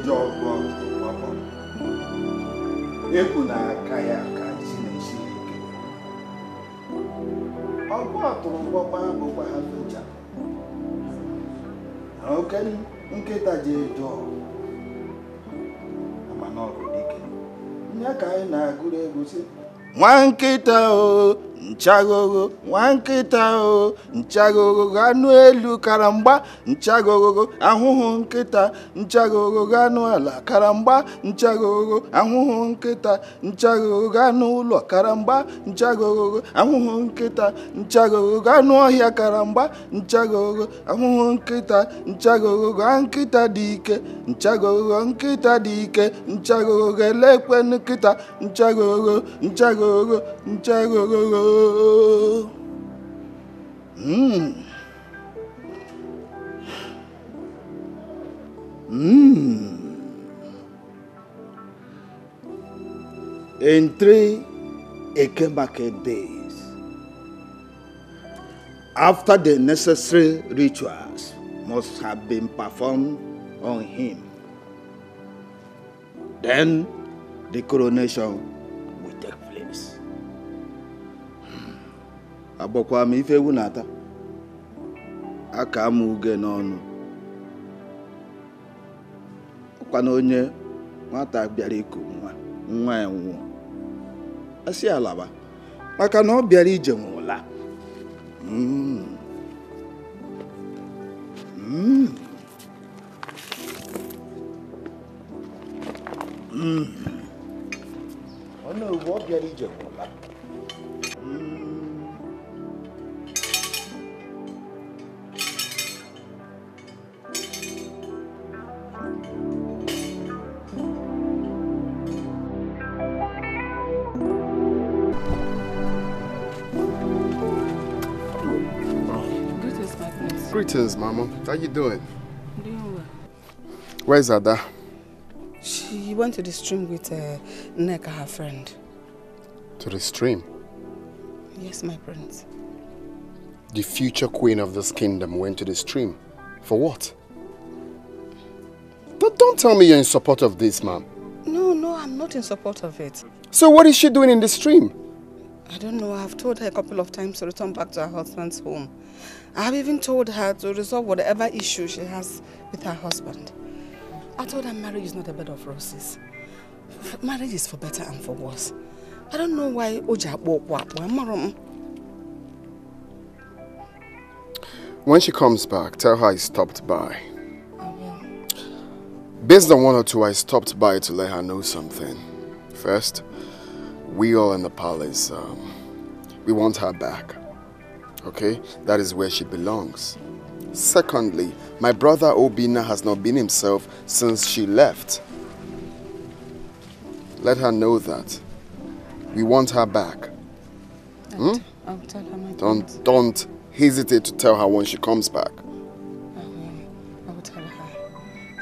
one kitao, Nchago, one kitao, Nchago, Ganuelu Caramba, Nchago, Ahun Kita, Nchago, Ganuela Caramba, Nchago, Ahun Kita, Nchago, Ganulo Caramba, Nchago, Ahun Kita, Nchago, Ganuia Caramba, Nchago, Ahun Kita, Nchago, Gankita Dike, Nchago, Gankita Dike, Nchago, Galequen Kita, Nchago, Nchago, Nchago. In 3 Ekemake days, after the necessary rituals must have been performed on him, then the coronation. Abokwa mi ife wunata aka muge n'onu kwana onye nwata biara iku nwa enwu asi alaba maka na obiara ije nwula ona obiara ije nwula Greetings, Mama. How you doing? Doing well. Where's Ada? She went to the stream with Neka, her friend. To the stream? Yes, my prince. The future queen of this kingdom went to the stream. For what? But don't tell me you're in support of this, ma'am. No, I'm not in support of it. So what is she doing in the stream? I don't know. I've told her a couple of times to return back to her husband's home. I've even told her to resolve whatever issue she has with her husband. I told her marriage is not a bed of roses. Marriage is for better and for worse. I don't know why Oja. When she comes back, tell her I stopped by. Based on one or two, I stopped by to let her know something. First, we all in the palace, we want her back. Okay? That is where she belongs. Secondly, my brother Obinna has not been himself since she left. Let her know that. We want her back. I'll tell her my thoughts. Don't hesitate to tell her when she comes back. I will tell her.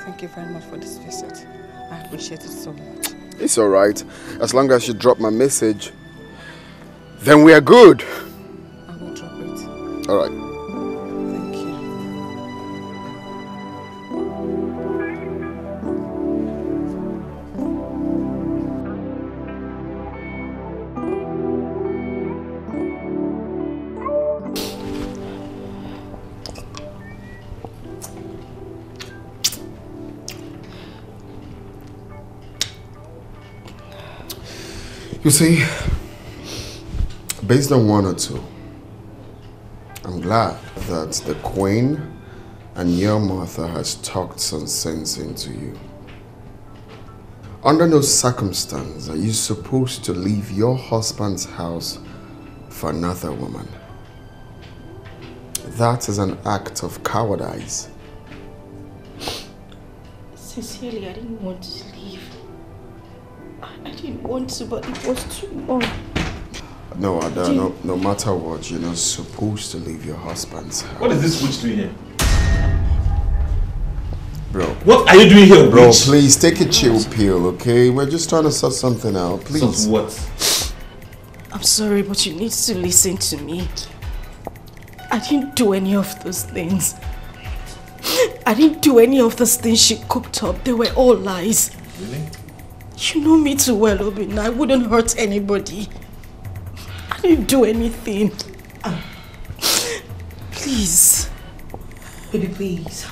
Thank you very much for this visit. I appreciate it so much. It's alright. As long as you drop my message, then we are good. I will drop it. Alright. You see, based on one or two, I'm glad that the Queen and your mother has talked some sense into you. Under no circumstance are you supposed to leave your husband's house for another woman. That is an act of cowardice. Sincerely, I didn't want to leave. I didn't want to, but it was too long. No, Ada, no matter what, you're not supposed to leave your husband's house. What is this witch doing here? Bro. What are you doing here, bro? Bro, please, take a chill pill, okay? We're just trying to sort something out, please. Sort what? I'm sorry, but you need to listen to me. I didn't do any of those things. I didn't do any of those things she cooked up. They were all lies. Really? You know me too well, Obinna. I wouldn't hurt anybody. I didn't do anything. Please. Baby, please.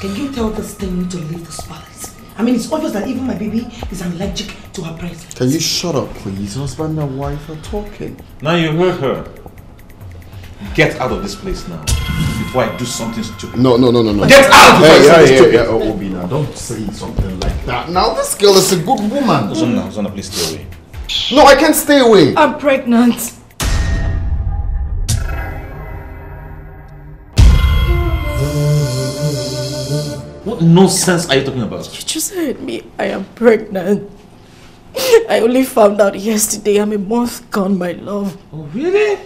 Can you tell this thing to leave this palace? I mean, it's obvious that even my baby is allergic to her presence. Can you shut up, please? Husband and wife are talking. Now you heard her. Get out of this place now. Before I do something stupid. No. Get out of this place! Yeah, Obinna, don't say something like that. Now this girl is a good woman. Ozonna, please stay away. No, I can't stay away. I'm pregnant. What nonsense are you talking about? You just heard me. I am pregnant. I only found out yesterday. I'm a month gone, my love. Oh, really?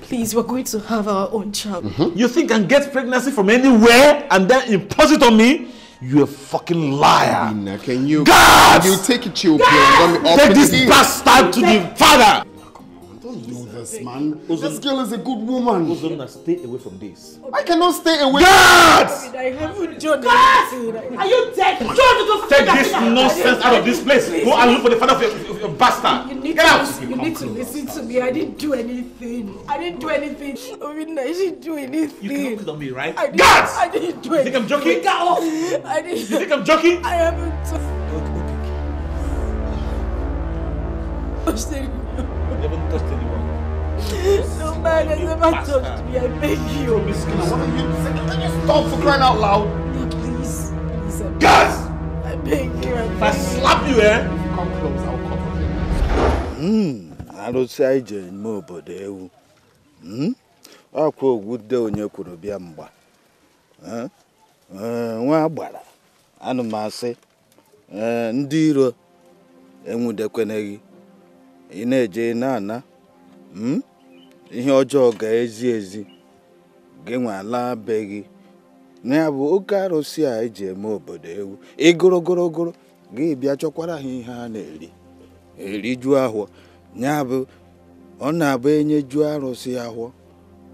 Please, we're going to have our own child. You think I can get pregnancy from anywhere and then impose it on me? You're a fucking liar. Obinna, can you? God! You take it, you take this bastard to the father. Don't do this, man. This girl is a good woman. Ozonna, stay away from this. I cannot stay away. God! I haven't done anything. Are you dead? Take this nonsense out of this place. Go and look for the father of your bastard. You need to listen to me. I didn't do anything. I didn't do anything. You cannot on me, right? God! I didn't do anything. You think I'm joking? Get off! You think I'm joking? I haven't. I haven't touched anyone. No man has ever touched me, I beg you. Can you stop for crying out loud? No, please. Guys! I beg you. If I slap you, come close, I'll cover you. I don't say I don't know, but I'll call good day when you could be a mba. I don't know, I say. Ndiro. Emudekwenegi. Ineje na na ihe ọjọọ ga ezi ge nwa la be gi na bụ oke arụsị a eji eme obodo ewu igorogorogoro ge bịa chọkwara ha ihe a na-eri eriju ahụ nya bụ ọ na-abụ enyeju arụsị ahụ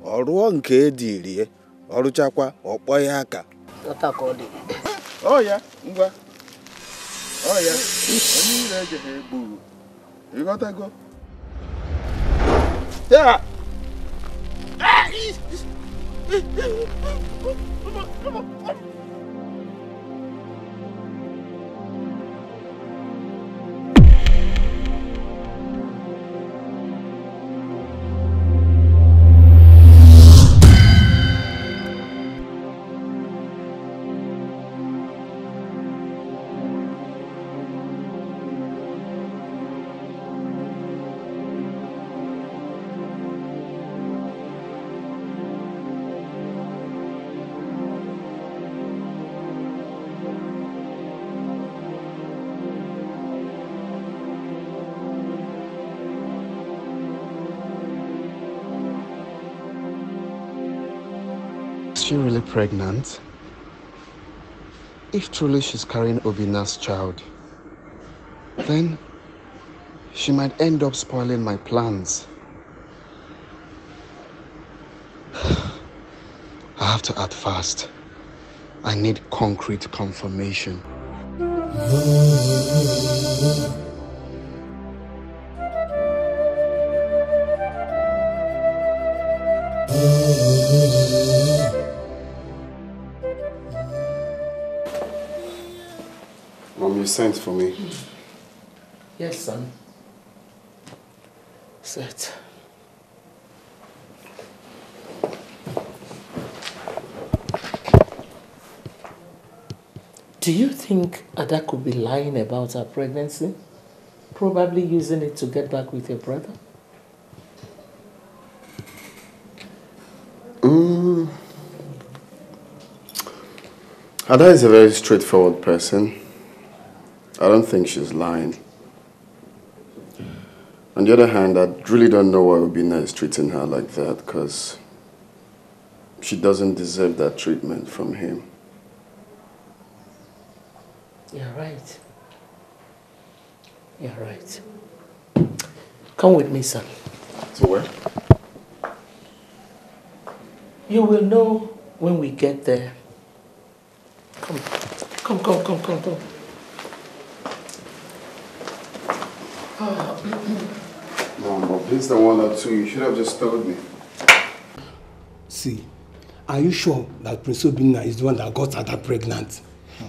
ọrụọ nke edirie ọrụchakwa ọkpọ ya aka ọtakọdị ọya ngwa ọya anyị na-eje ha egburu. You gotta go. Yeah. Come on. she really pregnant? If truly she's carrying Obinna's child, then she might end up spoiling my plans. I have to act fast. I need concrete confirmation. Mom, you sent for me. Yes, son. Sit. Do you think Ada could be lying about her pregnancy? Probably using it to get back with her brother? Ada is a very straightforward person. I don't think she's lying. On the other hand, I really don't know why Obinna is treating her like that, because she doesn't deserve that treatment from him. You're right. You're right. Come with me, son. To where? You will know when we get there. Come, come, come, come, come, come. Mom, but please don't want that too. You should have just told me. See, are you sure that Prince Obinna is the one that got Ada pregnant?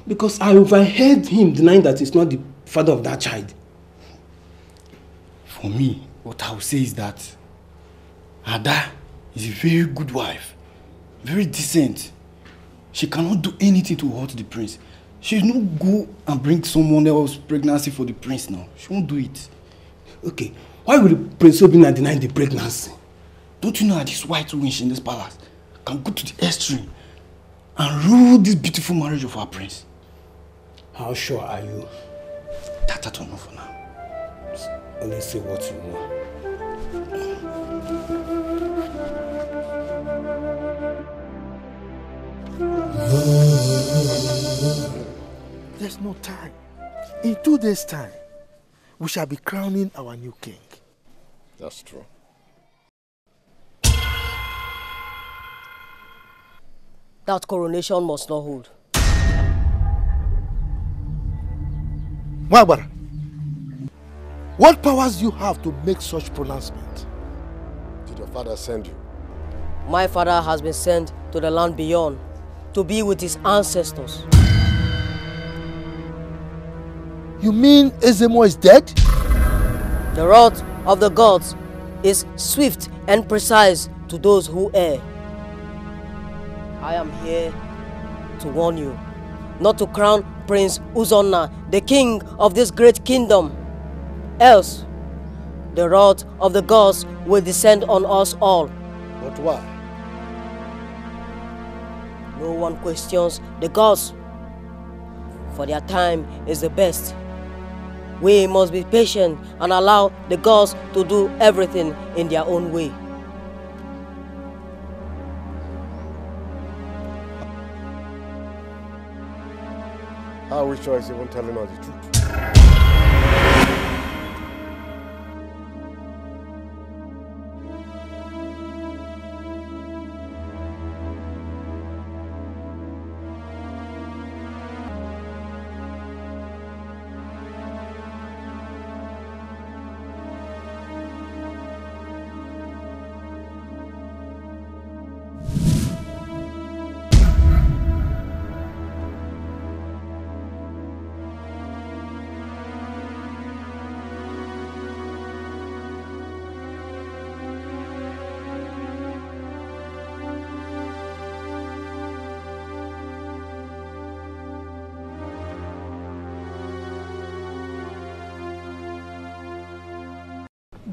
Because I overheard him denying that he's not the father of that child. For me, what I will say is that Ada is a very good wife, very decent. She cannot do anything to hurt the prince. She will not go and bring someone else's pregnancy for the prince now. She won't do it. Okay, why would Prince Obinna deny the pregnancy? Don't you know that this white wench in this palace can go to the extreme and rule this beautiful marriage of our prince? How sure are you? That I don't know for now. Just only say what you know. There's no time. In 2 days' time, we shall be crowning our new king. That's true. That coronation must not hold. Wabara, what powers do you have to make such pronouncement? Did your father send you? My father has been sent to the land beyond to be with his ancestors. You mean Ezemo is dead? The wrath of the gods is swift and precise to those who err. I am here to warn you not to crown Prince Ozonna the king of this great kingdom, else the wrath of the gods will descend on us all. But why? No one questions the gods, for their time is the best. We must be patient and allow the gods to do everything in their own way. I wish I won't tell him all the truth.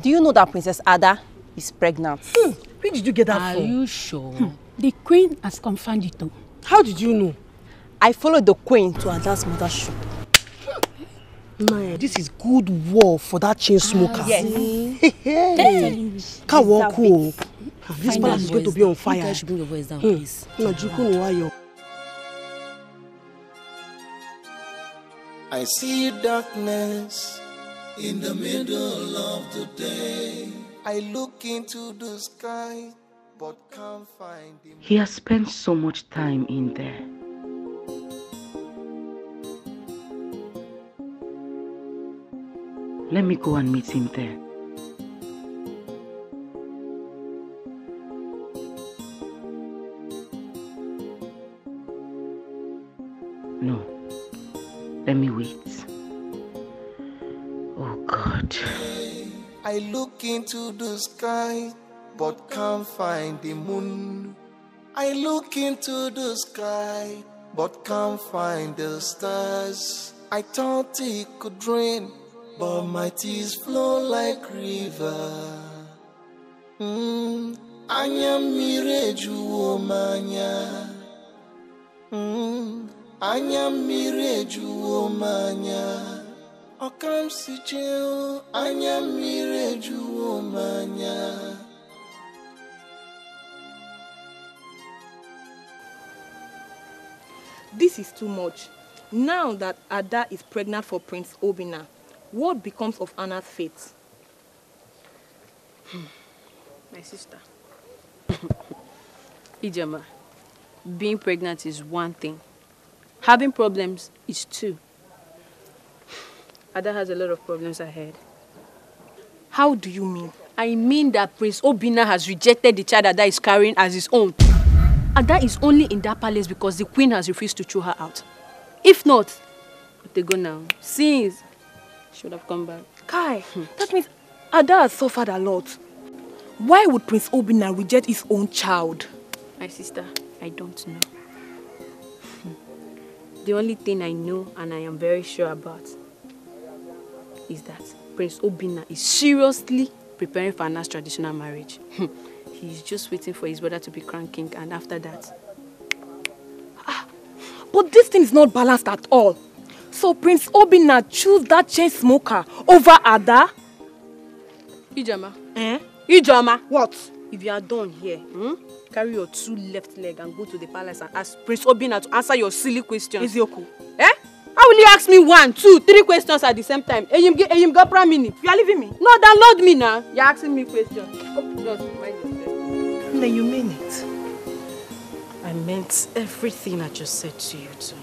Do you know that Princess Ada is pregnant? Where did you get that from? Are you sure? The queen has confirmed it too. How did you know? I followed the queen to Ada's mother's shop. Man, this is good war for that chain smoker. Yes. Hey, hey. Can't walk home. This palace is going to be on fire. You guys should bring your voice down, please. I see darkness in the middle of the day. I look into the sky, but can't find him. He has spent so much time in there. Let me go and meet him there. No, let me wait. Oh God. I look into the sky, but can't find the moon. I look into the sky, but can't find the stars. I thought it could rain, but my tears flow like river. Anya mireju omanya. Anya mireju omanya. O kam si cheo. Anya mireju omanya. This is too much. Now that Ada is pregnant for Prince Obinna, what becomes of Anna's fate? My sister. Ijeoma, being pregnant is one thing. Having problems is two. Ada has a lot of problems ahead. How do you mean? I mean that Prince Obinna has rejected the child Ada is carrying as his own. Ada is only in that palace because the queen has refused to throw her out. If not, they go now. Since she would have come back. Kai, that means Ada has suffered a lot. Why would Prince Obinna reject his own child? My sister, I don't know. The only thing I know and I am very sure about is that Prince Obinna is seriously preparing for Anna's traditional marriage. He is just waiting for his brother to be crowned king, and after that... But this thing is not balanced at all. So Prince Obinna chose that chain smoker over Ada? Ijeoma. Eh? Ijeoma. What? If you are done here, carry your two left leg and go to the palace and ask Prince Obinna to answer your silly questions. Ezeko. Eh? How will you ask me 1, 2, 3 questions at the same time? Eyim ga pra mini. You are leaving me? No, download me now. You are asking me questions. Then you mean it. I meant everything I just said to you too.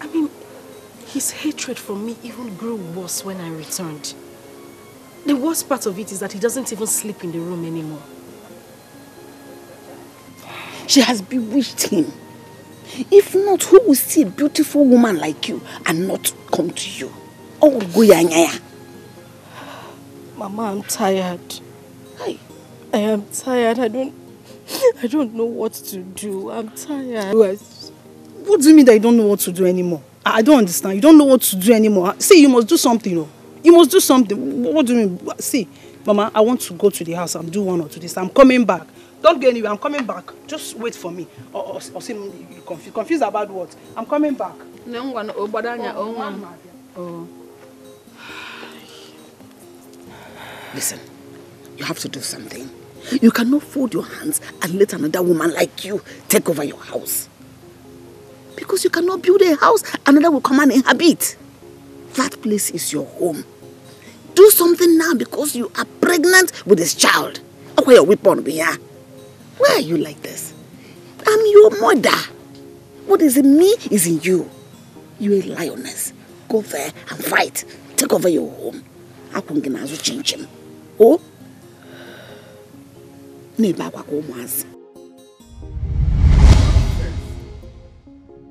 I mean, his hatred for me even grew worse when I returned. The worst part of it is that he doesn't even sleep in the room anymore. She has bewitched him. If not, who will see a beautiful woman like you and not come to you? Oh, Guyanyaya. Mama, I'm tired. I am tired. I don't know what to do. I'm tired. What do you mean that you don't know what to do anymore? I don't understand. You don't know what to do anymore. See, you must do something. Oh. You must do something. What do you mean? See, Mama, I want to go to the house and do one or two this. I'm coming back. Don't go anywhere. I'm coming back. Just wait for me. Or see, you confused. Confused about what? I'm coming back. Oh. Listen, you have to do something. You cannot fold your hands and let another woman like you take over your house. Because you cannot build a house, another will come and inhabit. That place is your home. Do something now because you are pregnant with this child. Where are you like this? I'm your mother. What is in me is in you. You a lioness. Go there and fight. Take over your home. I can't change him. Oh?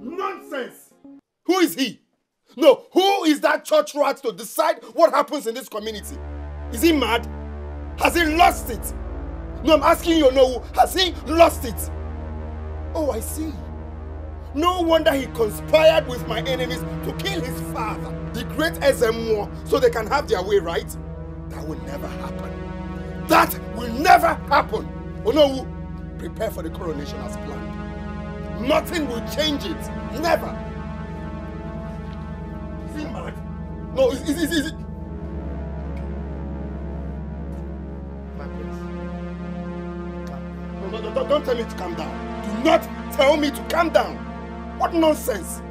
Nonsense! Who is he? No, who is that church rat to decide what happens in this community? Is he mad? Has he lost it? No, I'm asking you, no, has he lost it? Oh, I see. No wonder he conspired with my enemies to kill his father, the great Ezemo, so they can have their way, right? That will never happen. That will never happen. Oh no, prepare for the coronation as planned. Nothing will change it, never. Is he mad? No, is it? Don't tell me to calm down. Do not tell me to calm down. What nonsense.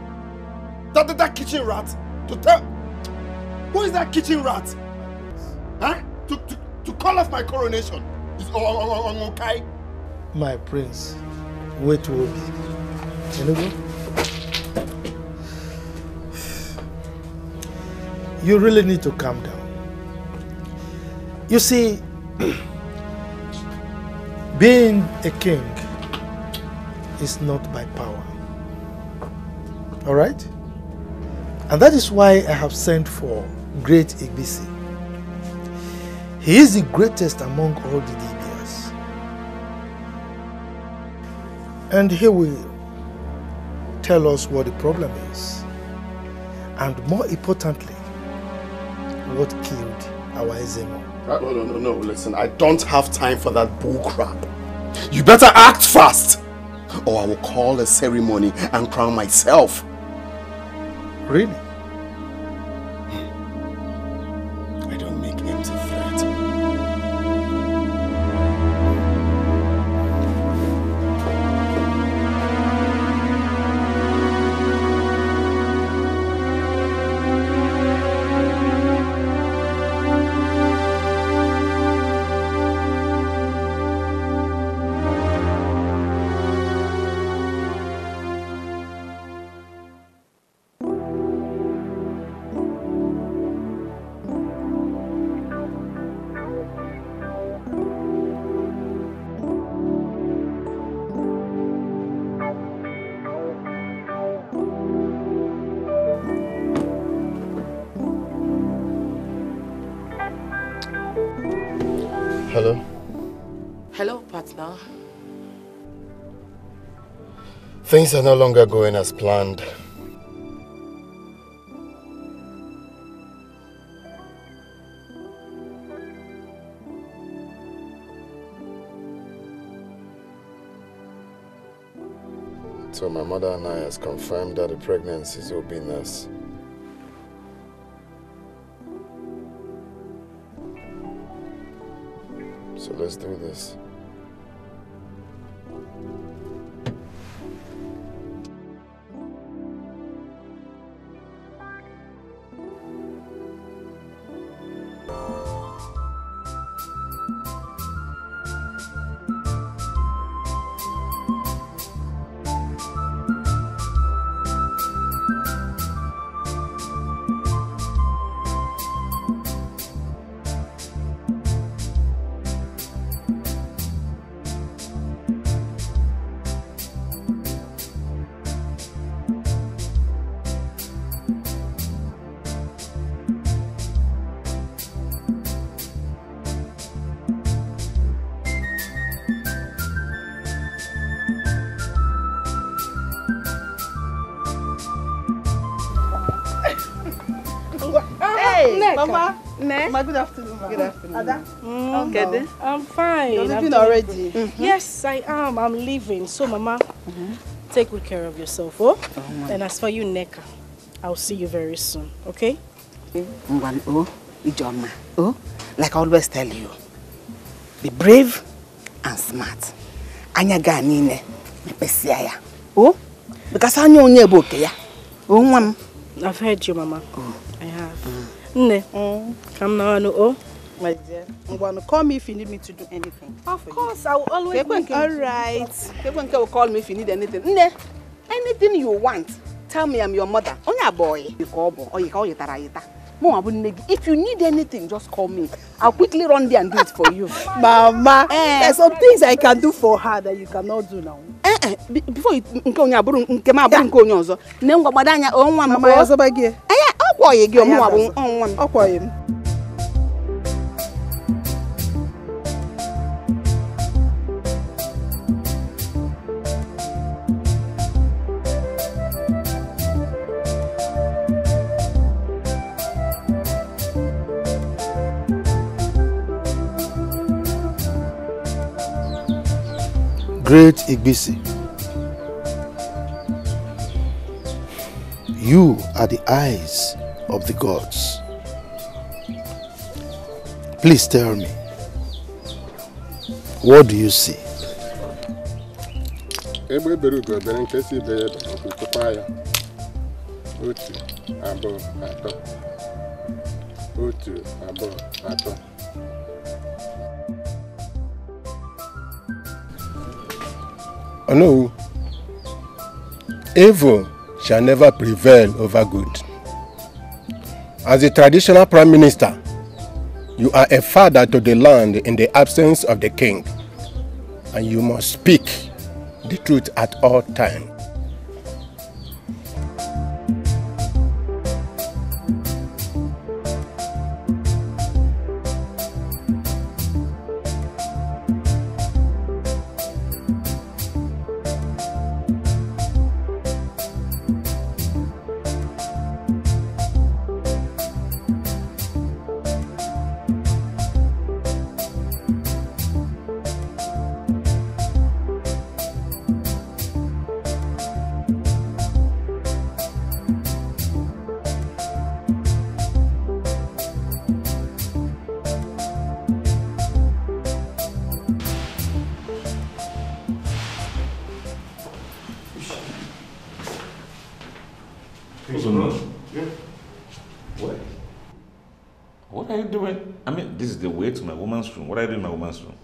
That kitchen rat. To tell... Who is that kitchen rat? Huh? To call off my coronation. Is Onwokai. My prince. Wait to Obi. You really need to calm down. You see, being a king is not by power. All right? And that is why I have sent for great Igbisi. He is the greatest among all the Dibias. And he will tell us what the problem is. And more importantly, what killed our Ezemo. No, listen, I don't have time for that bull crap. You better act fast, or I will call a ceremony and crown myself. Really? I don't make empty threats. Things are no longer going as planned. So my mother and I has confirmed that the pregnancy is Obinna's. So let's do this. Good afternoon, ma. Good afternoon. Ada? Okay. I'm fine. You're leaving already? Mm-hmm. Yes, I am. I'm leaving. So, Mama, take good care of yourself, oh? And as for you, Neka, I'll see you very soon, okay? Ijeoma. Oh, like I always tell you, be brave and smart. Anyaga nine me pesiya. Oh, because I know you bokeya. Oh, Mama. I've heard you, Mama. Oh. I have. Come now, oh, my dear. I'm going to call me if you need me to do anything. Of course, I will always. All right. Kekwenke will call me if you need anything. Anything you want, tell me. I'm your mother. Oh, yeah, boy. You call boy. Oh, you call yita. If you need anything, just call me. I'll quickly run there and do it for you. Mama, there's some things I can do for her that you cannot do now. Before you go, you go. Great Igbisi, you are the eyes of the gods. Please tell me, what do you see? Every berugo, bearing Cassie Bear, the fire. Otu, above, at all. Otu, above, at all. Oh no, evil shall never prevail over good. As a traditional prime minister, you are a father to the land in the absence of the king, and you must speak the truth at all times. What do I do in my woman's room?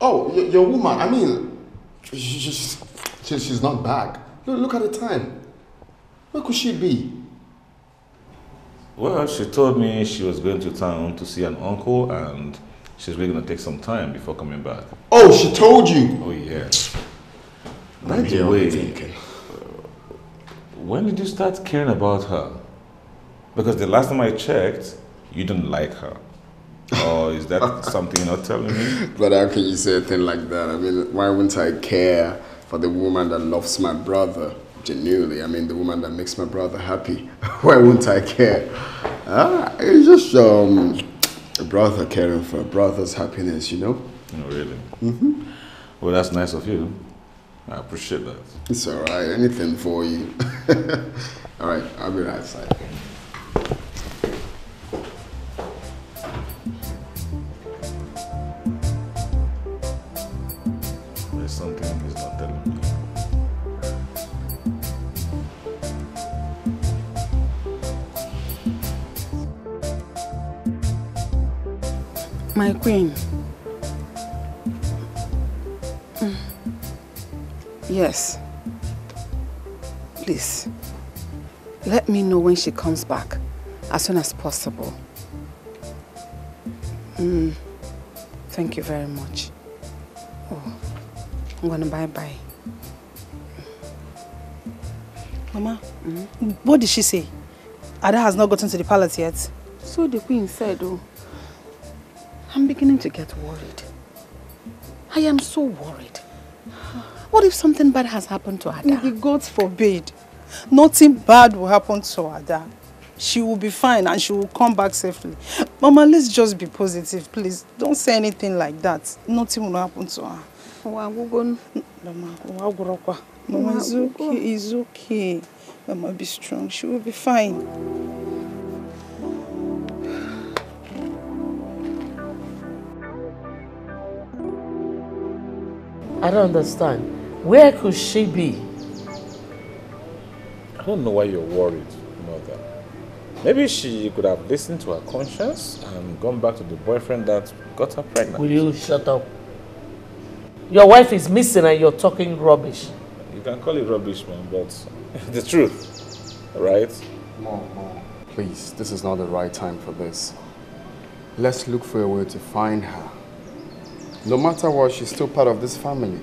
Oh, your woman, I mean, she's not back. Look at the time. Where could she be? Well, she told me she was going to town to see an uncle and she's really going to take some time before coming back. Oh, she told you? Oh, yeah. By the way, when did you start caring about her? Because the last time I checked, you didn't like her. Oh, is that something you're not telling me? But how can you say a thing like that? I mean, why wouldn't I care for the woman that loves my brother genuinely? I mean, the woman that makes my brother happy. Why wouldn't I care? It's just a brother caring for a brother's happiness, you know? No, really? Mm-hmm. Well, that's nice of you. I appreciate that. It's all right. Anything for you. All right, I'll be right outside. My queen. Yes. Please. Let me know when she comes back. As soon as possible. Thank you very much. Oh, I'm gonna bye-bye. Mama, what did she say? Ada has not gotten to the palace yet. So the queen said, oh. I'm beginning to get worried. I am so worried. What if something bad has happened to Ada? God forbid. Nothing bad will happen to Ada. She will be fine and she will come back safely. Mama, let's just be positive, please. Don't say anything like that. Nothing will happen to her. Mama, it's okay. It's okay. Mama, be strong. She will be fine. I don't understand. Where could she be? I don't know why you're worried, mother. Maybe she could have listened to her conscience and gone back to the boyfriend that got her pregnant. Will you shut up? Your wife is missing and you're talking rubbish. You can call it rubbish, man, but the truth, right? Mom, please, this is not the right time for this. Let's look for a way to find her. No matter what, she's still part of this family.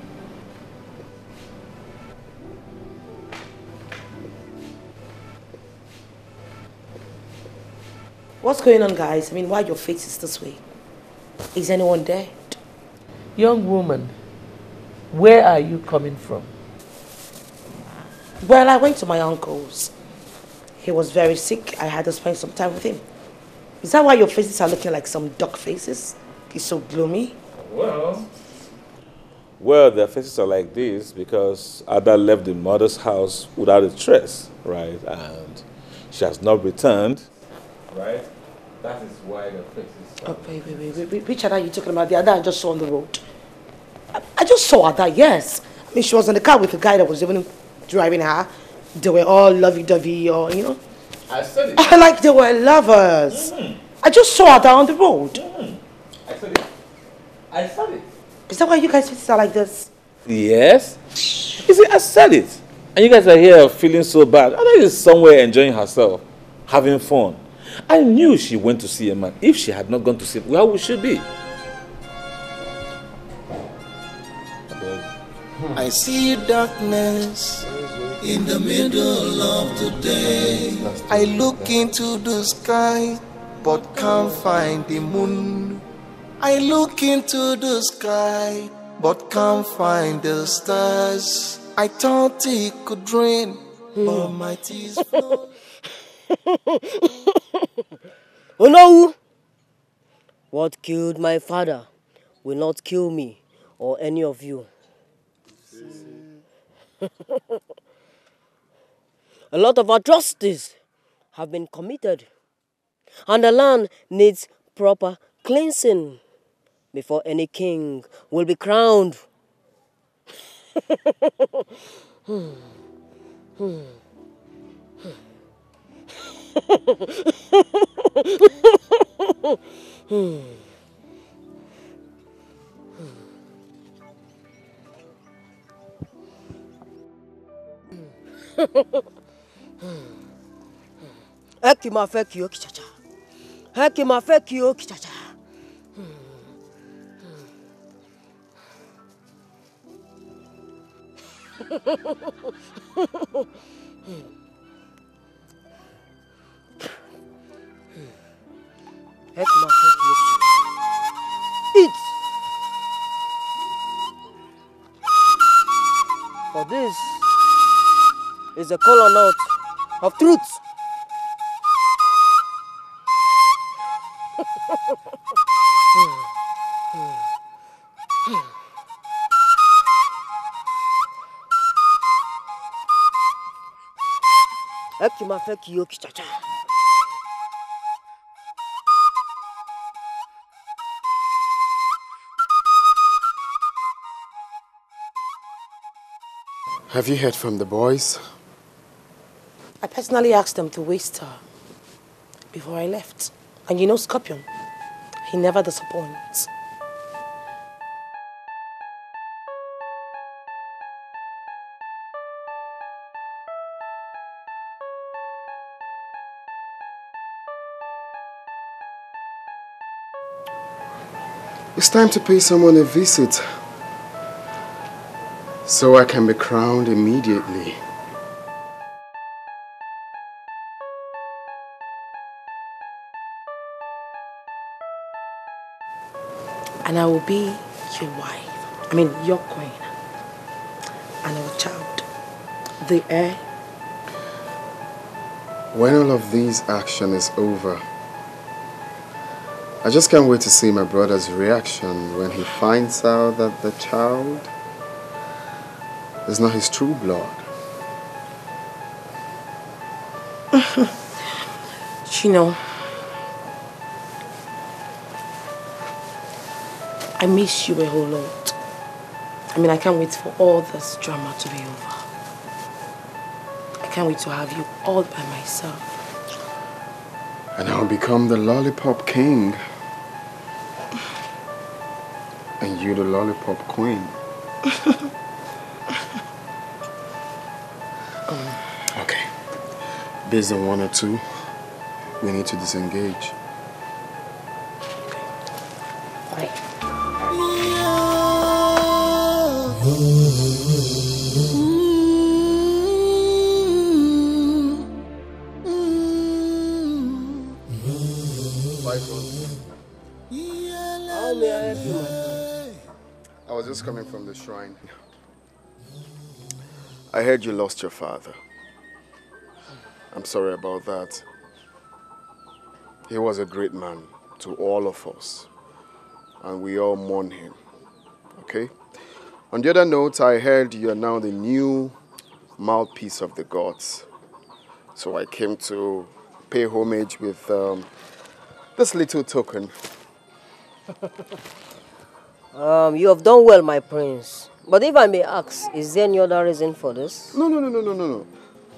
What's going on, guys? I mean, why your face is this way? Is anyone there? Young woman, where are you coming from? Well, I went to my uncle's. He was very sick. I had to spend some time with him. Is that why your faces are looking like some duck faces? It's so gloomy. Well, their faces are like this because Ada left the mother's house without a trace, right? And she has not returned, right? That is why their faces are... Oh, wait. Which Ada are you talking about? The Ada I just saw on the road. I just saw Ada, yes. When she was in the car with the guy that was even driving her, they were all lovey-dovey or, you know. I said it. Like they were lovers. Mm. I just saw her down the road. Mm. I said it. I said it. Is that why you guys are like this? Yes. You see, I said it. And you guys are here feeling so bad. Ada is somewhere enjoying herself, having fun. I knew she went to see a man. If she had not gone to see, where would she be? I see darkness in the middle of the day. I look into the sky, but can't find the moon. I look into the sky, but can't find the stars. I thought it could rain, but my tears flow. Oh no! What killed my father will not kill me or any of you. A lot of atrocities have been committed, and the land needs proper cleansing before any king will be crowned. Eat. For this is a call on out of truth. Have you heard from the boys? I personally asked them to waste her before I left. And you know Scorpion, he never disappoints. It's time to pay someone a visit, so I can be crowned immediately. And I will be your wife, I mean your queen, and our child, the heir. When all of these action is over, I just can't wait to see my brother's reaction when he finds out that the child is not his true blood. Chino, I miss you a whole lot. I mean, I can't wait for all this drama to be over. I can't wait to have you all by myself. And I'll become the lollipop king. And you the lollipop queen. Okay. Based on 1 or 2, we need to disengage. Okay. Bye. I was just coming from the shrine. I heard you lost your father. I'm sorry about that. He was a great man to all of us, and we all mourn him, okay? On the other note, I heard you are now the new mouthpiece of the gods. So I came to pay homage with this little token. You have done well, my prince. But if I may ask, is there any other reason for this? No.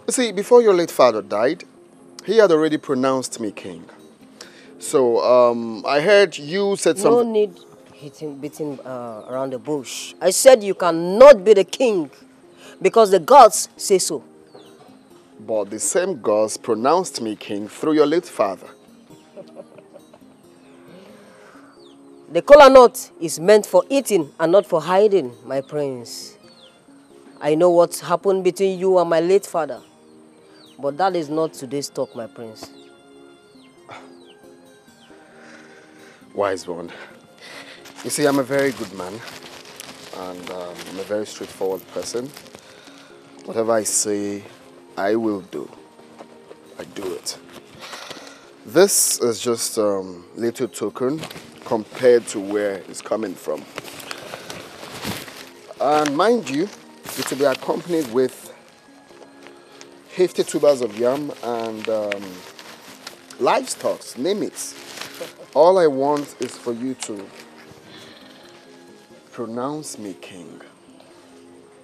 See, before your late father died, he had already pronounced me king. So, I heard you said something... No need beating around the bush. I said you cannot be the king because the gods say so. But the same gods pronounced me king through your late father. The kola nut is meant for eating and not for hiding, my prince. I know what happened between you and my late father. But that is not today's talk, my prince. Wise one. You see, I'm a very good man. And I'm a very straightforward person. Whatever I say, I will do. I do it. This is just a little token compared to where it's coming from. And mind you, it will be accompanied with 50 tubers of yam and livestock, name it. All I want is for you to pronounce me king.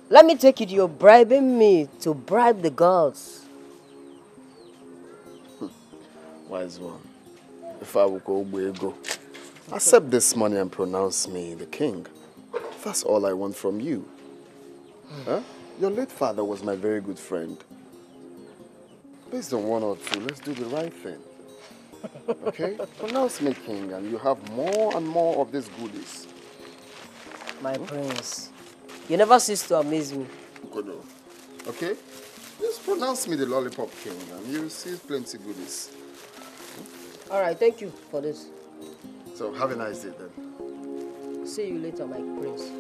Let me take it, you're bribing me to bribe the gods. Wise one. If I will go, we'll go. Accept this money and pronounce me the king. That's all I want from you. Huh? Your late father was my very good friend. Based on one or two, let's do the right thing. Okay? Pronounce me king and you have more and more of these goodies. My prince, you never cease to amaze me. Okay? Just pronounce me the lollipop king and you'll see plenty of goodies. Alright, thank you for this. So, have a nice day then. See you later, my prince.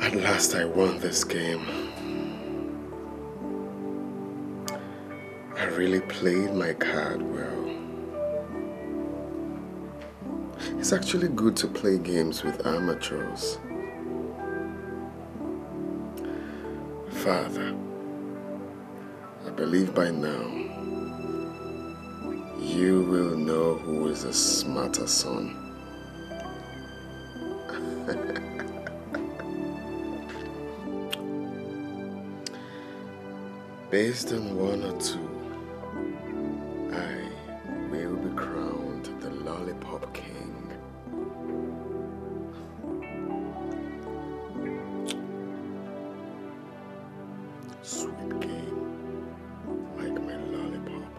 At last, I won this game. I really played my card well. It's actually good to play games with amateurs. Father, I believe by now you will know who is the smarter son. Based on one or two, I will be crowned the Lollipop King. Sweet game, like my lollipop.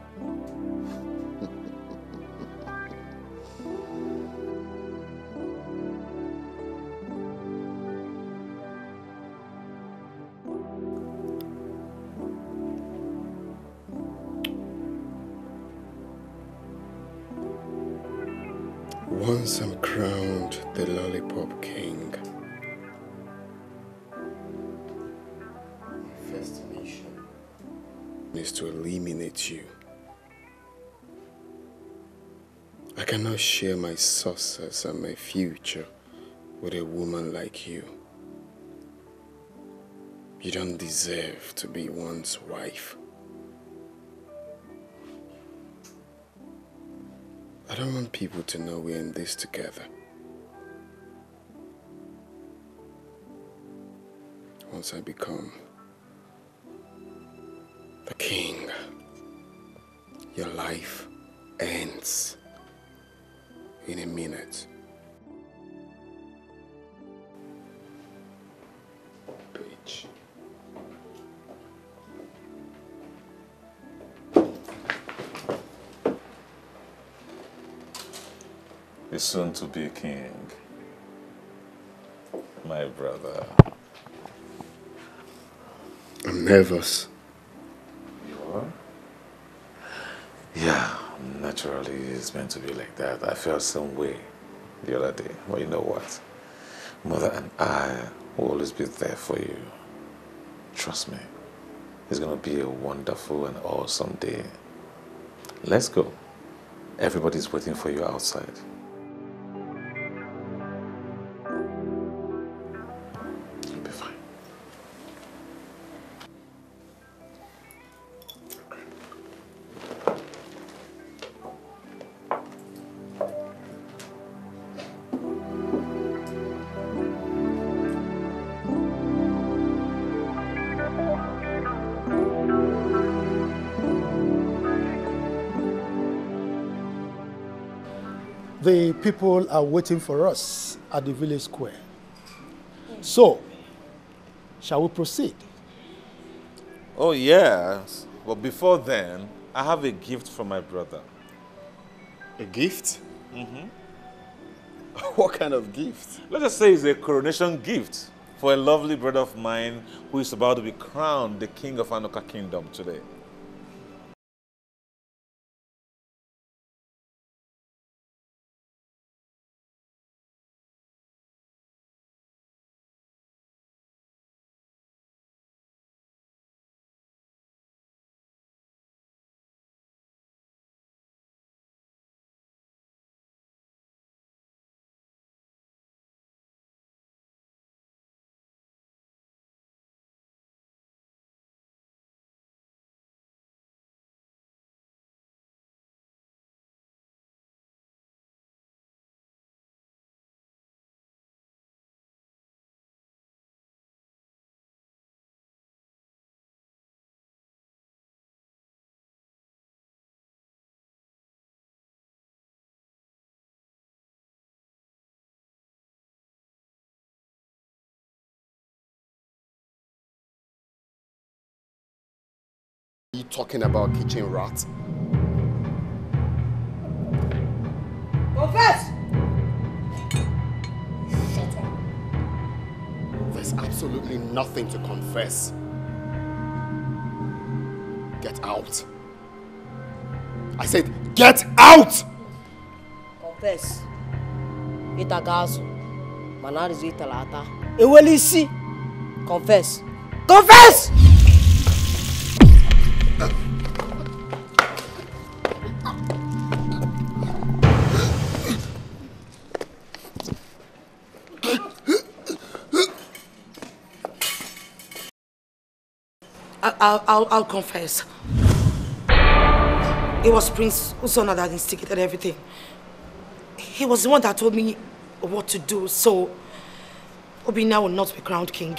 Once I'm crowned the Lollipop King, is to eliminate you. I cannot share my success and my future with a woman like you. You don't deserve to be one's wife. I don't want people to know we're in this together. Once I become the king, your life ends in a minute. Bitch. The soon-to-be king, my brother. I'm nervous. Yeah, naturally it's meant to be like that. I felt some way the other day. Well, you know what? Mother and I will always be there for you. Trust me. It's going to be a wonderful and awesome day. Let's go. Everybody's waiting for you outside. the people are waiting for us at the village square. So, shall we proceed? Oh, yes. But before then, I have a gift for my brother. A gift? Mm-hmm. What kind of gift? Let's just say it's a coronation gift for a lovely brother of mine who is about to be crowned the king of Anoka Kingdom today. You talking about kitchen rats? Confess! Shut up. There's absolutely nothing to confess. Get out. I said, get out! Confess. Itagazu. Manarizu italata. Ewelisi. Confess. Confess! I'll confess. It was Prince Ozonna that instigated everything. He was the one that told me what to do, so Obinna will not be crowned king.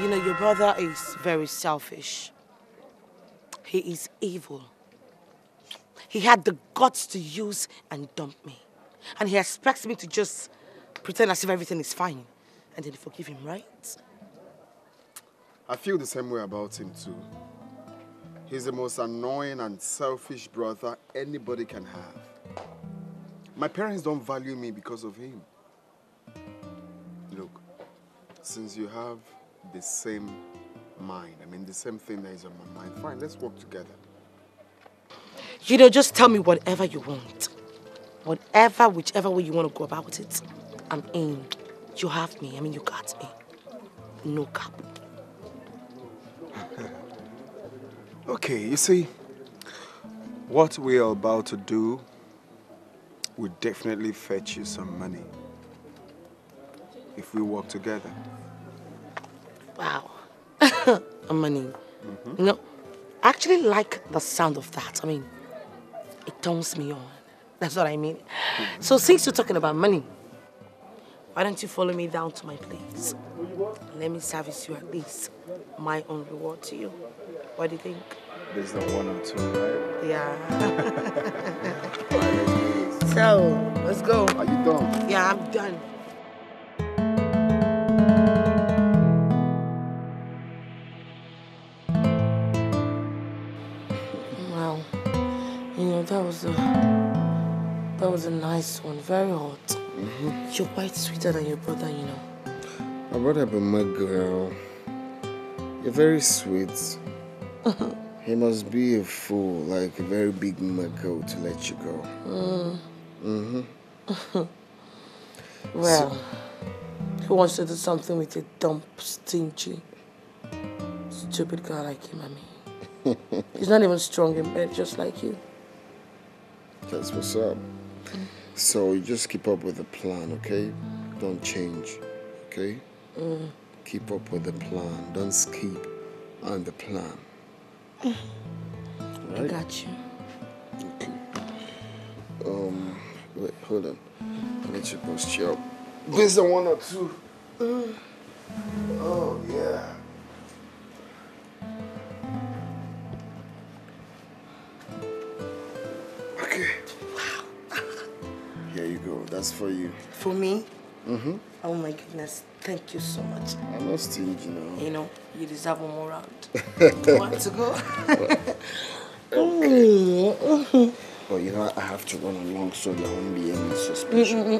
You know, your brother is very selfish. He is evil. He had the guts to use and dump me. And he expects me to just pretend as if everything is fine and then forgive him, right? I feel the same way about him too. He's the most annoying and selfish brother anybody can have. My parents don't value me because of him. Look, since you have the same mind, I mean the same thing that is on my mind, fine, let's work together. You know, just tell me whatever you want. Whatever, whichever way you want to go about it, I'm in. You have me. I mean, you got me. No cap. Okay, you see, what we are about to do will definitely fetch you some money if we work together. Wow. Money. Mm-hmm. You know, I actually like the sound of that. I mean, it turns me on. That's what I mean. So since you're talking about money, why don't you follow me down to my place? Let me service you at least my own reward to you. What do you think? There's the 1 or 2, right? Yeah. So, let's go. Are you done? Yeah, I'm done. Wow. You know, that was a nice one, very hot. Mm-hmm. You're quite sweeter than your brother, you know. My brother, but my girl, you're very sweet. He must be a fool, like a very big muggle to let you go. Mm. Mm-hmm. Well, so, who wants to do something with a dumb, stingy, stupid guy like him, I mean? He's not even strong in bed, just like you. That's what's up. So you just keep up with the plan, okay? Don't change, okay? Mm. Keep up with the plan. Don't skip on the plan. Mm. Right? I got you. Okay. Wait, hold on. I need to post you up. There's the 1 or 2. Oh, yeah. Okay. Wow. Here you go. That's for you. For me? Mm-hmm. Oh my goodness. Thank you so much. I'm not stingy, you know. You know, you deserve one more round. You want to go? Okay. But you know, I have to run along so there won't be any suspicion.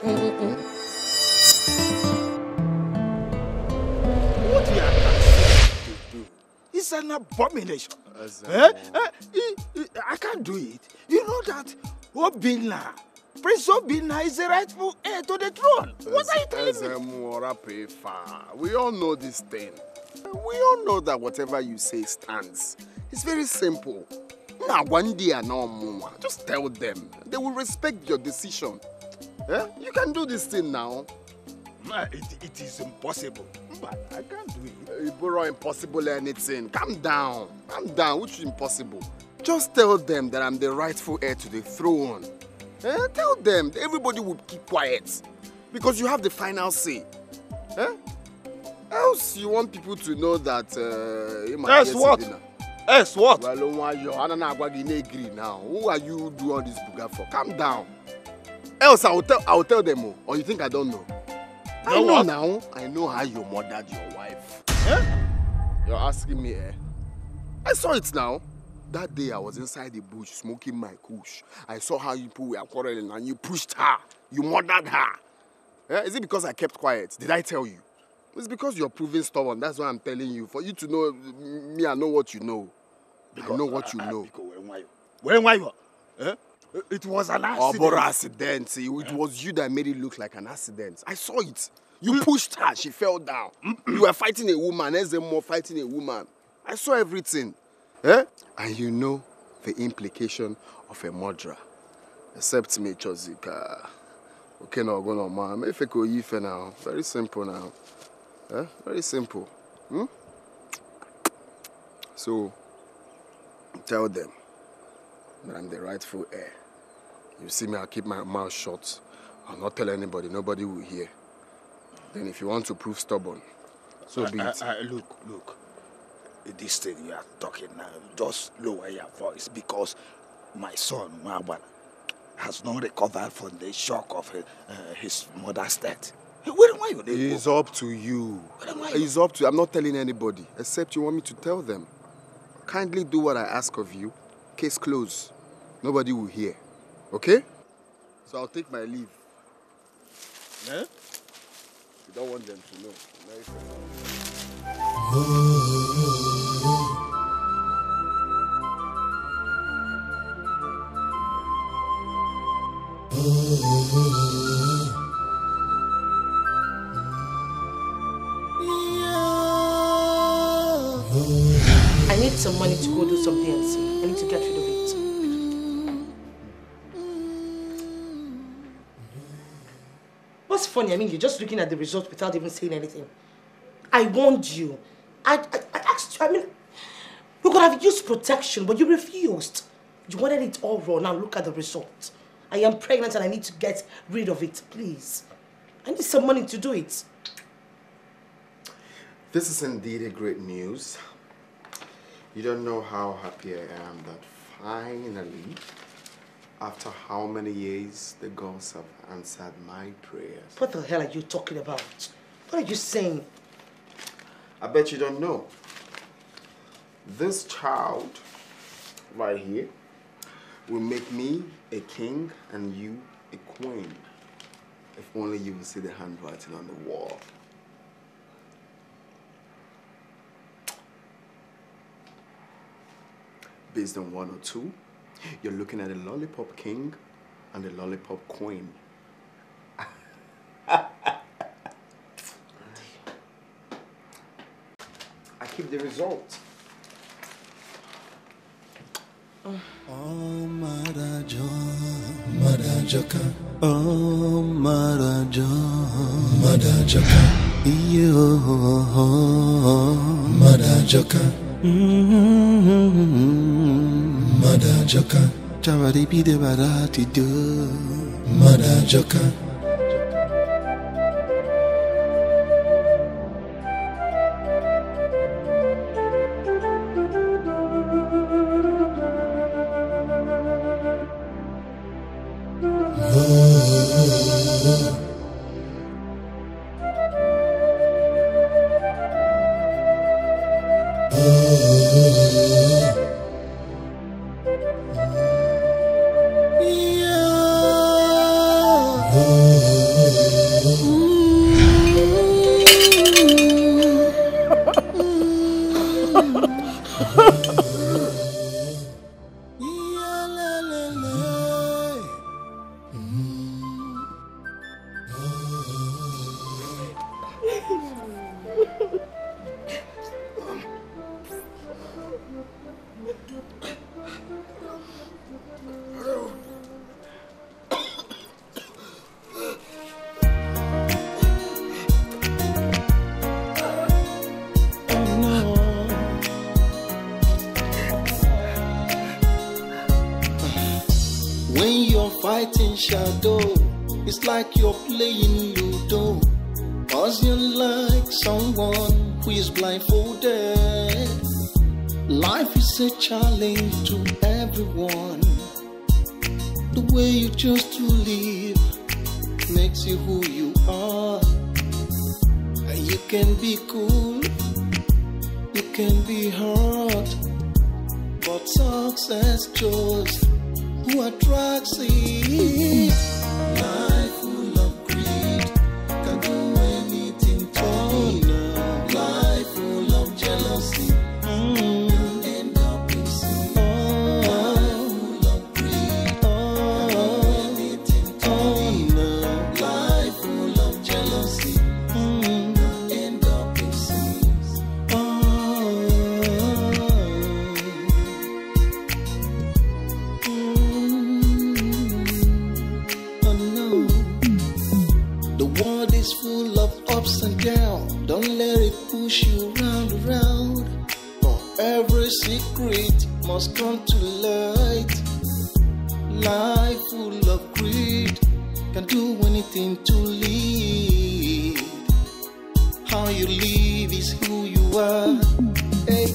What you are trying to do is an abomination. I can't do it. You know that Obinna, Prince Obinna is the rightful heir to the throne. What are you telling me? We all know this thing. We all know that whatever you say stands. It's very simple. Now, one day and no more. Just tell them. They will respect your decision. Eh? You can do this thing now. It is impossible. But I can't do it. You borrow impossible anything. Calm down. Calm down. Which is impossible? Just tell them that I'm the rightful heir to the throne. Eh? Tell them. Everybody will keep quiet. Because you have the final say. Eh? Else you want people to know that... That's what? Dinner. Yes, what? Well, who are you doing all this buga for? Calm down. Else I will tell them all. Or you think I don't know? I know now. I know how you murdered your wife. Eh? You're asking me, eh? I saw it now. That day I was inside the bush smoking my kush. I saw how you people were quarreling and you pushed her. You murdered her. Eh? Is it because I kept quiet? Did I tell you? It's because you're proving stubborn. That's why I'm telling you. For you to know me, I know what you know. Because I know what you know. When were you? Eh? It was an accident. Oh, accident. It was you that made it look like an accident. I saw it. You pushed her. She fell down. You were fighting a woman. Ezemo fighting a woman. I saw everything. Eh? And you know the implication of a murderer. Except me, Chozika. Okay, now go on, ma'am. If I go yife now, very simple now. Eh? Very simple. Hmm? So, tell them that I'm the rightful heir. You see me, I'll keep my mouth shut. I'll not tell anybody. Nobody will hear. Then if you want to prove stubborn, so be it. Look. This thing you are talking now, just lower your voice because my son, Mwabala, has not recovered from the shock of his mother's death. It's up to you. It's up to you. I'm not telling anybody, except you want me to tell them. Kindly do what I ask of you. Case closed. Nobody will hear. Okay? So I'll take my leave. Eh? You don't want them to know. Some money to go do something and see. I need to get rid of it. What's funny? I mean, you're just looking at the results without even saying anything. I warned you. I asked you. I mean, we could have used protection, but you refused. You wanted it all raw. Now look at the result. I am pregnant and I need to get rid of it, please. I need some money to do it. This is indeed a great news. You don't know how happy I am that finally, after how many years, the gods have answered my prayers. What the hell are you talking about? What are you saying? I bet you don't know. This child right here will make me a king and you a queen. If only you will see the handwriting on the wall. Based on 1 or 2, you're looking at a lollipop king and a lollipop queen. I keep the result. Oh, Maraja, Marajaka. Oh, Maraja, Marajaka. Yo, Marajaka. Mada Joka, Tawari Pide Barati do Mada Joka. Fighting shadow, it's like you're playing Ludo. Cause you're like someone who is blindfolded. Life is a challenge to everyone. The way you choose to live makes you who you are. And you can be cool, you can be hard, but success chose who attracts it. Life full of greed can do anything to me. Life full of jealousy can end up in sin. Life full of greed can do anything to me. Life full of jealousy can end up in sin. Full of ups and downs, don't let it push you round and round. For every secret must come to light. Life full of greed can do anything to lead. How you live is who you are. Hey.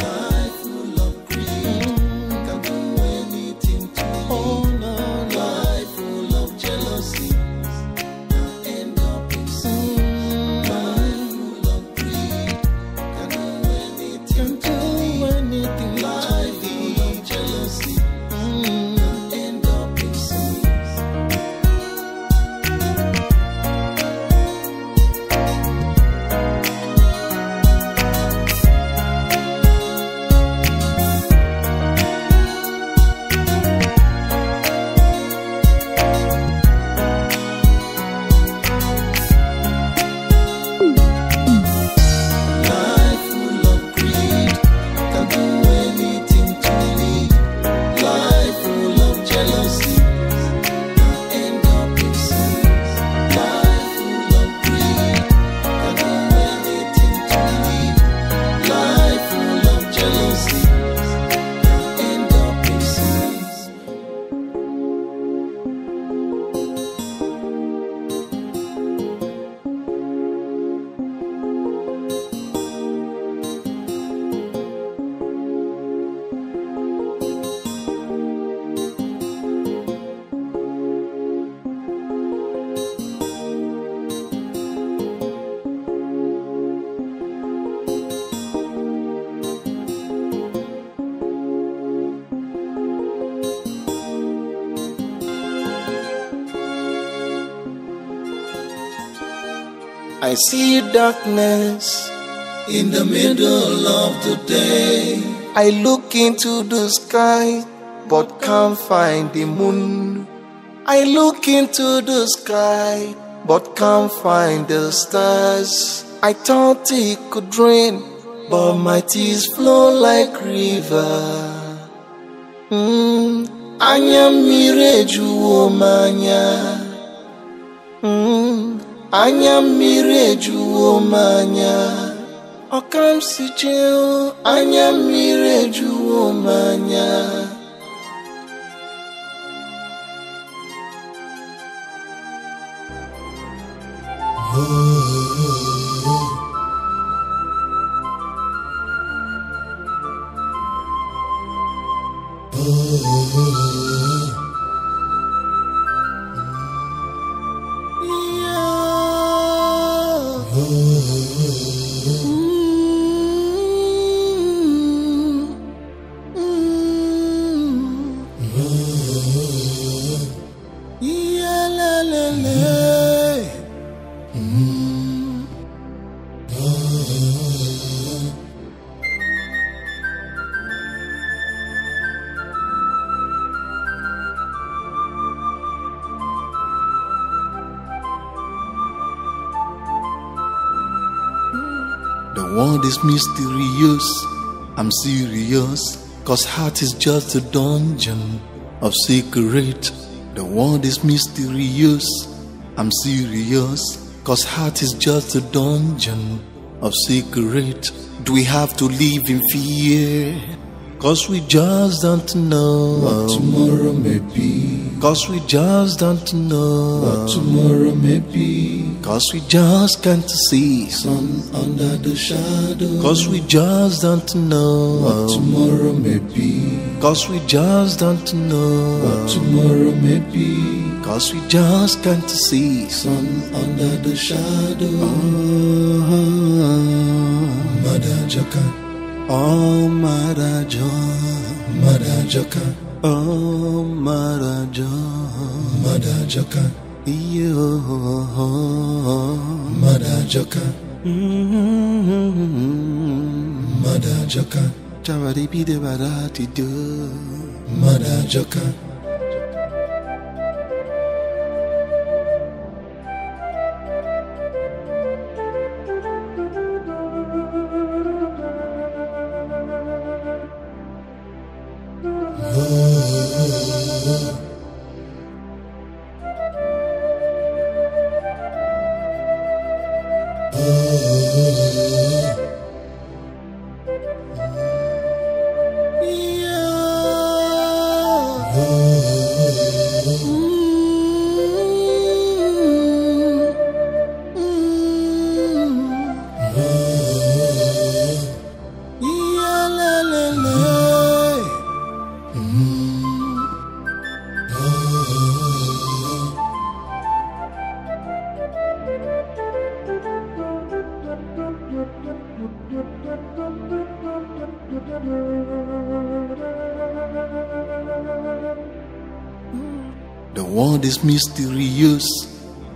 Life full of greed can do anything to lead. Oh, no, no. Life full of jealousy. I see darkness in the middle of the day. I look into the sky but can't find the moon. I look into the sky but can't find the stars. I thought it could rain but my tears flow like river. Anya mmiri ejuwo m anya. Anya mmiri ejuwo m anya. Ọkam si cheo. Anya mmiri ejuwo m anya. The world is mysterious I'm serious, cause heart is just a dungeon of secret. The world is mysterious. I'm serious, cause heart is just a dungeon of secret. Do we have to live in fear? Cause we just don't know what tomorrow may be. Cause we just don't know what tomorrow may be. Cause we just can't see sun under the shadow. Cause we just don't know what tomorrow may be. Cause we just don't know what tomorrow may be. Cause we just can't see sun under the shadow. Madajaka. Oh Maraja, Marajaka, oh Maraja, Marajaka, yo Marajaka, Marajaka, Chavaripi de Barati do Marajaka. Is mysterious.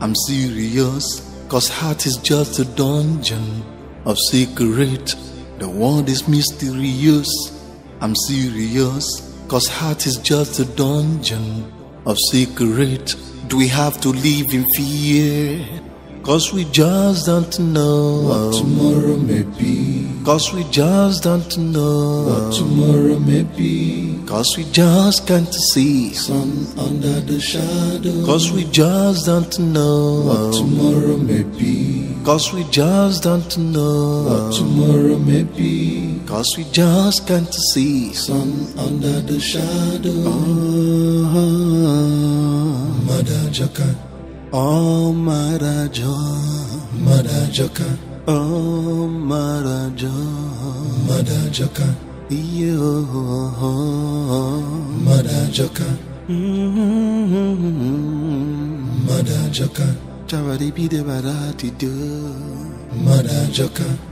I'm serious, cause heart is just a dungeon of secret. The world is mysterious. I'm serious, cause heart is just a dungeon of secret. Do we have to live in fear? Cause we just don't know what tomorrow may be. Cause we just don't know what tomorrow may be. Cause we just can't see sun under the shadow. Cause we just don't know what tomorrow may be. Cause we just don't know what tomorrow may be. Cause we just can't see sun under the shadow. Oh, Madajaka. Oh Maraja, Marajaka, oh Maraja, Marajaka, yo Marajaka, Marajaka, Chavaripi de Barati do Marajaka.